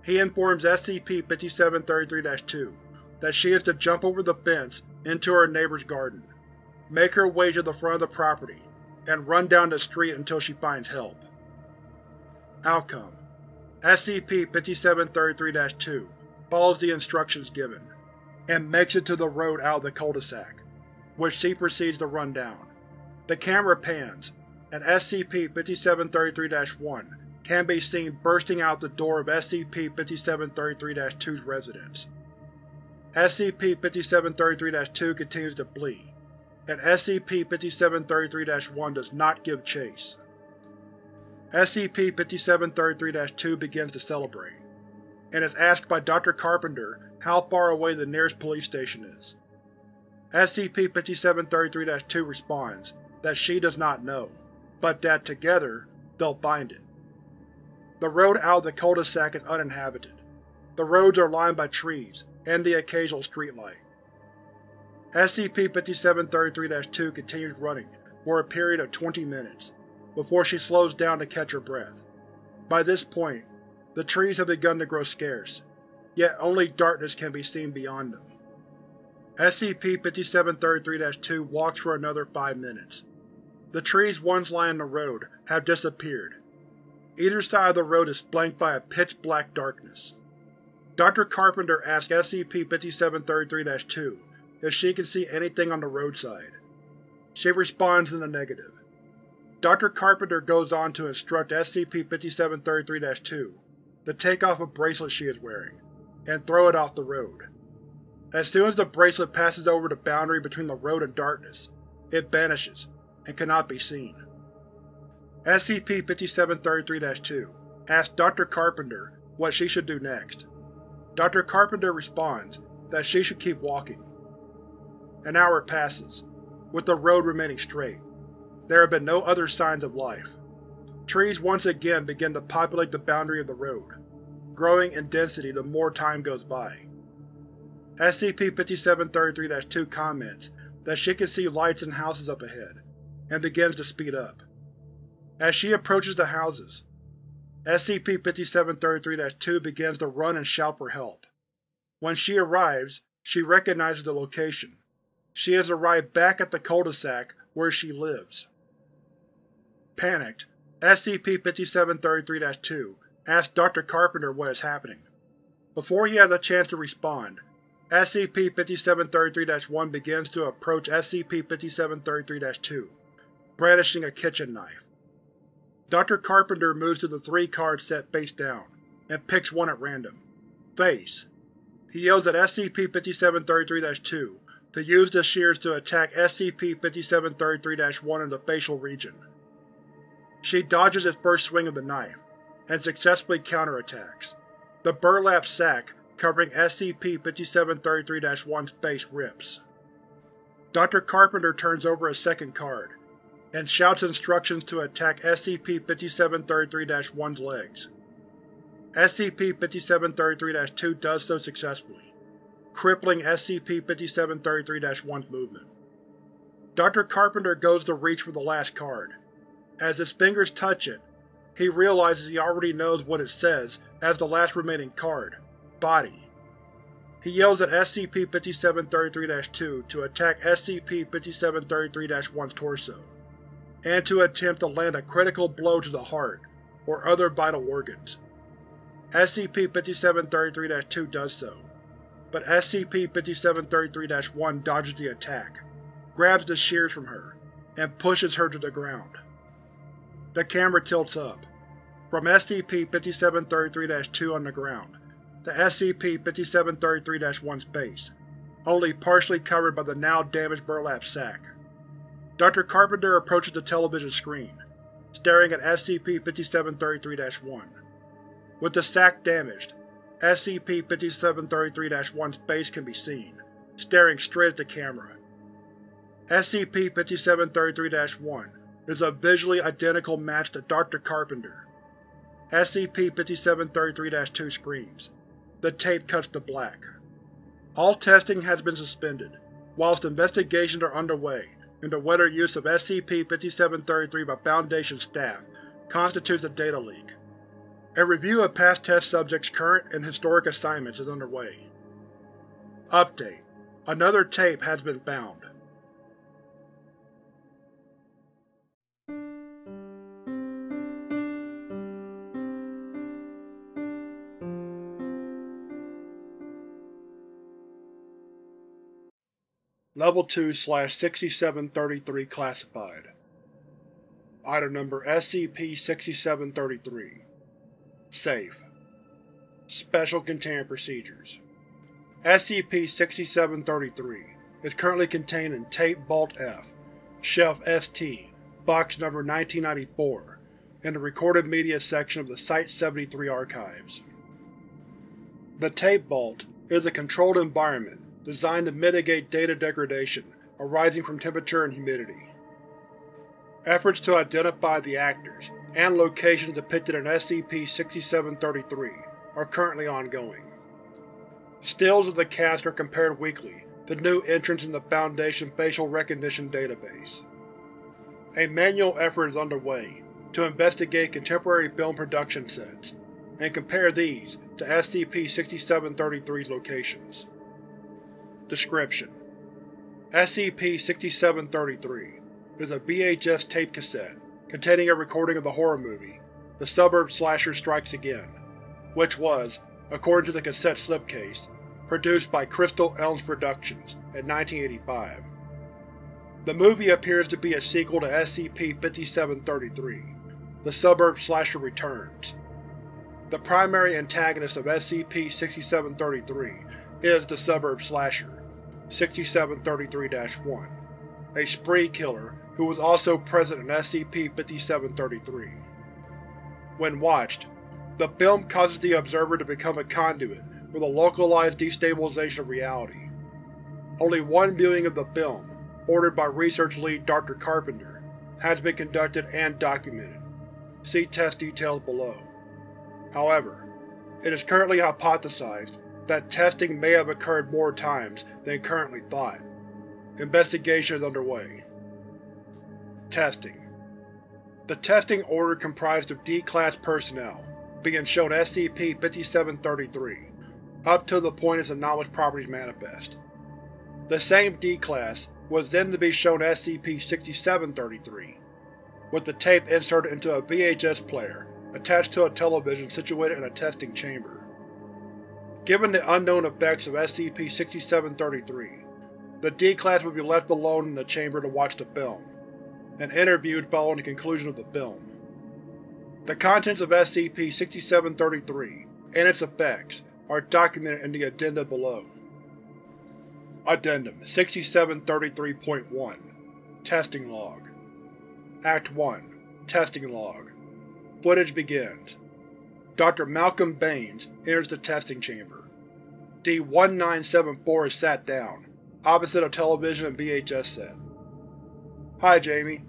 He informs S C P fifty-seven thirty-three dash two that she is to jump over the fence into her neighbor's garden, make her way to the front of the property, and run down the street until she finds help. Outcome: S C P fifty-seven thirty-three dash two follows the instructions given, and makes it to the road out of the cul-de-sac, which she proceeds to run down. The camera pans, and S C P fifty-seven thirty-three dash one can be seen bursting out the door of S C P fifty-seven thirty-three dash two's residence. S C P fifty-seven thirty-three dash two continues to flee, and S C P fifty-seven thirty-three dash one does not give chase. S C P fifty-seven thirty-three dash two begins to celebrate, and is asked by Doctor Carpenter how far away the nearest police station is. S C P fifty-seven thirty-three dash two responds that she does not know, but that together, they'll find it. The road out of the cul-de-sac is uninhabited. The roads are lined by trees and the occasional streetlight. S C P fifty-seven thirty-three dash two continues running for a period of twenty minutes, before she slows down to catch her breath. By this point, the trees have begun to grow scarce, yet only darkness can be seen beyond them. S C P fifty-seven thirty-three dash two walks for another five minutes. The trees once lining the road have disappeared. Either side of the road is flanked by a pitch-black darkness. Doctor Carpenter asks S C P fifty-seven thirty-three dash two if she can see anything on the roadside. She responds in the negative. Doctor Carpenter goes on to instruct S C P fifty-seven thirty-three dash two to take off a bracelet she is wearing, and throw it off the road. As soon as the bracelet passes over the boundary between the road and darkness, it vanishes and cannot be seen. S C P fifty-seven thirty-three dash two asks Doctor Carpenter what she should do next. Doctor Carpenter responds that she should keep walking. An hour passes, with the road remaining straight. There have been no other signs of life. Trees once again begin to populate the boundary of the road, growing in density the more time goes by. S C P fifty-seven thirty-three dash two comments that she can see lights and houses up ahead, and begins to speed up. As she approaches the houses, S C P fifty-seven thirty-three dash two begins to run and shout for help. When she arrives, she recognizes the location. She has arrived back at the cul-de-sac where she lives. Panicked, S C P fifty-seven thirty-three dash two asks Doctor Carpenter what is happening. Before he has a chance to respond, S C P fifty-seven thirty-three dash one begins to approach S C P fifty-seven thirty-three dash two, brandishing a kitchen knife. Doctor Carpenter moves to the three cards set face down, and picks one at random. Face. He yells at S C P fifty-seven thirty-three dash two to use the shears to attack S C P fifty-seven thirty-three dash one in the facial region. She dodges his first swing of the knife, and successfully counterattacks. The burlap sack covering S C P fifty-seven thirty-three dash one's face rips. Doctor Carpenter turns over a second card, and shouts instructions to attack S C P fifty-seven thirty-three dash one's legs. S C P fifty-seven thirty-three dash two does so successfully, crippling S C P fifty-seven thirty-three dash one's movement. Doctor Carpenter goes to reach for the last card. As his fingers touch it, he realizes he already knows what it says as the last remaining card: Body. He yells at S C P fifty-seven thirty-three dash two to attack S C P fifty-seven thirty-three dash one's torso, and to attempt to land a critical blow to the heart or other vital organs. S C P fifty-seven thirty-three dash two does so, but S C P fifty-seven thirty-three dash one dodges the attack, grabs the shears from her, and pushes her to the ground. The camera tilts up. from S C P fifty-seven thirty-three two on the ground to S C P fifty-seven thirty-three one's base, only partially covered by the now-damaged burlap sack. Doctor Carpenter approaches the television screen, staring at S C P fifty-seven thirty-three one. With the sack damaged, S C P fifty-seven thirty-three one's base can be seen, staring straight at the camera. S C P fifty-seven thirty-three one is a visually identical match to Doctor Carpenter. S C P fifty-seven thirty-three two screams. The tape cuts to black. All testing has been suspended, whilst investigations are underway into whether use of S C P fifty-seven thirty-three by Foundation staff constitutes a data leak. A review of past test subjects' current and historic assignments is underway. Update: another tape has been found. Level two sixty-seven thirty-three Classified. Item number S C P sixty-seven thirty-three. Safe. Special Containment Procedures. S C P sixty-seven thirty-three is currently contained in Tape Vault F, Shelf S T, Box number nineteen ninety-four, in the Recorded Media section of the Site seventy-three Archives. The Tape Vault is a controlled environment designed to mitigate data degradation arising from temperature and humidity. Efforts to identify the actors and locations depicted in S C P sixty-seven thirty-three are currently ongoing. Stills of the cast are compared weekly to new entrants in the Foundation facial recognition database. A manual effort is underway to investigate contemporary film production sets and compare these to S C P sixty-seven thirty-three's locations. Description: S C P sixty-seven thirty-three is a V H S tape cassette containing a recording of the horror movie The Suburb Slasher Strikes Again, which was, according to the cassette slipcase, produced by Crystal Elms Productions in nineteen eighty-five. The movie appears to be a sequel to S C P fifty-seven thirty-three, The Suburb Slasher Returns. The primary antagonist of S C P sixty-seven thirty-three is the Suburb Slasher, sixty-seven thirty-three one, a spree killer who was also present in S C P fifty-seven thirty-three. When watched, the film causes the observer to become a conduit for the localized destabilization of reality. Only one viewing of the film, ordered by research lead Doctor Carpenter, has been conducted and documented. See test details below. However, it is currently hypothesized that testing may have occurred more times than currently thought. Investigation is underway. Testing: the testing order comprised of D-Class personnel being shown S C P fifty-seven thirty-three, up to the point its anomalous properties manifest. The same D-Class was then to be shown S C P sixty-seven thirty-three, with the tape inserted into a V H S player attached to a television situated in a testing chamber. Given the unknown effects of S C P sixty-seven thirty-three, the D-Class would be left alone in the chamber to watch the film, and interviewed following the conclusion of the film. The contents of S C P sixty-seven thirty-three and its effects are documented in the addenda below. Addendum sixty-seven thirty-three point one Testing Log. Act one Testing Log. Footage begins. Doctor Malcolm Baines enters the testing chamber. D nineteen seventy-four is sat down, opposite a television and V H S set. "Hi, Jamie.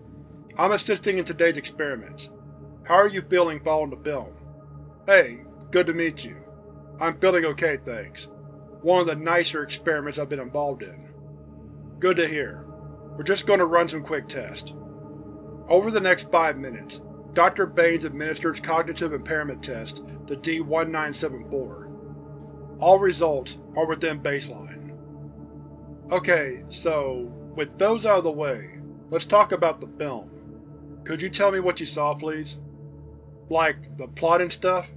I'm assisting in today's experiments. How are you feeling following the film?" "Hey, good to meet you. I'm feeling okay, thanks. One of the nicer experiments I've been involved in." "Good to hear. We're just going to run some quick tests." Over the next five minutes, Doctor Baines administers cognitive impairment tests to D nineteen seventy-four. All results are within baseline. "Okay, so with those out of the way, let's talk about the film. Could you tell me what you saw, please?" "Like, the plot and stuff?"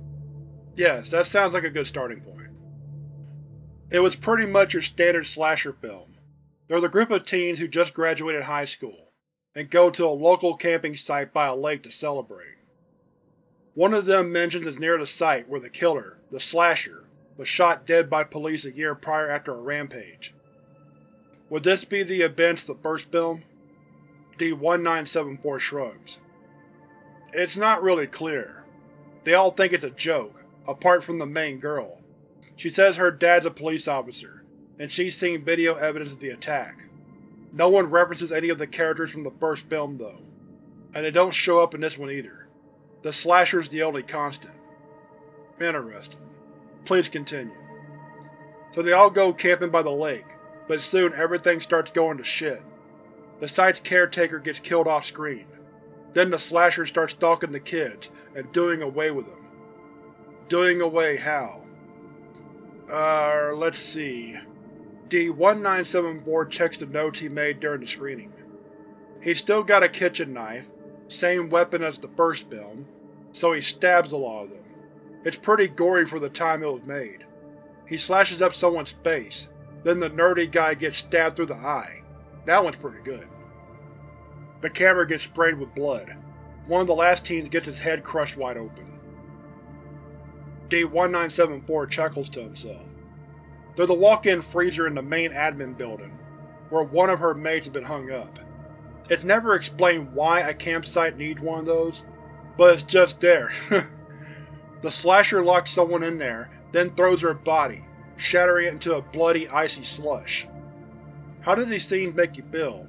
"Yes, that sounds like a good starting point." "It was pretty much your standard slasher film. There's a group of teens who just graduated high school and go to a local camping site by a lake to celebrate. One of them mentions is near the site where the killer, the Slasher, was shot dead by police a year prior after a rampage. Would this be the events of the first film? D nineteen seventy-four shrugs. It's not really clear. They all think it's a joke, apart from the main girl. She says her dad's a police officer, and she's seen video evidence of the attack. No one references any of the characters from the first film though, and they don't show up in this one either. The Slasher's the only constant. Interesting. Please continue. So they all go camping by the lake, but soon everything starts going to shit. The site's caretaker gets killed off-screen. Then the Slasher starts stalking the kids and doing away with them. Doing away how? Uh, let's see. D nineteen seventy-four checks the notes he made during the screening. He's still got a kitchen knife, same weapon as the first film, so he stabs a lot of them. It's pretty gory for the time it was made. He slashes up someone's face, then the nerdy guy gets stabbed through the eye. That one's pretty good. The camera gets sprayed with blood. One of the last teens gets his head crushed wide open. D nineteen seventy-four chuckles to himself. There's a walk-in freezer in the main admin building, where one of her maids has been hung up. It's never explained why a campsite needs one of those, but it's just there. The Slasher locks someone in there, then throws her body, shattering it into a bloody, icy slush. How do these scenes make you feel?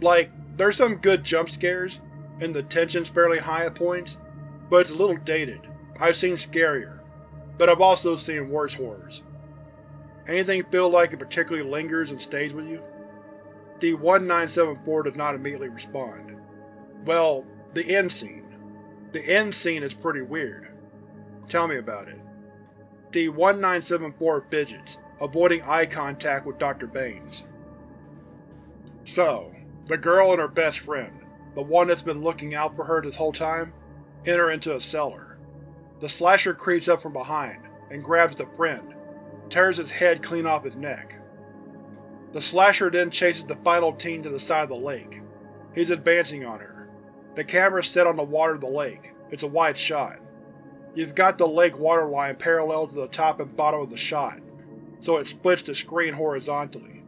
Like, there's some good jump scares, and the tension's fairly high at points, but it's a little dated. I've seen scarier, but I've also seen worse horrors. Anything feel like it particularly lingers and stays with you? D nineteen seventy-four does not immediately respond. Well, the end scene. The end scene is pretty weird. Tell me about it. D nineteen seventy-four fidgets, avoiding eye contact with Doctor Baines. So, the girl and her best friend, the one that's been looking out for her this whole time, enter into a cellar. The Slasher creeps up from behind and grabs the friend, tears his head clean off his neck. The Slasher then chases the final teen to the side of the lake. He's advancing on her. The camera's set on the water of the lake. It's a wide shot. You've got the lake waterline parallel to the top and bottom of the shot, so it splits the screen horizontally.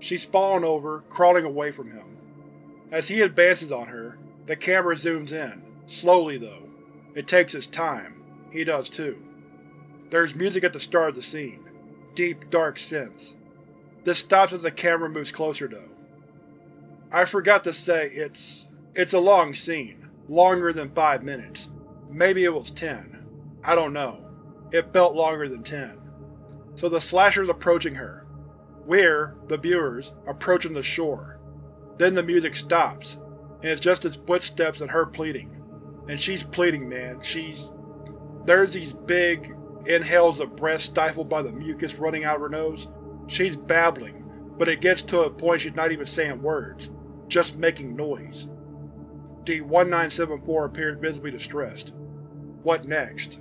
She's fallen over, crawling away from him. As he advances on her, the camera zooms in, slowly though. It takes its time. He does too. There's music at the start of the scene. Deep, dark synths. This stops as the camera moves closer though. I forgot to say it's… it's a long scene, longer than five minutes. Maybe it was ten. I don't know. It felt longer than ten. So the Slasher's approaching her. We're, the viewers, approaching the shore. Then the music stops, and it's just his footsteps and her pleading. And she's pleading, man. She's… there's these big inhales of breath stifled by the mucus running out of her nose. She's babbling, but it gets to a point she's not even saying words, just making noise. D nineteen seventy-four appears visibly distressed. What next?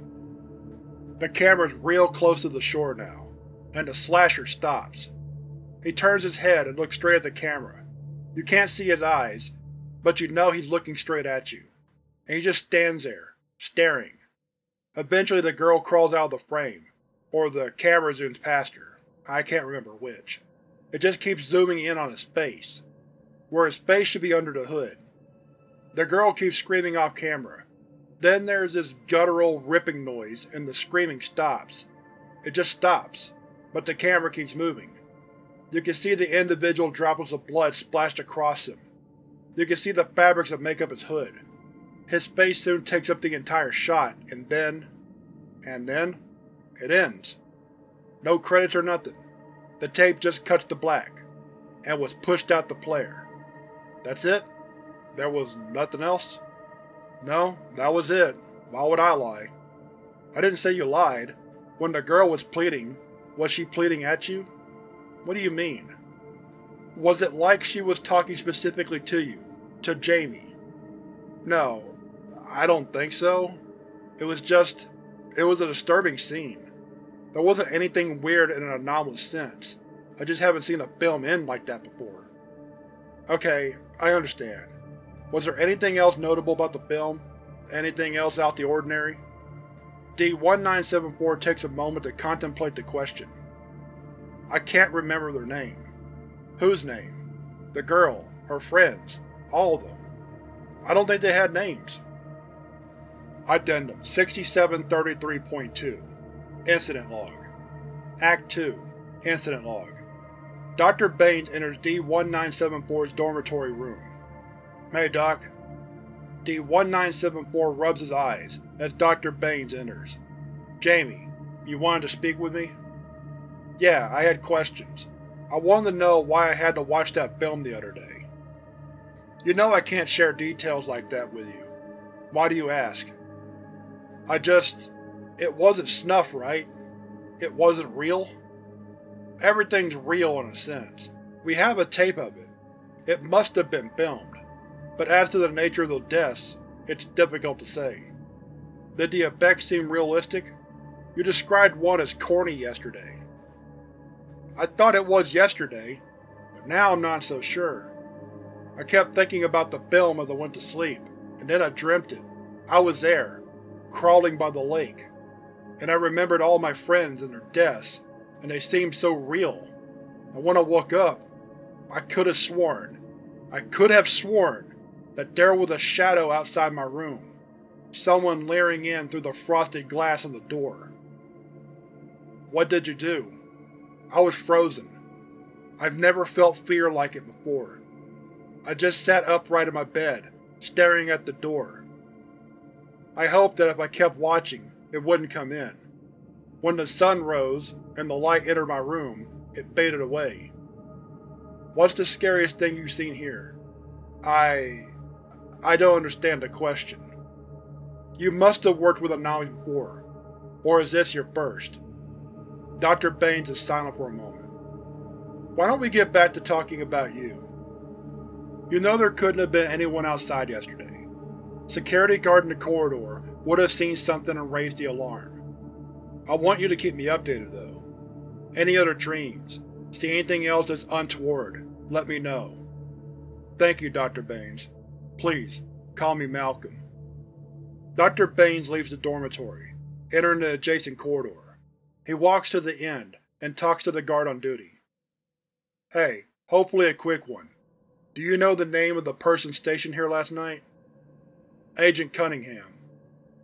The camera's real close to the shore now, and the Slasher stops. He turns his head and looks straight at the camera. You can't see his eyes, but you know he's looking straight at you. And he just stands there, staring. Eventually the girl crawls out of the frame, or the camera zooms past her. I can't remember which. It just keeps zooming in on his face, where his face should be under the hood. The girl keeps screaming off camera. Then there's this guttural ripping noise and the screaming stops. It just stops, but the camera keeps moving. You can see the individual droplets of blood splashed across him. You can see the fabrics that make up his hood. His face soon takes up the entire shot, and then… and then… it ends. No credits or nothing. The tape just cuts to black, and was pushed out the player. That's it? There was nothing else? No, that was it. Why would I lie? I didn't say you lied. When the girl was pleading, was she pleading at you? What do you mean? Was it like she was talking specifically to you, to Jamie? No, I don't think so. It was just… it was a disturbing scene. There wasn't anything weird in an anomalous sense. I just haven't seen a film end like that before. Okay, I understand. Was there anything else notable about the film? Anything else out the ordinary? D nineteen seventy-four takes a moment to contemplate the question. I can't remember their name. Whose name? The girl, her friends, all of them. I don't think they had names. Addendum sixty-seven thirty-three point two Incident Log Act two Incident Log Doctor Baines enters D nineteen seventy-four's dormitory room. Hey, Doc. D nineteen seventy-four rubs his eyes as Doctor Baines enters. Jamie, you wanted to speak with me? Yeah, I had questions. I wanted to know why I had to watch that film the other day. You know I can't share details like that with you. Why do you ask? I just… it wasn't snuff, right? It wasn't real? Everything's real in a sense. We have a tape of it. It must have been filmed. But as to the nature of the deaths, it's difficult to say. Did the effects seem realistic? You described one as corny yesterday. I thought it was yesterday, but now I'm not so sure. I kept thinking about the film as I went to sleep, and then I dreamt it. I was there, crawling by the lake, and I remembered all my friends and their deaths, and they seemed so real. And when I woke up, I could have sworn, I could have sworn, that there was a shadow outside my room, someone leering in through the frosted glass of the door. What did you do? I was frozen. I've never felt fear like it before. I just sat upright in my bed, staring at the door. I hoped that if I kept watching, it wouldn't come in. When the sun rose and the light entered my room, it faded away. What's the scariest thing you've seen here? I… I don't understand the question. You must have worked with anomalies before, or is this your first? Doctor Baines is silent for a moment. Why don't we get back to talking about you? You know there couldn't have been anyone outside yesterday. Security guard in the corridor would have seen something and raised the alarm. I want you to keep me updated though. Any other dreams? See anything else that's untoward, let me know. Thank you, Doctor Baines. Please, call me Malcolm. Doctor Baines leaves the dormitory, entering the adjacent corridor. He walks to the end and talks to the guard on duty. Hey, hopefully a quick one. Do you know the name of the person stationed here last night? Agent Cunningham.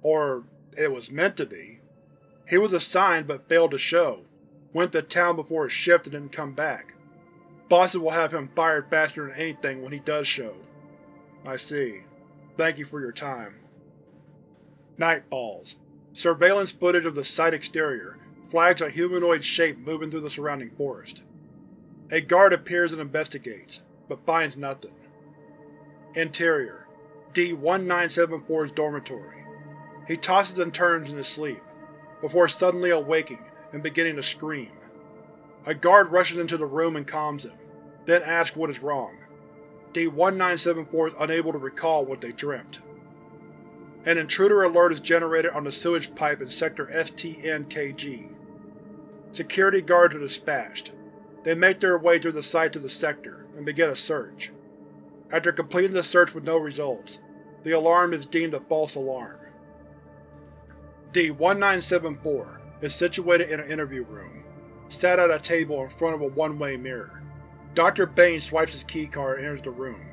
Or it was meant to be. He was assigned but failed to show, went to town before his shift and didn't come back. Bosses will have him fired faster than anything when he does show. I see. Thank you for your time. Night falls. Surveillance footage of the site exterior flags a humanoid shape moving through the surrounding forest. A guard appears and investigates, but finds nothing. Interior D nineteen seventy-four's dormitory. He tosses and turns in his sleep, before suddenly awaking and beginning to scream. A guard rushes into the room and calms him, then asks what is wrong. D nineteen seventy-four is unable to recall what they dreamt. An intruder alert is generated on the sewage pipe in Sector S T N K G. Security guards are dispatched. They make their way through the site to the sector, and begin a search. After completing the search with no results, the alarm is deemed a false alarm. D nineteen seventy-four is situated in an interview room, sat at a table in front of a one-way mirror. Doctor Baines swipes his keycard and enters the room.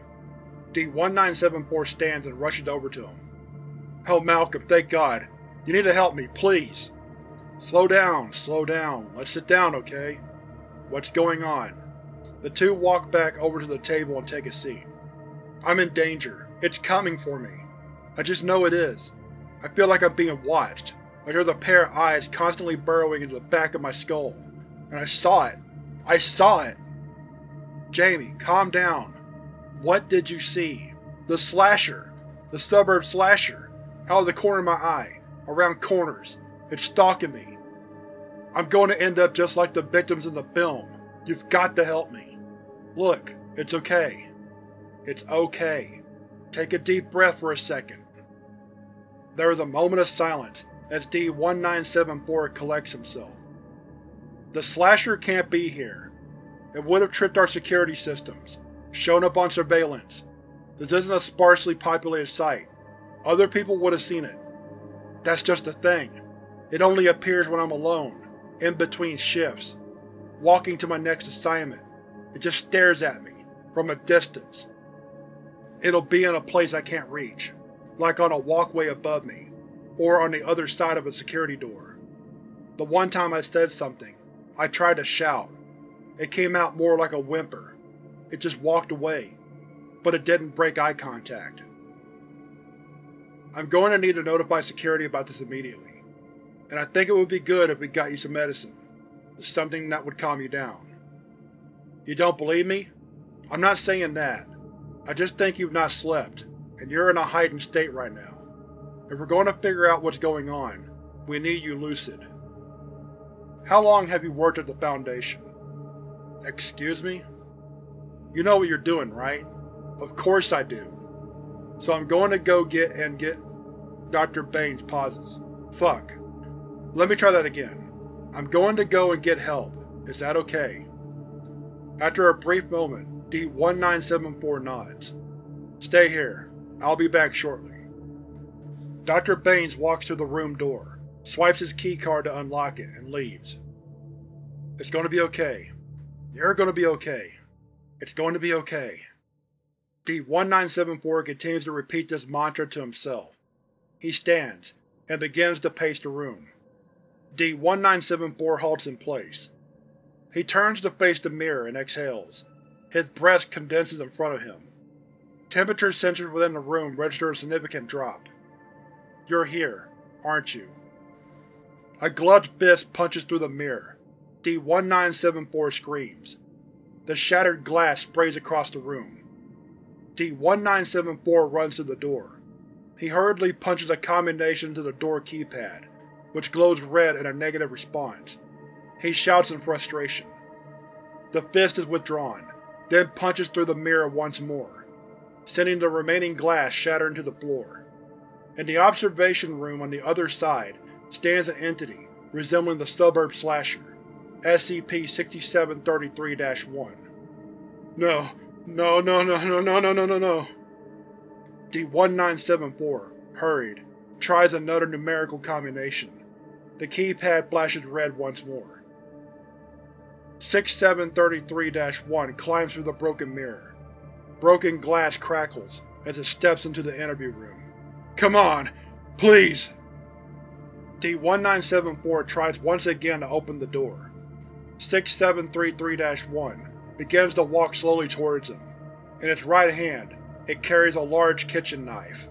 D nineteen seventy-four stands and rushes over to him. Oh Malcolm, thank God. You need to help me, please. Slow down, slow down. Let's sit down, okay? What's going on? The two walk back over to the table and take a seat. I'm in danger. It's coming for me. I just know it is. I feel like I'm being watched, like there's a pair of eyes constantly burrowing into the back of my skull. And I saw it. I saw it! Jamie, calm down. What did you see? The slasher. The suburb slasher. Out of the corner of my eye, around corners. It's stalking me. I'm going to end up just like the victims in the film. You've got to help me. Look, it's okay. It's okay. Take a deep breath for a second. There is a moment of silence as D nineteen seventy-four collects himself. The slasher can't be here. It would have tripped our security systems, shown up on surveillance. This isn't a sparsely populated site. Other people would have seen it. That's just the thing. It only appears when I'm alone, in between shifts, walking to my next assignment. It just stares at me, from a distance. It'll be in a place I can't reach, like on a walkway above me, or on the other side of a security door. The one time I said something, I tried to shout. It came out more like a whimper. It just walked away, but it didn't break eye contact. I'm going to need to notify security about this immediately, and I think it would be good if we got you some medicine, something that would calm you down. You don't believe me? I'm not saying that. I just think you've not slept, and you're in a heightened state right now. If we're going to figure out what's going on, we need you lucid. How long have you worked at the Foundation? Excuse me? You know what you're doing, right? Of course I do. So I'm going to go get and get… Doctor Baines pauses. Fuck. Let me try that again. I'm going to go and get help. Is that okay? After a brief moment, D one nine seven four nods. Stay here. I'll be back shortly. Doctor Baines walks to the room door, swipes his keycard to unlock it, and leaves. It's going to be okay. You're going to be okay. It's going to be okay. D one nine seven four continues to repeat this mantra to himself. He stands, and begins to pace the room. D one nine seven four halts in place. He turns to face the mirror and exhales. His breath condenses in front of him. Temperature sensors within the room register a significant drop. You're here, aren't you? A gloved fist punches through the mirror. D one nine seven four screams. The shattered glass sprays across the room. D one nine seven four runs to the door. He hurriedly punches a combination to the door keypad, which glows red in a negative response. He shouts in frustration. The fist is withdrawn, then punches through the mirror once more, sending the remaining glass shattering to the floor. In the observation room on the other side stands an entity resembling the suburb slasher, S C P sixty-seven thirty-three dash one. No, no, no, no, no, no, no, no, no, no. D one nine seven four, hurried, tries another numerical combination. The keypad flashes red once more. sixty-seven thirty-three dash one climbs through the broken mirror. Broken glass crackles as it steps into the interview room. Come on! Please! D one nine seven four tries once again to open the door. sixty-seven thirty-three dash one begins to walk slowly towards him. In its right hand, it carries a large kitchen knife.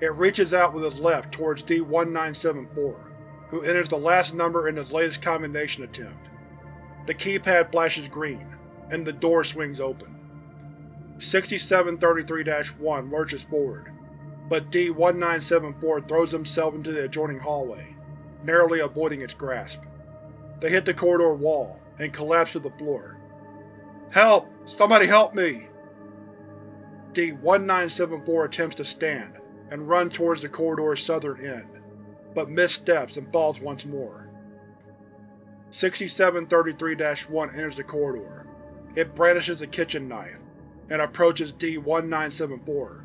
It reaches out with its left towards D one nine seven four, who enters the last number in his latest combination attempt. The keypad flashes green, and the door swings open. sixty-seven thirty-three dash one lurches forward, but D one nine seven four throws himself into the adjoining hallway, narrowly avoiding its grasp. They hit the corridor wall, and collapse to the floor. Help! Somebody help me! D one nine seven four attempts to stand, and run towards the corridor's southern end, but missteps and falls once more. sixty-seven thirty-three dash one enters the corridor. It brandishes a kitchen knife, and approaches D one nine seven four.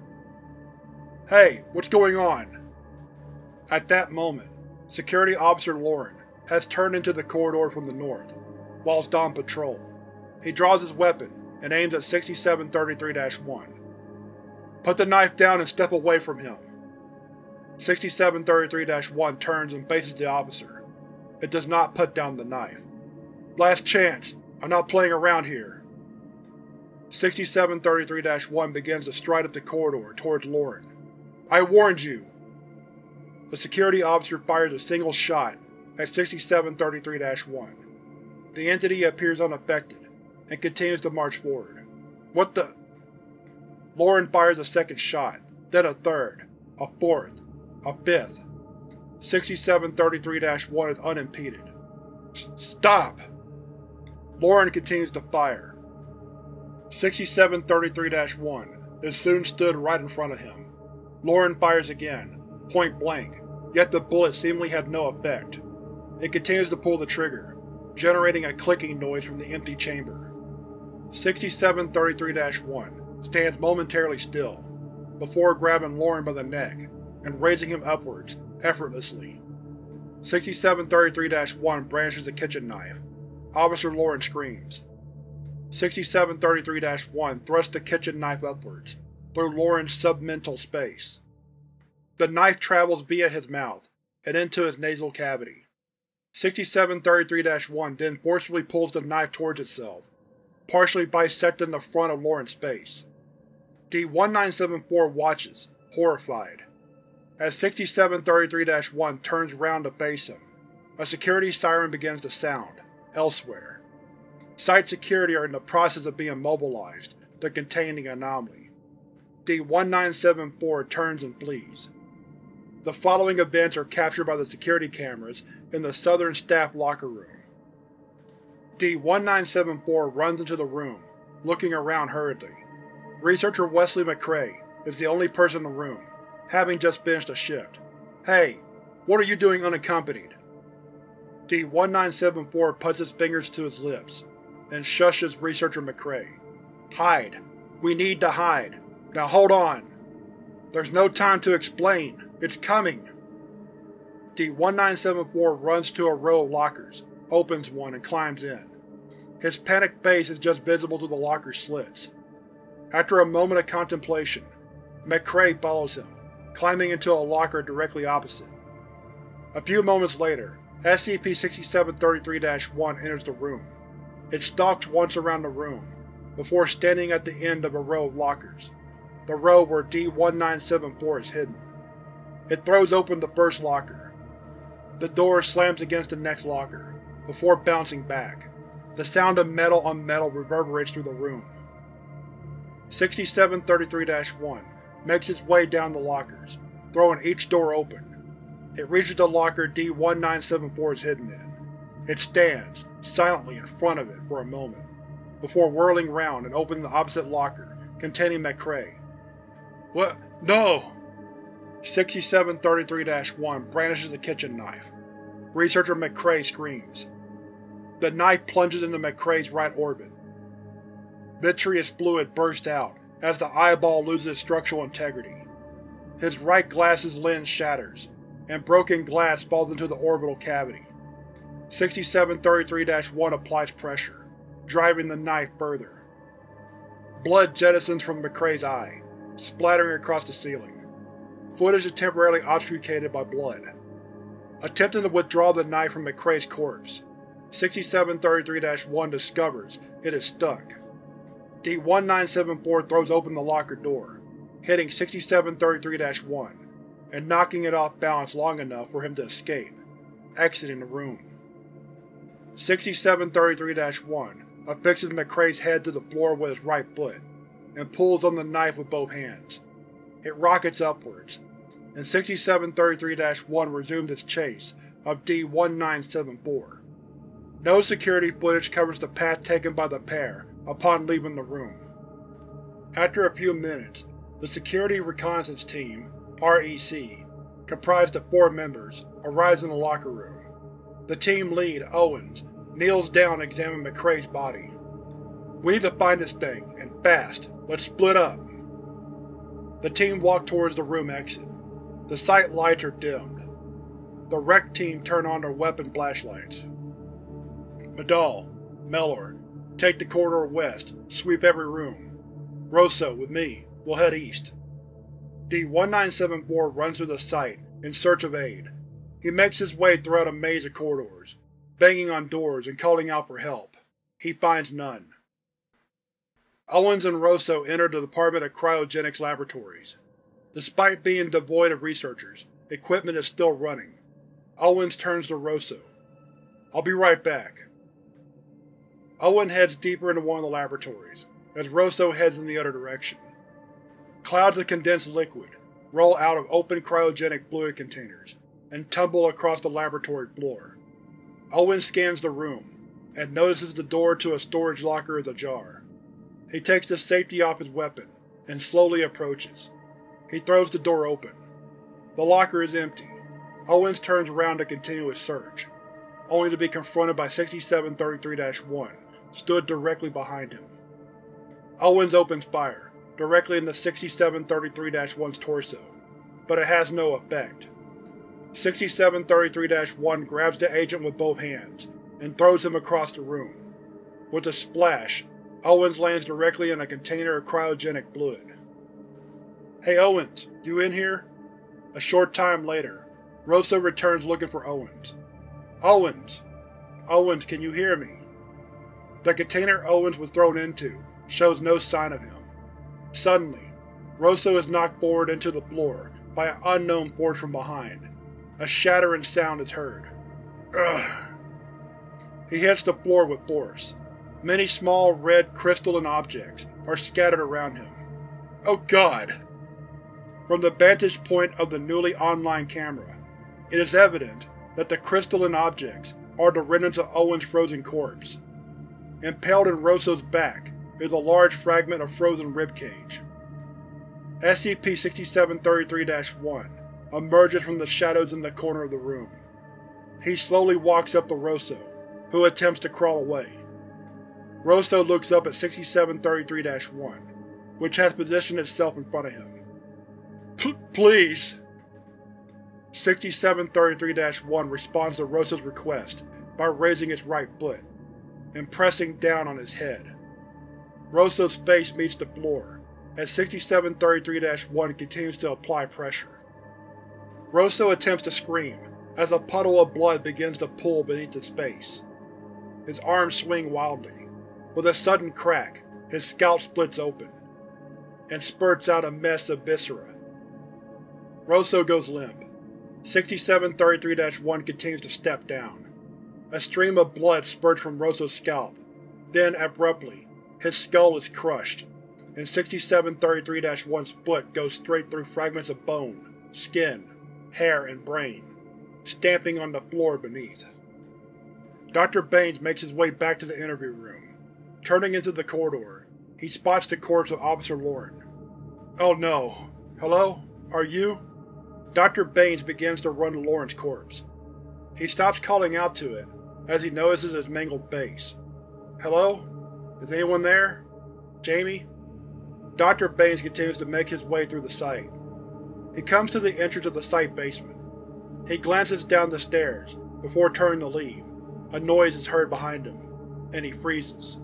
Hey, what's going on? At that moment, Security Officer Lauren has turned into the corridor from the north, whilst on patrol. He draws his weapon and aims at sixty-seven thirty-three dash one. Put the knife down and step away from him. sixty-seven thirty-three dash one turns and faces the officer. It does not put down the knife. Last chance, I'm not playing around here. sixty-seven thirty-three dash one begins to stride up the corridor towards Lauren. I warned you! The security officer fires a single shot at sixty-seven thirty-three dash one. The entity appears unaffected, and continues to march forward. What the… Lauren fires a second shot, then a third, a fourth, a fifth. sixty-seven thirty-three dash one is unimpeded. S Stop! Lauren continues to fire. sixty-seven thirty-three dash one is soon stood right in front of him. Lauren fires again, point blank, yet the bullet seemingly had no effect. It continues to pull the trigger, generating a clicking noise from the empty chamber. sixty-seven thirty-three dash one stands momentarily still, before grabbing Lauren by the neck and raising him upwards, effortlessly. sixty-seven thirty-three dash one brandishes a kitchen knife. Officer Lauren screams. sixty-seven thirty-three dash one thrusts the kitchen knife upwards, through Lauren's submental space. The knife travels via his mouth and into his nasal cavity. sixty-seven thirty-three dash one then forcibly pulls the knife towards itself, partially bisecting the front of Lauren's face. D nineteen seventy-four watches, horrified, as sixty-seven thirty-three dash one turns round to face him. A security siren begins to sound, elsewhere. Site security are in the process of being mobilized to contain the anomaly. D nineteen seventy-four turns and flees. The following events are captured by the security cameras in the southern staff locker room. D nineteen seventy-four runs into the room, looking around hurriedly. Researcher Wesley McCrae is the only person in the room, having just finished a shift. "Hey, what are you doing unaccompanied?" D nineteen seventy-four puts his fingers to his lips and shushes Researcher McCrae. "Hide. We need to hide. Now hold on. There's no time to explain. It's coming." D nineteen seventy-four runs to a row of lockers, opens one, and climbs in. His panicked face is just visible through the locker slits. After a moment of contemplation, McCrae follows him, climbing into a locker directly opposite. A few moments later, S C P sixty-seven thirty-three dash one enters the room. It stalks once around the room, before standing at the end of a row of lockers, the row where D nineteen seventy-four is hidden. It throws open the first locker. The door slams against the next locker, before bouncing back. The sound of metal on metal reverberates through the room. sixty-seven thirty-three dash one makes its way down the lockers, throwing each door open. It reaches the locker D nineteen seventy-four is hidden in. It stands, silently in front of it for a moment, before whirling round and opening the opposite locker, containing McCrae. "What? No!" sixty-seven thirty-three dash one brandishes a kitchen knife. Researcher McCrae screams. The knife plunges into McCrae's right orbit. Vitreous fluid bursts out as the eyeball loses its structural integrity. His right glass's lens shatters, and broken glass falls into the orbital cavity. sixty-seven thirty-three dash one applies pressure, driving the knife further. Blood jettisons from McCrae's eye, splattering across the ceiling. Footage is temporarily obfuscated by blood. Attempting to withdraw the knife from McCrae's corpse, sixty-seven thirty-three dash one discovers it is stuck. D nineteen seventy-four throws open the locker door, hitting sixty-seven thirty-three dash one, and knocking it off balance long enough for him to escape, exiting the room. sixty-seven thirty-three dash one affixes McCrae's head to the floor with his right foot, and pulls on the knife with both hands. It rockets upwards, and sixty-seven thirty-three dash one resumes its chase of D nineteen seventy-four. No security footage covers the path taken by the pair upon leaving the room. After a few minutes, the Security Reconnaissance Team (R E C), comprised of four members, arrives in the locker room. The team lead, Owens, kneels down and examines McCrae's body. "We need to find this thing, and fast. Let's split up." The team walk towards the room exit. The site lights are dimmed. The wreck team turn on their weapon flashlights. "Vidal, Mellor, take the corridor west, sweep every room. Rosso, with me, we'll head east." D nineteen seventy-four runs through the site in search of aid. He makes his way throughout a maze of corridors, banging on doors and calling out for help. He finds none. Owens and Rosso enter the Department of Cryogenics Laboratories. Despite being devoid of researchers, equipment is still running. Owens turns to Rosso. "I'll be right back." Owen heads deeper into one of the laboratories, as Rosso heads in the other direction. Clouds of condensed liquid roll out of open cryogenic fluid containers and tumble across the laboratory floor. Owen scans the room, and notices the door to a storage locker is ajar. He takes the safety off his weapon, and slowly approaches. He throws the door open. The locker is empty. Owens turns around to continue his search, only to be confronted by sixty-seven thirty-three dash one, stood directly behind him. Owens opens fire, directly into sixty-seven thirty-three dash one's torso, but it has no effect. sixty-seven thirty-three dash one grabs the agent with both hands, and throws him across the room. With a splash, Owens lands directly in a container of cryogenic fluid. "Hey Owens, you in here?" A short time later, Rosa returns looking for Owens. "Owens! Owens, can you hear me?" The container Owens was thrown into shows no sign of him. Suddenly, Rosa is knocked forward into the floor by an unknown force from behind. A shattering sound is heard. Ugh. He hits the floor with force. Many small, red, crystalline objects are scattered around him. "Oh God!" From the vantage point of the newly online camera, it is evident that the crystalline objects are the remnants of Owen's frozen corpse. Impaled in Rosa's back is a large fragment of frozen ribcage. S C P sixty-seven thirty-three dash one emerges from the shadows in the corner of the room. He slowly walks up to Rosa, who attempts to crawl away. Rosa looks up at sixty-seven thirty-three dash one, which has positioned itself in front of him. P please sixty-seven thirty-three dash one responds to Rosa's request by raising its right foot and pressing down on his head. Rosa's face meets the floor, as sixty-seven thirty-three dash one continues to apply pressure. Rosa attempts to scream, as a puddle of blood begins to pool beneath his face. His arms swing wildly. With a sudden crack, his scalp splits open and spurts out a mess of viscera. Rosa goes limp. sixty-seven thirty-three dash one continues to step down. A stream of blood spurts from Rosa's scalp, then abruptly, his skull is crushed, and sixty-seven thirty-three dash one's foot goes straight through fragments of bone, skin, hair, and brain, stamping on the floor beneath. Doctor Baines makes his way back to the interview room. Turning into the corridor, he spots the corpse of Officer Lauren. "Oh no. Hello? Are you?" Doctor Baines begins to run to Lauren's corpse. He stops calling out to it, as he notices its mangled face. "Hello? Is anyone there? Jamie?" Doctor Baines continues to make his way through the site. He comes to the entrance of the site basement. He glances down the stairs, before turning to leave. A noise is heard behind him, and he freezes.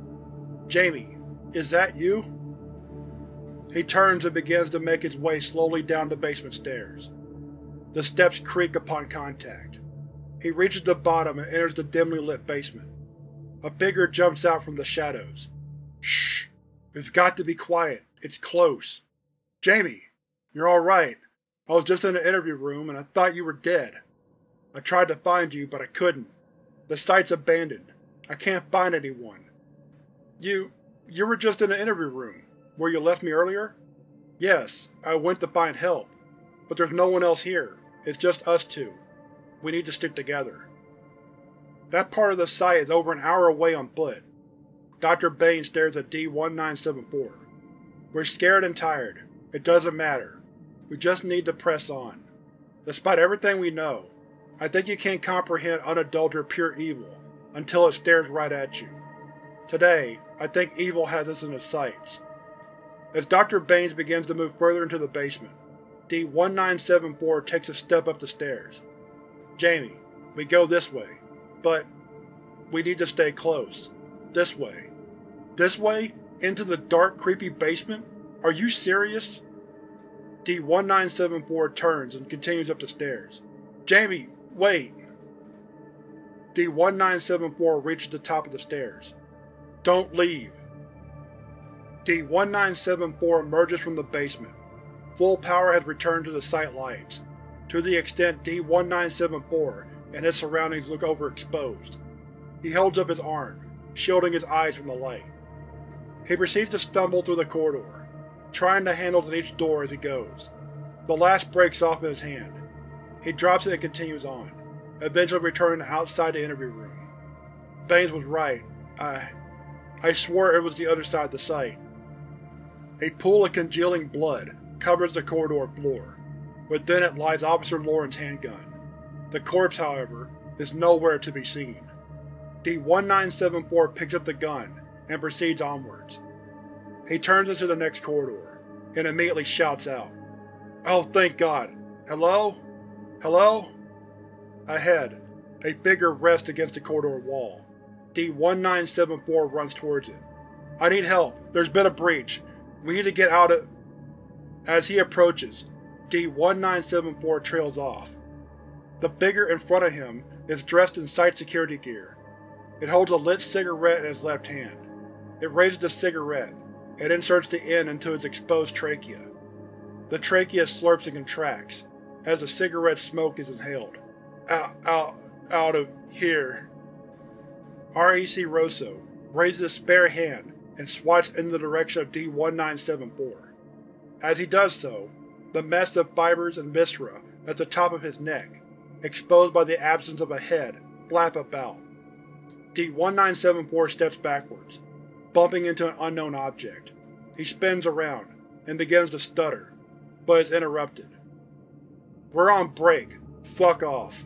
"Jamie, is that you?" He turns and begins to make his way slowly down the basement stairs. The steps creak upon contact. He reaches the bottom and enters the dimly lit basement. A figure jumps out from the shadows. "Shh! We've got to be quiet. It's close. Jamie, you're alright. I was just in the interview room and I thought you were dead. I tried to find you, but I couldn't. The site's abandoned. I can't find anyone." You… you were just in the interview room, where you left me earlier?" "Yes, I went to find help. But there's no one else here. It's just us two. We need to stick together." That part of the site is over an hour away on foot. Doctor Baines stares at D nineteen seventy-four. "We're scared and tired. It doesn't matter. We just need to press on. Despite everything we know, I think you can't comprehend unadulterated pure evil until it stares right at you. Today, I think evil has us in its sights." As Doctor Baines begins to move further into the basement, D nineteen seventy-four takes a step up the stairs. "Jamie, we go this way. But… we need to stay close. This way." "This way? Into the dark, creepy basement? Are you serious?" D nineteen seventy-four turns and continues up the stairs. "Jamie, wait!" D nineteen seventy-four reaches the top of the stairs. "Don't leave!" D nineteen seventy-four emerges from the basement. Full power has returned to the site lights, to the extent D nineteen seventy-four and his surroundings look overexposed. He holds up his arm, shielding his eyes from the light. He proceeds to stumble through the corridor, trying the handles at each door as he goes. The last breaks off in his hand. He drops it and continues on, eventually returning to outside the interview room. Baines was right. I… I swore it was the other side of the site. A pool of congealing blood covers the corridor floor. Within it lies Officer Lauren's handgun. The corpse, however, is nowhere to be seen. D nineteen seventy-four picks up the gun and proceeds onwards. He turns into the next corridor, and immediately shouts out. Oh, thank God! Hello? Hello? Ahead, a figure rests against the corridor wall. D nineteen seventy-four runs towards it. I need help. There's been a breach. We need to get out of... As he approaches, D nineteen seventy-four trails off. The figure in front of him is dressed in site security gear. It holds a lit cigarette in its left hand. It raises the cigarette, and inserts the end into its exposed trachea. The trachea slurps and contracts, as the cigarette smoke is inhaled. Out, out, out of here. R E C Rosso raises his spare hand and swats in the direction of D nineteen seventy-four. As he does so, the mess of fibers and viscera at the top of his neck, exposed by the absence of a head, flap about. D nineteen seventy-four steps backwards, bumping into an unknown object. He spins around, and begins to stutter, but is interrupted. We're on break. Fuck off.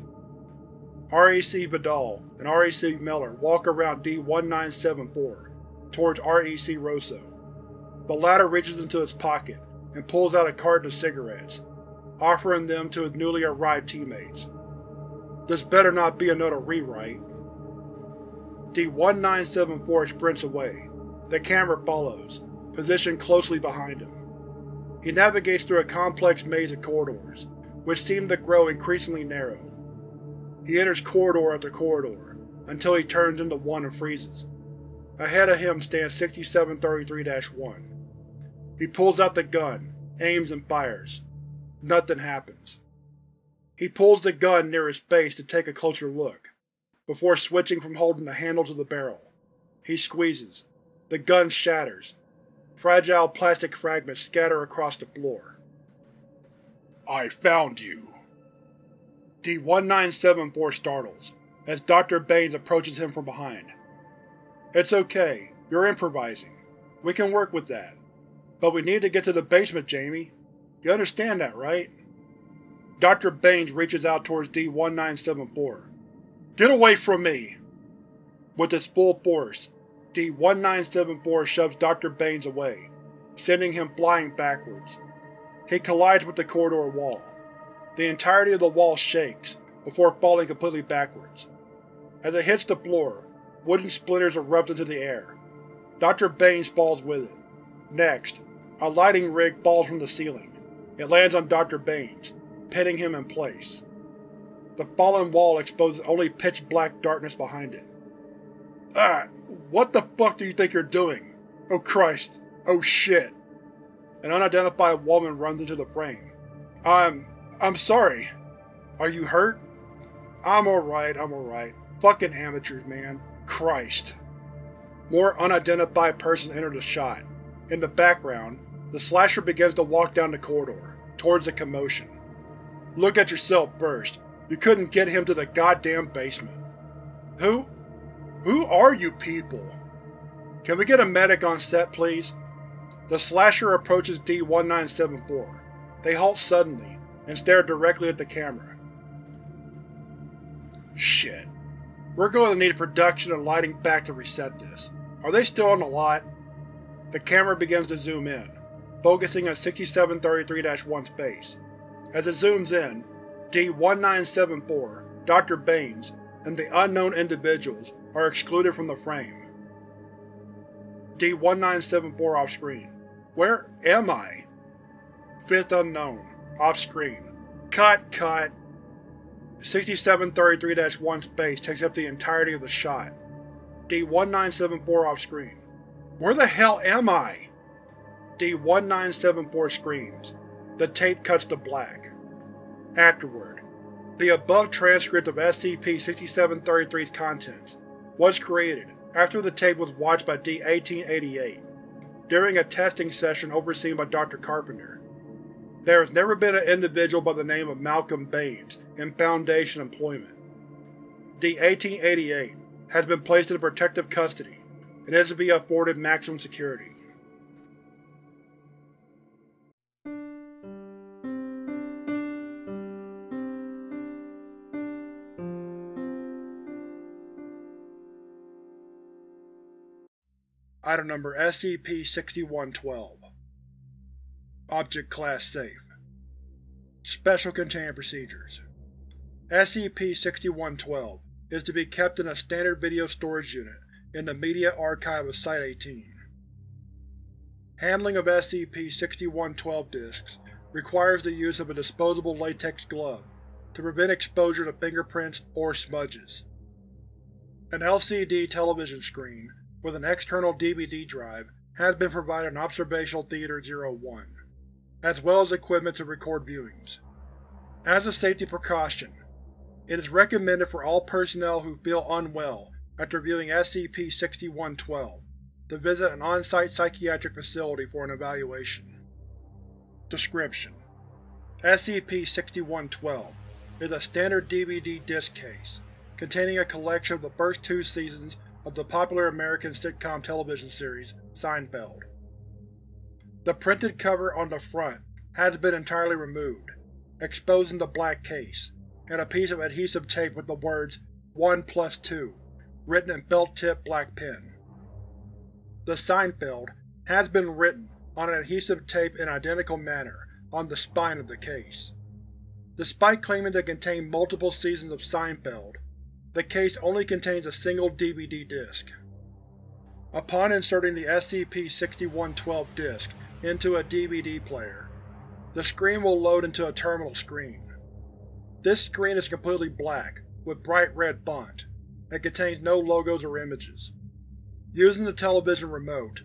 R E C Vidal and R E C Miller walk around D nineteen seventy-four, towards R E C Rosso. The latter reaches into his pocket and pulls out a carton of cigarettes, offering them to his newly arrived teammates. This better not be another rewrite. D nineteen seventy-four sprints away. The camera follows, positioned closely behind him. He navigates through a complex maze of corridors, which seem to grow increasingly narrow. He enters corridor after corridor, until he turns into one and freezes. Ahead of him stands sixty-seven thirty-three dash one. He pulls out the gun, aims and fires. Nothing happens. He pulls the gun near his face to take a closer look, before switching from holding the handle to the barrel. He squeezes. The gun shatters. Fragile plastic fragments scatter across the floor. I found you. D nineteen seventy-four startles, as Doctor Baines approaches him from behind. It's okay, you're improvising. We can work with that. But we need to get to the basement, Jamie. You understand that, right? Doctor Baines reaches out towards D nineteen seventy-four. Get away from me! With its full force, D nineteen seventy-four shoves Doctor Baines away, sending him flying backwards. He collides with the corridor wall. The entirety of the wall shakes, before falling completely backwards. As it hits the floor, wooden splinters erupt into the air. Doctor Baines falls with it. Next, a lighting rig falls from the ceiling. It lands on Doctor Baines, pinning him in place. The fallen wall exposes only pitch-black darkness behind it. Ah! What the fuck do you think you're doing? Oh Christ! Oh shit! An unidentified woman runs into the frame. I'm… I'm sorry. Are you hurt? I'm alright, I'm alright. Fucking amateurs, man. Christ. More unidentified persons enter the shot. In the background, the slasher begins to walk down the corridor, towards the commotion. Look at yourself first. You couldn't get him to the goddamn basement. Who? Who are you people? Can we get a medic on set, please? The slasher approaches D nineteen seventy-four. They halt suddenly, and stare directly at the camera. Shit. We're going to need production and lighting back to reset this. Are they still on the lot? The camera begins to zoom in, focusing on sixty-seven thirty-three dash one's face. As it zooms in, D nineteen seventy-four, Doctor Baines, and the unknown individuals are excluded from the frame. D nineteen seventy-four off-screen. Where am I? Fifth unknown. Off-screen. Cut, cut. sixty-seven thirty-three dash one's face takes up the entirety of the shot. D nineteen seventy-four off-screen. Where the hell am I? D nineteen seventy-four screams. The tape cuts to black. Afterward, the above transcript of S C P sixty-seven thirty-three's contents was created after the tape was watched by D eighteen eighty-eight, during a testing session overseen by Doctor Carpenter. There has never been an individual by the name of Malcolm Baines in Foundation employment. D eighteen eighty-eight has been placed in protective custody and is to be afforded maximum security. Item number S C P sixty-one twelve. Object Class Safe. Special Containment Procedures. S C P sixty-one twelve is to be kept in a standard video storage unit in the Media Archive of Site eighteen. Handling of S C P sixty-one twelve disks requires the use of a disposable latex glove to prevent exposure to fingerprints or smudges. An L C D television screen with an external D V D drive has been provided in Observational Theater zero one, as well as equipment to record viewings. As a safety precaution, it is recommended for all personnel who feel unwell after viewing S C P sixty-one twelve to visit an on-site psychiatric facility for an evaluation. Description: S C P sixty-one twelve is a standard D V D disc case containing a collection of the first two seasons of the popular American sitcom television series Seinfeld. The printed cover on the front has been entirely removed, exposing the black case, and a piece of adhesive tape with the words one plus two written in felt-tip black pen. The Seinfeld has been written on an adhesive tape in identical manner on the spine of the case. Despite claiming to contain multiple seasons of Seinfeld, the case only contains a single D V D disc. Upon inserting the S C P sixty-one twelve disc into a D V D player, the screen will load into a terminal screen. This screen is completely black, with bright red font, and contains no logos or images. Using the television remote,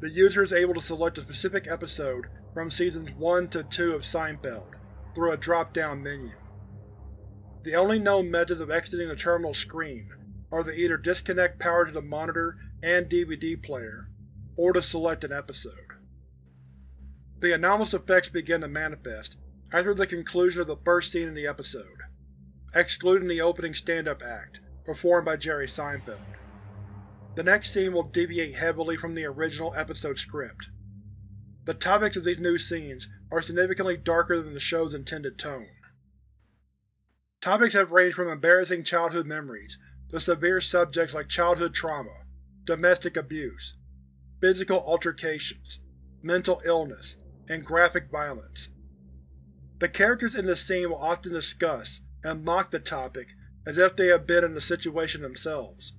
the user is able to select a specific episode from seasons one to two of Seinfeld through a drop-down menu. The only known methods of exiting the terminal screen are to either disconnect power to the monitor and D V D player, or to select an episode. The anomalous effects begin to manifest after the conclusion of the first scene in the episode, excluding the opening stand-up act performed by Jerry Seinfeld. The next scene will deviate heavily from the original episode script. The topics of these new scenes are significantly darker than the show's intended tone. Topics have ranged from embarrassing childhood memories to severe subjects like childhood trauma, domestic abuse, physical altercations, mental illness, and graphic violence. The characters in this scene will often discuss and mock the topic as if they had been in the situation themselves.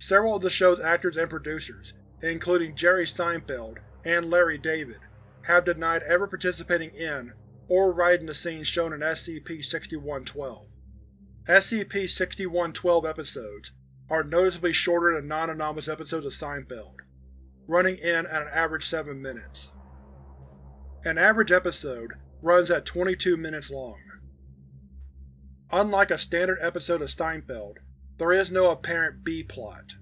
Several of the show's actors and producers, including Jerry Seinfeld and Larry David, have denied ever participating in or writing the scenes shown in S C P sixty-one twelve. S C P sixty-one twelve episodes are noticeably shorter than non-anomalous episodes of Seinfeld, running in at an average seven minutes. An average episode runs at twenty-two minutes long. Unlike a standard episode of Seinfeld, there is no apparent B-plot.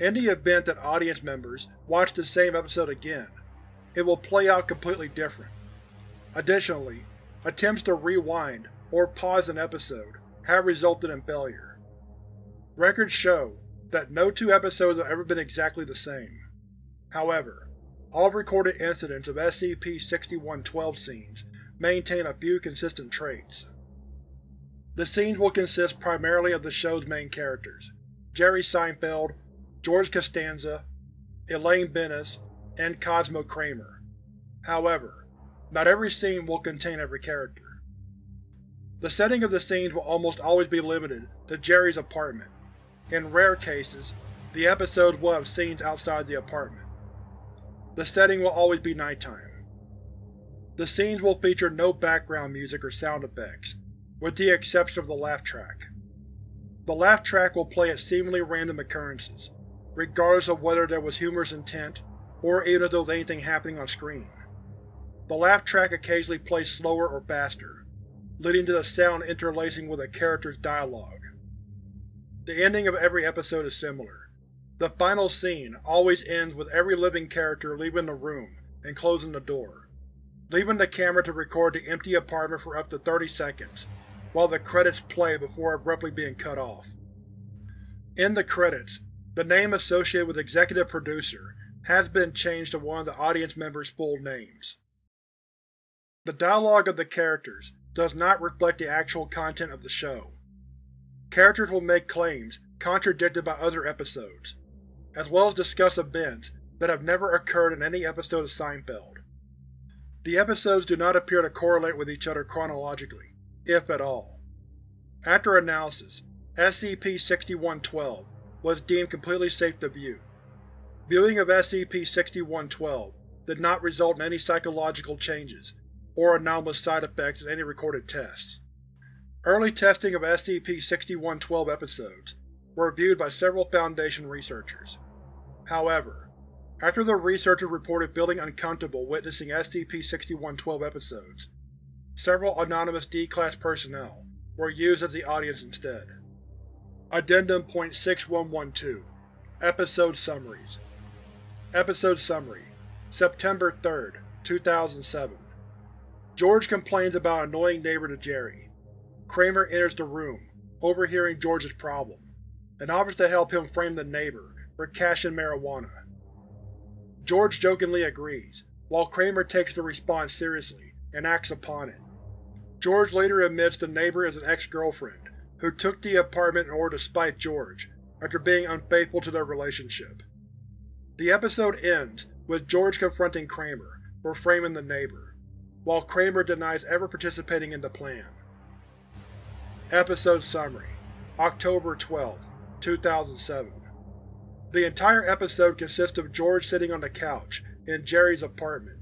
In the event that audience members watch the same episode again, it will play out completely different. Additionally, attempts to rewind or pause an episode have resulted in failure. Records show that no two episodes have ever been exactly the same. However, all recorded incidents of S C P sixty-one twelve scenes maintain a few consistent traits. The scenes will consist primarily of the show's main characters, Jerry Seinfeld, George Costanza, Elaine Bennis, and Cosmo Kramer. However, not every scene will contain every character. The setting of the scenes will almost always be limited to Jerry's apartment. In rare cases, the episodes will have scenes outside the apartment. The setting will always be nighttime. The scenes will feature no background music or sound effects, with the exception of the laugh track. The laugh track will play at seemingly random occurrences, regardless of whether there was humorous intent or even if there was anything happening on screen. The laugh track occasionally plays slower or faster, leading to the sound interlacing with a character's dialogue. The ending of every episode is similar. The final scene always ends with every living character leaving the room and closing the door, leaving the camera to record the empty apartment for up to thirty seconds, while the credits play before abruptly being cut off. In the credits, the name associated with executive producer has been changed to one of the audience members' full names. The dialogue of the characters does not reflect the actual content of the show. Characters will make claims contradicted by other episodes, as well as discuss events that have never occurred in any episode of Seinfeld. The episodes do not appear to correlate with each other chronologically, if at all. After analysis, S C P sixty-one twelve was deemed completely safe to view. Viewing of S C P sixty-one twelve did not result in any psychological changes or anomalous side effects in any recorded tests. Early testing of S C P sixty-one twelve episodes were reviewed by several Foundation researchers. However, after the researchers reported feeling uncomfortable witnessing S C P sixty-one twelve episodes, several anonymous D-Class personnel were used as the audience instead. Addendum point six one one two Episode Summaries. Episode Summary, September third, two thousand seven. George complains about an annoying neighbor to Jerry. Kramer enters the room, overhearing George's problem, and offers to help him frame the neighbor for cash and marijuana. George jokingly agrees, while Kramer takes the response seriously and acts upon it. George later admits the neighbor is an ex-girlfriend who took the apartment in order to spite George after being unfaithful to their relationship. The episode ends with George confronting Kramer for framing the neighbor, while Kramer denies ever participating in the plan. Episode Summary, October twelfth, two thousand seven. The entire episode consists of George sitting on the couch in Jerry's apartment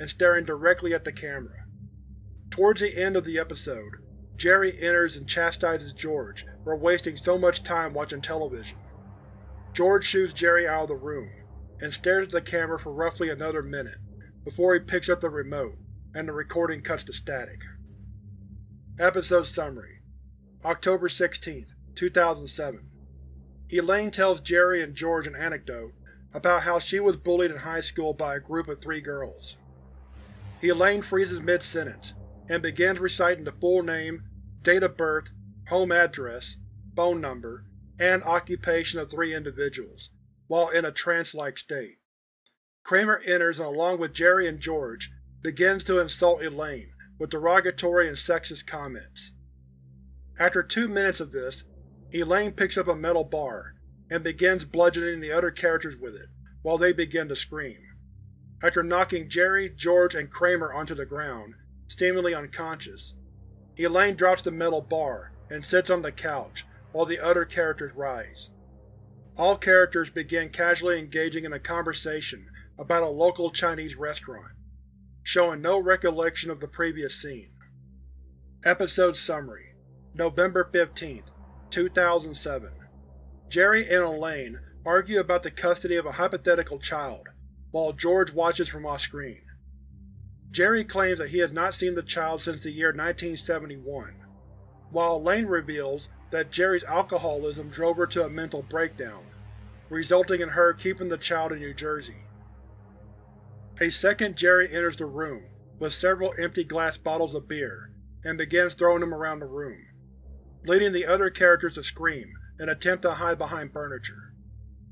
and staring directly at the camera. Towards the end of the episode, Jerry enters and chastises George for wasting so much time watching television. George shoos Jerry out of the room and stares at the camera for roughly another minute before he picks up the remote and the recording cuts to static. Episode Summary, October sixteenth, two thousand seven. Elaine tells Jerry and George an anecdote about how she was bullied in high school by a group of three girls. Elaine freezes mid-sentence and begins reciting the full name, date of birth, home address, phone number, and occupation of three individuals, while in a trance-like state. Kramer enters and along with Jerry and George begins to insult Elaine with derogatory and sexist comments. After two minutes of this, Elaine picks up a metal bar and begins bludgeoning the other characters with it while they begin to scream, after knocking Jerry, George, and Kramer onto the ground, seemingly unconscious. Elaine drops the metal bar and sits on the couch while the other characters rise. All characters begin casually engaging in a conversation about a local Chinese restaurant, showing no recollection of the previous scene. Episode Summary, November fifteenth, two thousand seven. Jerry and Elaine argue about the custody of a hypothetical child, while George watches from off-screen. Jerry claims that he has not seen the child since the year nineteen seventy-one, while Elaine reveals that Jerry's alcoholism drove her to a mental breakdown, resulting in her keeping the child in New Jersey. A second Jerry enters the room with several empty glass bottles of beer and begins throwing them around the room, leading the other characters to scream and attempt to hide behind furniture.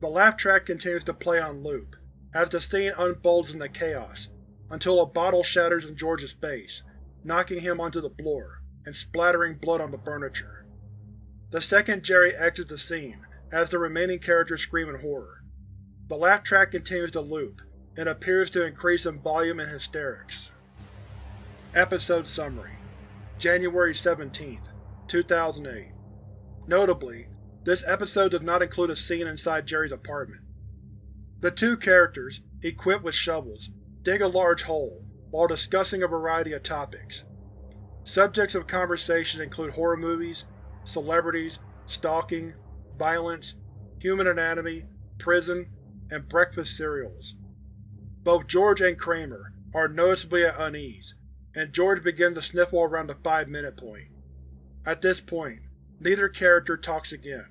The laugh track continues to play on loop as the scene unfolds in the chaos, until a bottle shatters in George's face, knocking him onto the floor and splattering blood on the furniture. The second Jerry exits the scene as the remaining characters scream in horror. The laugh track continues to loop and appears to increase in volume and hysterics. Episode Summary, January seventeenth, two thousand eight. Notably, this episode does not include a scene inside Jerry's apartment. The two characters, equipped with shovels, dig a large hole while discussing a variety of topics. Subjects of conversation include horror movies, celebrities, stalking, violence, human anatomy, prison, and breakfast cereals. Both George and Kramer are noticeably at unease, and George begins to sniffle around the five-minute point. At this point, neither character talks again.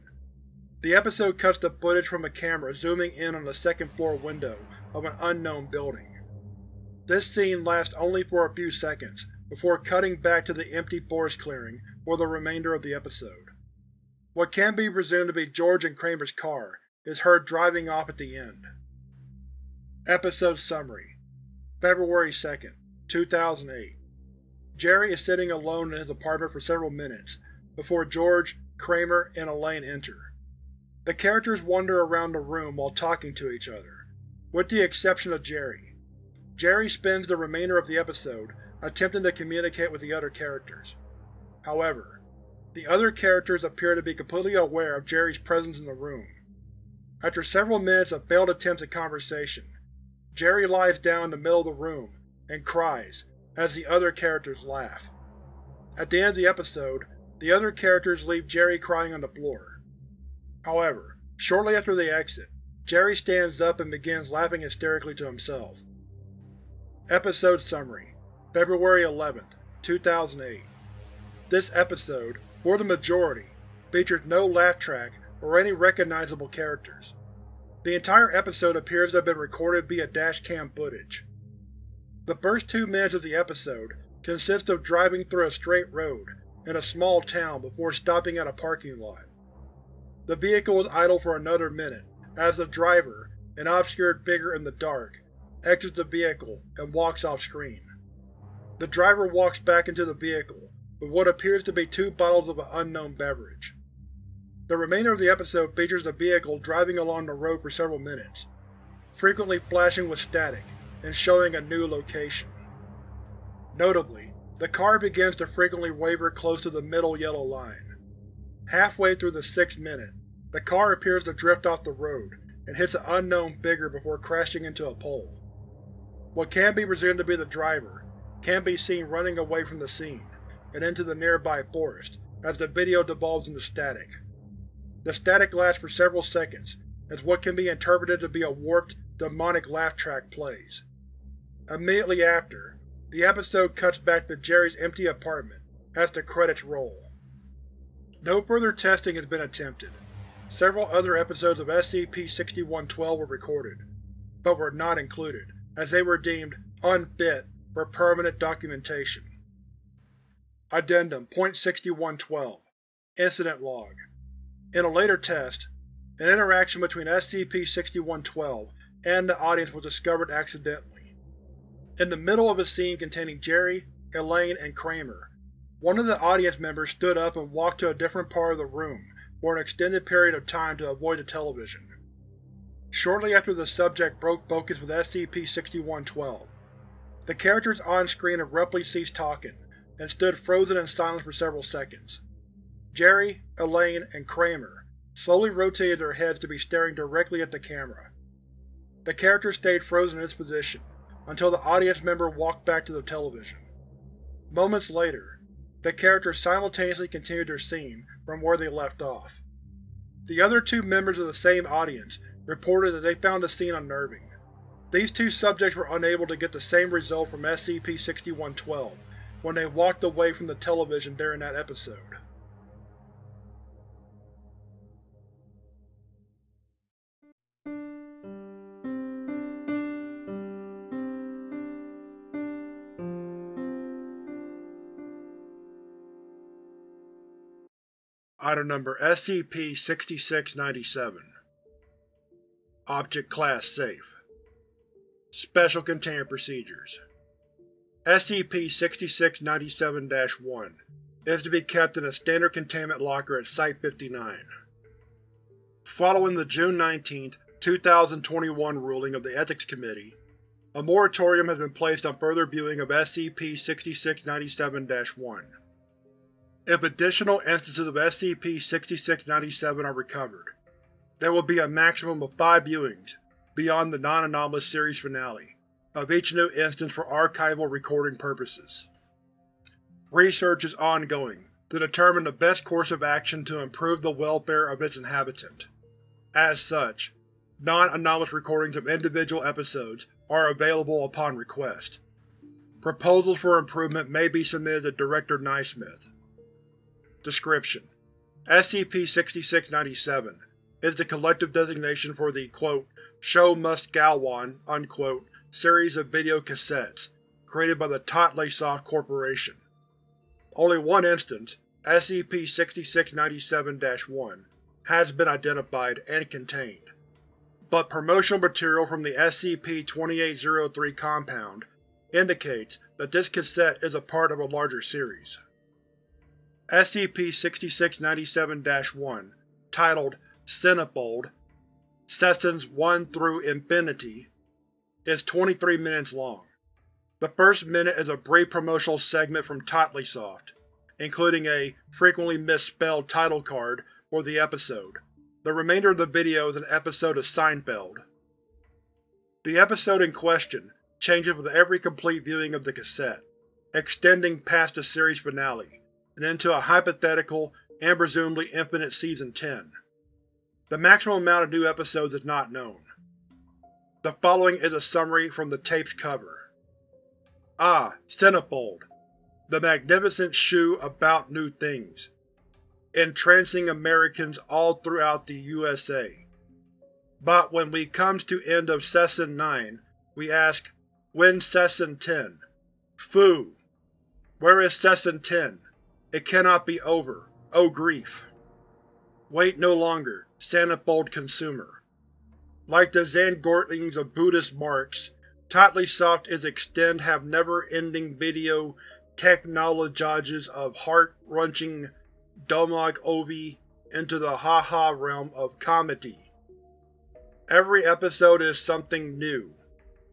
The episode cuts the footage from a camera zooming in on the second-floor window of an unknown building. This scene lasts only for a few seconds before cutting back to the empty forest clearing for the remainder of the episode. What can be presumed to be George and Kramer's car is heard driving off at the end. Episode Summary, February second, two thousand eight. Jerry is sitting alone in his apartment for several minutes before George, Kramer, and Elaine enter. The characters wander around the room while talking to each other, with the exception of Jerry. Jerry spends the remainder of the episode attempting to communicate with the other characters. However, the other characters appear to be completely aware of Jerry's presence in the room. After several minutes of failed attempts at conversation, Jerry lies down in the middle of the room and cries as the other characters laugh. At the end of the episode, the other characters leave Jerry crying on the floor. However, shortly after they exit, Jerry stands up and begins laughing hysterically to himself. Episode Summary: February eleventh, two thousand eight. This episode, for the majority, features no laugh track or any recognizable characters. The entire episode appears to have been recorded via dash cam footage. The first two minutes of the episode consist of driving through a straight road in a small town before stopping at a parking lot. The vehicle is idle for another minute as the driver, an obscured figure in the dark, exits the vehicle and walks off screen. The driver walks back into the vehicle with what appears to be two bottles of an unknown beverage. The remainder of the episode features the vehicle driving along the road for several minutes, frequently flashing with static and showing a new location. Notably, the car begins to frequently waver close to the middle yellow line. Halfway through the sixth minute, the car appears to drift off the road and hits an unknown figure before crashing into a pole. What can be presumed to be the driver can be seen running away from the scene and into the nearby forest as the video devolves into static. The static lasts for several seconds as what can be interpreted to be a warped, demonic laugh track plays. Immediately after, the episode cuts back to Jerry's empty apartment as the credits roll. No further testing has been attempted. Several other episodes of S C P sixty-one twelve were recorded, but were not included, as they were deemed unfit for permanent documentation. Addendum point sixty-one twelve Incident Log. In a later test, an interaction between S C P sixty-one twelve and the audience was discovered accidentally. In the middle of a scene containing Jerry, Elaine, and Kramer, one of the audience members stood up and walked to a different part of the room for an extended period of time to avoid the television. Shortly after the subject broke focus with S C P sixty-one twelve, the characters on screen abruptly ceased talking and stood frozen in silence for several seconds. Jerry, Elaine, and Kramer slowly rotated their heads to be staring directly at the camera. The character stayed frozen in its position until the audience member walked back to the television. Moments later, the characters simultaneously continued their scene from where they left off. The other two members of the same audience reported that they found the scene unnerving. These two subjects were unable to get the same result from S C P sixty-one twelve when they walked away from the television during that episode. Item Number S C P sixty-six ninety-seven. Object Class Safe. Special Containment Procedures. S C P sixty-six ninety-seven dash one is to be kept in a standard containment locker at Site fifty-nine. Following the June nineteenth, two thousand twenty-one ruling of the Ethics Committee, a moratorium has been placed on further viewing of S C P sixty-six ninety-seven dash one. If additional instances of S C P sixty-six ninety-seven are recovered, there will be a maximum of five viewings beyond the non-anomalous series finale of each new instance for archival recording purposes. Research is ongoing to determine the best course of action to improve the welfare of its inhabitant. As such, non-anomalous recordings of individual episodes are available upon request. Proposals for improvement may be submitted to Director Naismith. Description: S C P sixty-six ninety-seven is the collective designation for the quote, "show must Galwan" unquote, series of video cassettes created by the Totleysoft Corporation. Only one instance, S C P sixty-six ninety-seven dash one, has been identified and contained, but promotional material from the S C P twenty-eight oh three compound indicates that this cassette is a part of a larger series. S C P sixty-six ninety-seven dash one, titled Cinefold, Sessions one through Infinity, is twenty-three minutes long The first minute is a brief promotional segment from Totleysoft, including a frequently misspelled title card for the episode. The remainder of the video is an episode of Seinfeld. The episode in question changes with every complete viewing of the cassette, extending past the series finale, and into a hypothetical and presumably infinite Season ten. The maximum amount of new episodes is not known. The following is a summary from the tape's cover. Ah, Centerfold, the magnificent shoe about new things, entrancing Americans all throughout the U S A. But when we comes to end of Season nine, we ask, when Season ten? Foo! Where is Season ten? It cannot be over. Oh grief! Wait no longer, Centerfold consumer. Like the Zangortlings of Buddhist Marx, Totleysoft is extend have never-ending video technologies of heart-wrenching Domag Ovi into the ha-ha realm of comedy. Every episode is something new.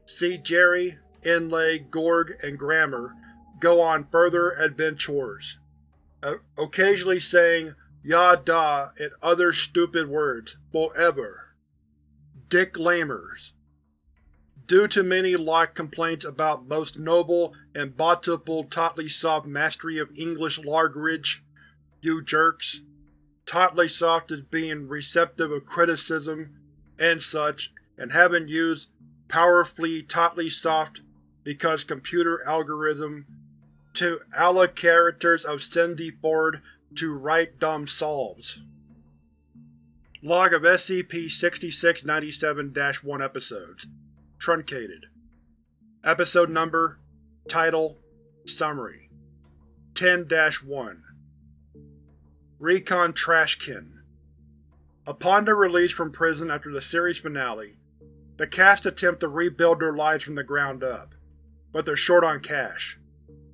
See Jerry, Inlay, Gorg, and Grammar go on further adventures, uh, occasionally saying ya-da and other stupid words forever. Dick Lamers. Due to many locked complaints about most noble and bountiful Totleysoft mastery of English language, you jerks, Totleysoft is being receptive of criticism and such, and having used powerfully Totleysoft because computer algorithm to allow characters of Cindy Ford to write dumb solves. Log of S C P sixty-six ninety-seven dash one episodes. Truncated. Episode number, title, summary. ten dash one. Recon Trashkin. Upon their release from prison after the series finale, the cast attempt to rebuild their lives from the ground up, but they're short on cash.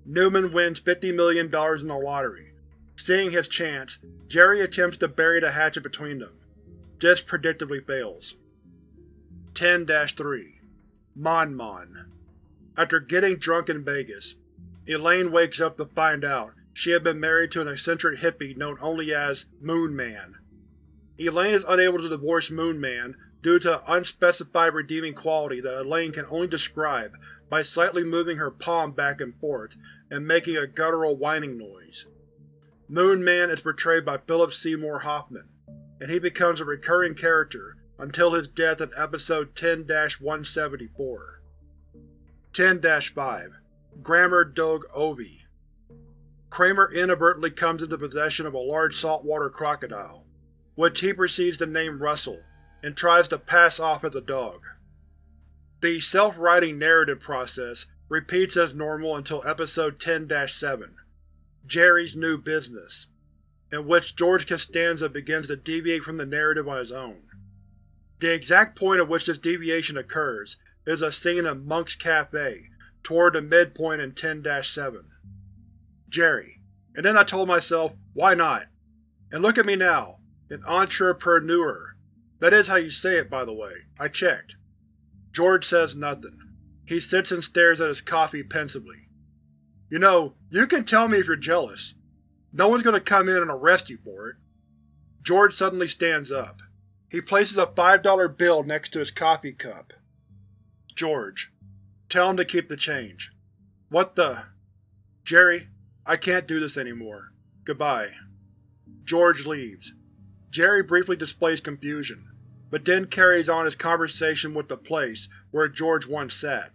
Newman wins fifty million dollars in the lottery. Seeing his chance, Jerry attempts to bury the hatchet between them. This predictably fails. ten dash three. Mon Mon. After getting drunk in Vegas, Elaine wakes up to find out she had been married to an eccentric hippie known only as Moon Man. Elaine is unable to divorce Moon Man due to an unspecified redeeming quality that Elaine can only describe by slightly moving her palm back and forth and making a guttural whining noise. Moon Man is portrayed by Philip Seymour Hoffman, and he becomes a recurring character until his death in episode ten dash one seventy-four. ten dash five. Grammar Dog Ovi. Kramer inadvertently comes into possession of a large saltwater crocodile, which he proceeds to name Russell, and tries to pass off as a dog. The self-writing narrative process repeats as normal until episode ten dash seven, Jerry's New Business, in which George Costanza begins to deviate from the narrative on his own. The exact point at which this deviation occurs is a scene in Monk's Cafe toward the midpoint in ten dash seven. Jerry. And then I told myself, why not? And look at me now, an entrepreneur. That is how you say it, by the way. I checked. George says nothing. He sits and stares at his coffee pensively. You know, you can tell me if you're jealous. No one's going to come in and arrest you for it. George suddenly stands up. He places a five dollar bill next to his coffee cup. George. Tell him to keep the change. What the? Jerry, I can't do this anymore. Goodbye. George leaves. Jerry briefly displays confusion, but then carries on his conversation with the place where George once sat.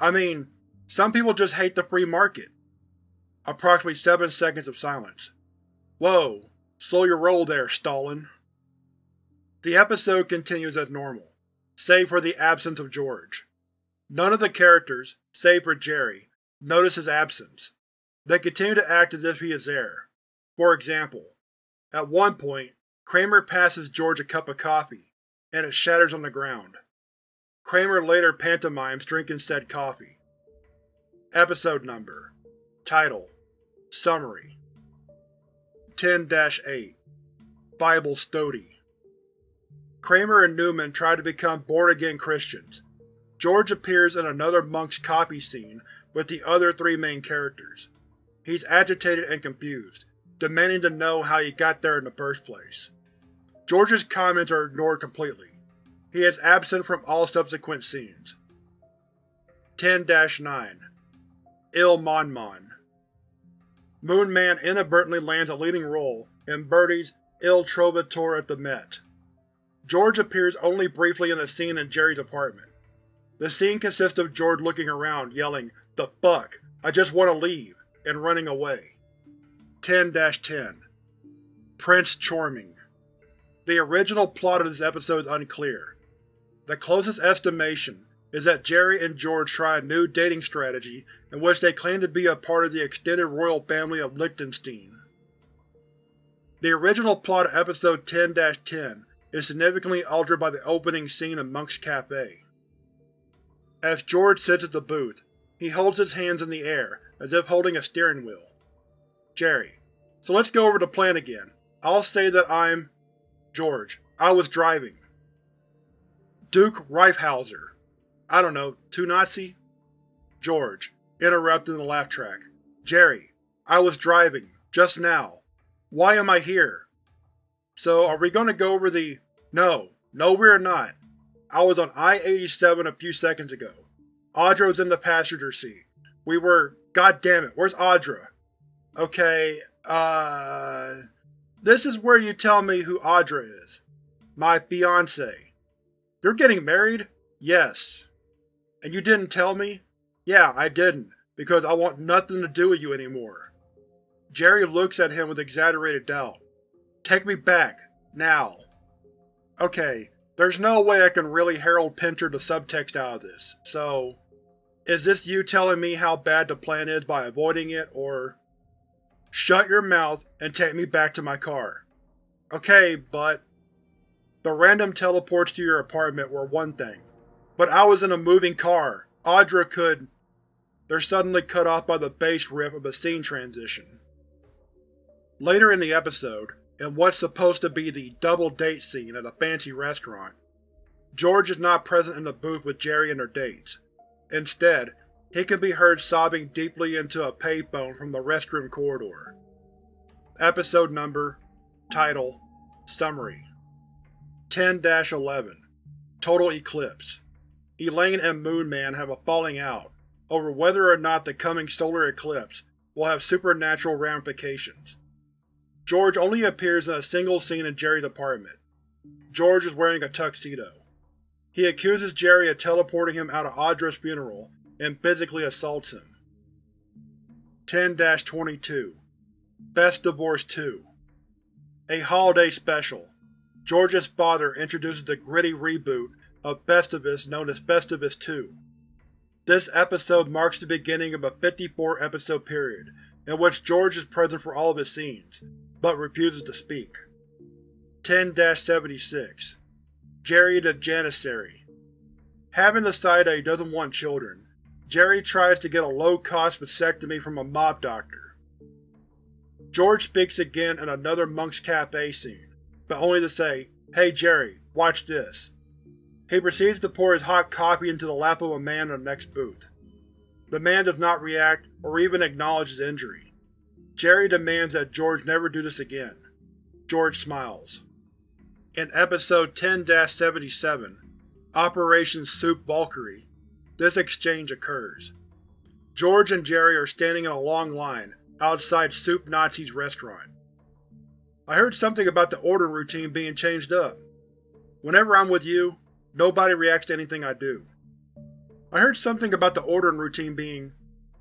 I mean, some people just hate the free market. Approximately seven seconds of silence. Whoa, slow your roll there, Stalin. The episode continues as normal, save for the absence of George. None of the characters, save for Jerry, notice his absence. They continue to act as if he is there. For example, at one point, Kramer passes George a cup of coffee, and it shatters on the ground. Kramer later pantomimes drinking said coffee. Episode number. Title. Summary. ten dash eight. Bible Study. Kramer and Newman try to become born-again Christians. George appears in another monk's coffee scene with the other three main characters. He's agitated and confused, demanding to know how he got there in the first place. George's comments are ignored completely. He is absent from all subsequent scenes. ten dash nine Il Mon Mon. Moon Man inadvertently lands a leading role in Birdie's Il Trovatore at the Met. George appears only briefly in a scene in Jerry's apartment. The scene consists of George looking around, yelling, "The fuck, I just want to leave," and running away. ten dash ten Prince Charming. The original plot of this episode is unclear. The closest estimation is that Jerry and George try a new dating strategy in which they claim to be a part of the extended royal family of Liechtenstein. The original plot of episode ten dash ten is significantly altered by the opening scene in Monk's Cafe. As George sits at the booth, he holds his hands in the air, as if holding a steering wheel. Jerry: "So let's go over the plan again. I'll say that I'm…" George: "I was driving." Duke Reifhauser: "I don't know, too Nazi?" George, interrupting the laugh track. Jerry: "I was driving, just now. Why am I here?" "So are we going to go over the…" "No, no we're not. I was on I eighty-seven a few seconds ago. Audra was in the passenger seat. We were…" "God damn it, where's Audra?" "Okay, uh… this is where you tell me who Audra is." "My fiancée." "You're getting married?" "Yes." "And you didn't tell me?" "Yeah, I didn't, because I want nothing to do with you anymore." Jerry looks at him with exaggerated doubt. "Take me back, now." Okay, there's no way I can really Harold Pinter the subtext out of this, so… is this you telling me how bad the plan is by avoiding it, or… "Shut your mouth and take me back to my car." "Okay, but…" The random teleports to your apartment were one thing, but I was in a moving car. Audra could… They're suddenly cut off by the bass riff of a scene transition. Later in the episode, in what's supposed to be the double date scene at a fancy restaurant, George is not present in the booth with Jerry and their dates. Instead, he can be heard sobbing deeply into a payphone from the restroom corridor. Episode number, title, summary. ten dash eleven Total Eclipse. Elaine and Moon Man have a falling out over whether or not the coming solar eclipse will have supernatural ramifications. George only appears in a single scene in Jerry's apartment. George is wearing a tuxedo. He accuses Jerry of teleporting him out of Audra's funeral and physically assaults him. ten dash twenty-two Best Divorce two. A holiday special. George's father introduces the gritty reboot of Festivus known as Festivus two. This episode marks the beginning of a fifty-four episode period in which George is present for all of his scenes, but refuses to speak. ten dash seventy-six Jerry the Janissary. Having decided that he doesn't want children, Jerry tries to get a low-cost vasectomy from a mob doctor. George speaks again in another Monk's Cafe scene, but only to say, "Hey Jerry, watch this." He proceeds to pour his hot coffee into the lap of a man in the next booth. The man does not react or even acknowledge his injury. Jerry demands that George never do this again. George smiles. In episode ten dash seventy-seven, Operation Soup Valkyrie, this exchange occurs. George and Jerry are standing in a long line outside Soup Nazi's restaurant. "I heard something about the order routine being changed up. Whenever I'm with you, nobody reacts to anything I do." "I heard something about the ordering routine being…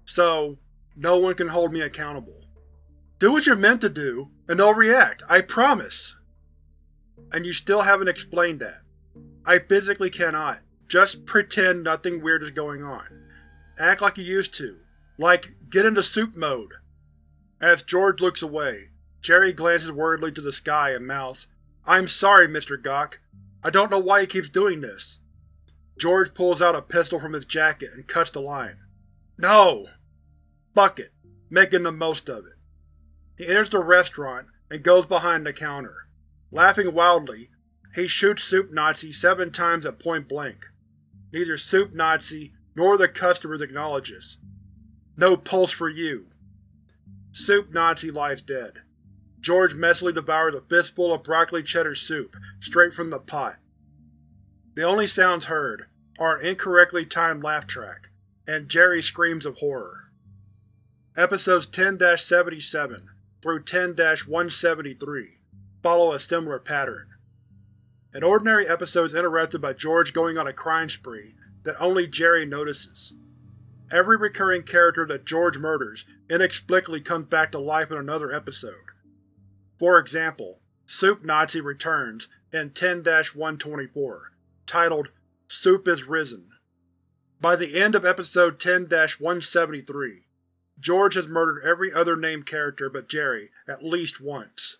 so, no one can hold me accountable." "Do what you're meant to do, and they'll react, I promise!" "And you still haven't explained that." "I physically cannot. Just pretend nothing weird is going on. Act like you used to. Like, get into soup mode." As George looks away, Jerry glances worriedly to the sky and mouths, "I'm sorry, Mister Gok. I don't know why he keeps doing this." George pulls out a pistol from his jacket and cuts the line. "No!" Fuck it, making the most of it. He enters the restaurant and goes behind the counter. Laughing wildly, he shoots Soup Nazi seven times at point blank. Neither Soup Nazi nor the customers acknowledge this. No pulse for you. Soup Nazi lies dead. George messily devours a fistful of broccoli cheddar soup straight from the pot. The only sounds heard are an incorrectly timed laugh track, and Jerry's screams of horror. Episodes ten dash seventy-seven through ten dash one seventy-three follow a similar pattern. An ordinary episode is interrupted by George going on a crime spree that only Jerry notices. Every recurring character that George murders inexplicably comes back to life in another episode. For example, Soup Nazi returns in ten dash one twenty-four, titled Soup is Risen. By the end of episode ten dash one seventy-three, George has murdered every other named character but Jerry at least once.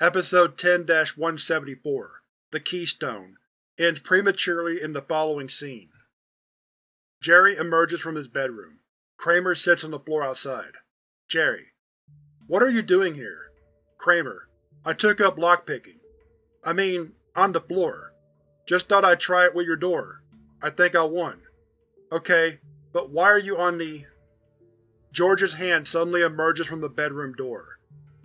Episode ten dash one seventy-four, The Keystone, ends prematurely in the following scene. Jerry emerges from his bedroom. Kramer sits on the floor outside. Jerry: What are you doing here? Kramer: I took up lockpicking. I mean, on the floor. Just thought I'd try it with your door. I think I won. Okay, but why are you on the… George's hand suddenly emerges from the bedroom door.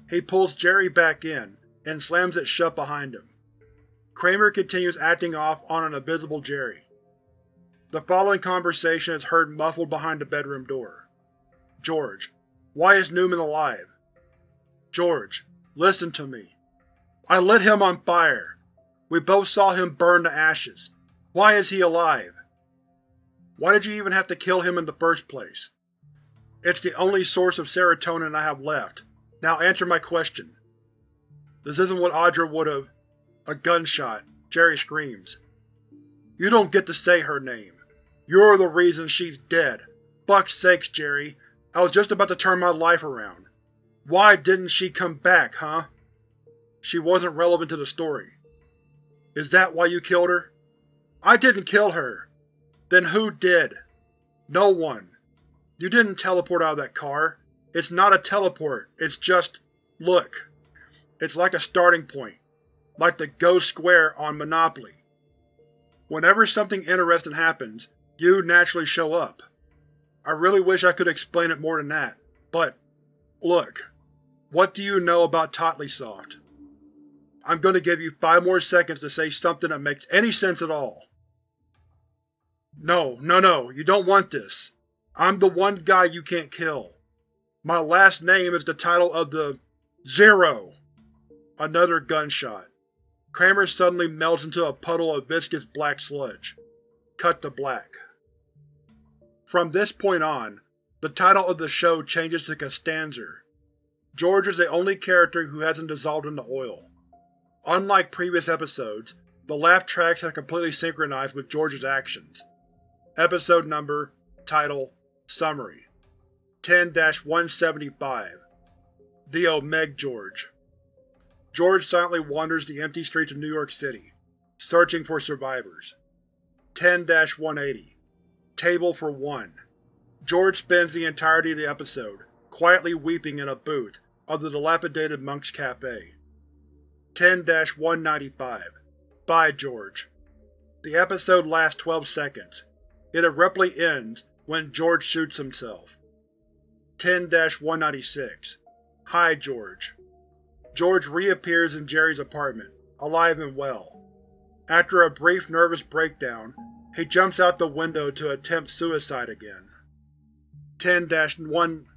He pulls Jerry back in, and slams it shut behind him. Kramer continues acting off on an invisible Jerry. The following conversation is heard muffled behind the bedroom door. George: Why is Newman alive? George: Listen to me. I lit him on fire. We both saw him burn to ashes. Why is he alive? Why did you even have to kill him in the first place? It's the only source of serotonin I have left. Now answer my question. This isn't what Audra would have… A gunshot. Jerry screams. You don't get to say her name. You're the reason she's dead. Fuck's sakes, Jerry. I was just about to turn my life around. Why didn't she come back, huh? She wasn't relevant to the story. Is that why you killed her? I didn't kill her. Then who did? No one. You didn't teleport out of that car. It's not a teleport. It's just… look. It's like a starting point. Like the Go Square on Monopoly. Whenever something interesting happens, you naturally show up. I really wish I could explain it more than that, but… look. What do you know about Totleysoft? I'm going to give you five more seconds to say something that makes any sense at all. No, no, no, you don't want this. I'm the one guy you can't kill. My last name is the title of the… Zero! Another gunshot. Kramer suddenly melts into a puddle of viscous black sludge. Cut to black. From this point on, the title of the show changes to Costanzer. George is the only character who hasn't dissolved into oil. Unlike previous episodes, the laugh tracks have completely synchronized with George's actions. Episode number, title, summary. ten dash one seventy-five. The Omeg George. George silently wanders the empty streets of New York City, searching for survivors. ten dash one eighty. Table for One. George spends the entirety of the episode quietly weeping in a booth of the dilapidated Monk's Cafe. ten dash one ninety-five. Bye, George. The episode lasts twelve seconds. It abruptly ends when George shoots himself. ten dash one ninety-six. Hi, George. George reappears in Jerry's apartment, alive and well. After a brief nervous breakdown, he jumps out the window to attempt suicide again. ten dash one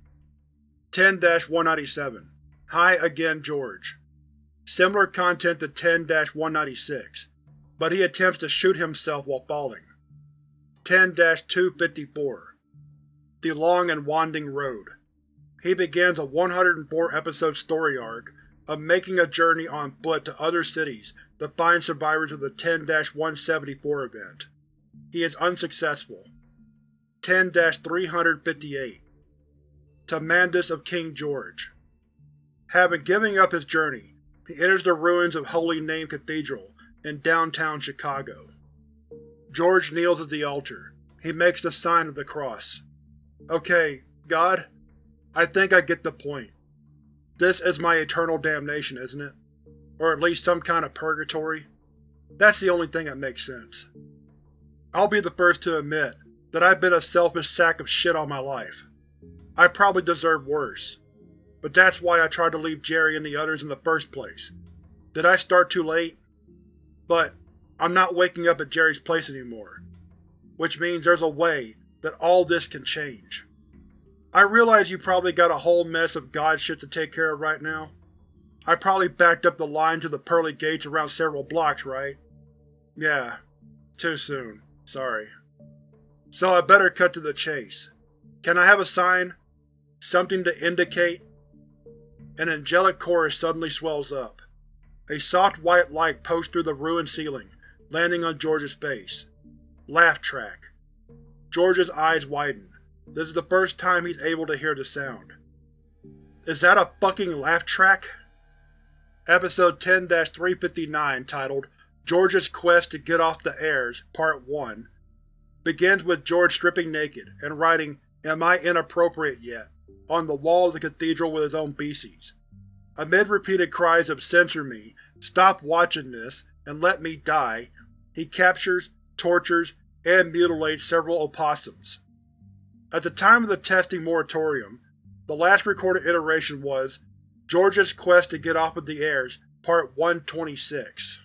ninety-seven. Hi again, George. Similar content to ten dash one ninety-six, but he attempts to shoot himself while falling. ten dash two fifty-four. The Long and Winding Road. He begins a one hundred four episode story arc of making a journey on foot to other cities to find survivors of the ten dash one seventy-four event. He is unsuccessful. ten dash three fifty-eight. Tamandis of King George. Having given up his journey, he enters the ruins of Holy Name Cathedral in downtown Chicago. George kneels at the altar. He makes the sign of the cross. Okay, God? I think I get the point. This is my eternal damnation, isn't it? Or at least some kind of purgatory? That's the only thing that makes sense. I'll be the first to admit that I've been a selfish sack of shit all my life. I probably deserved worse. But that's why I tried to leave Jerry and the others in the first place. Did I start too late? But I'm not waking up at Jerry's place anymore, which means there's a way that all this can change. I realize you probably got a whole mess of god shit to take care of right now. I probably backed up the line to the pearly gates around several blocks, right? Yeah, too soon. Sorry. So I better cut to the chase. Can I have a sign? Something to indicate? An angelic chorus suddenly swells up. A soft white light posts through the ruined ceiling, landing on George's face. Laugh track. George's eyes widen. This is the first time he's able to hear the sound. Is that a fucking laugh track? Episode ten dash three fifty-nine, titled George's Quest to Get Off the Airs, Part one, begins with George stripping naked and writing "Am I inappropriate yet?" on the wall of the cathedral with his own feces. Amid repeated cries of "Censor me," "Stop watching this," and "Let me die," he captures, tortures, and mutilates several opossums. At the time of the testing moratorium, the last recorded iteration was George's Quest to Get Off of the Airs, Part one twenty-six.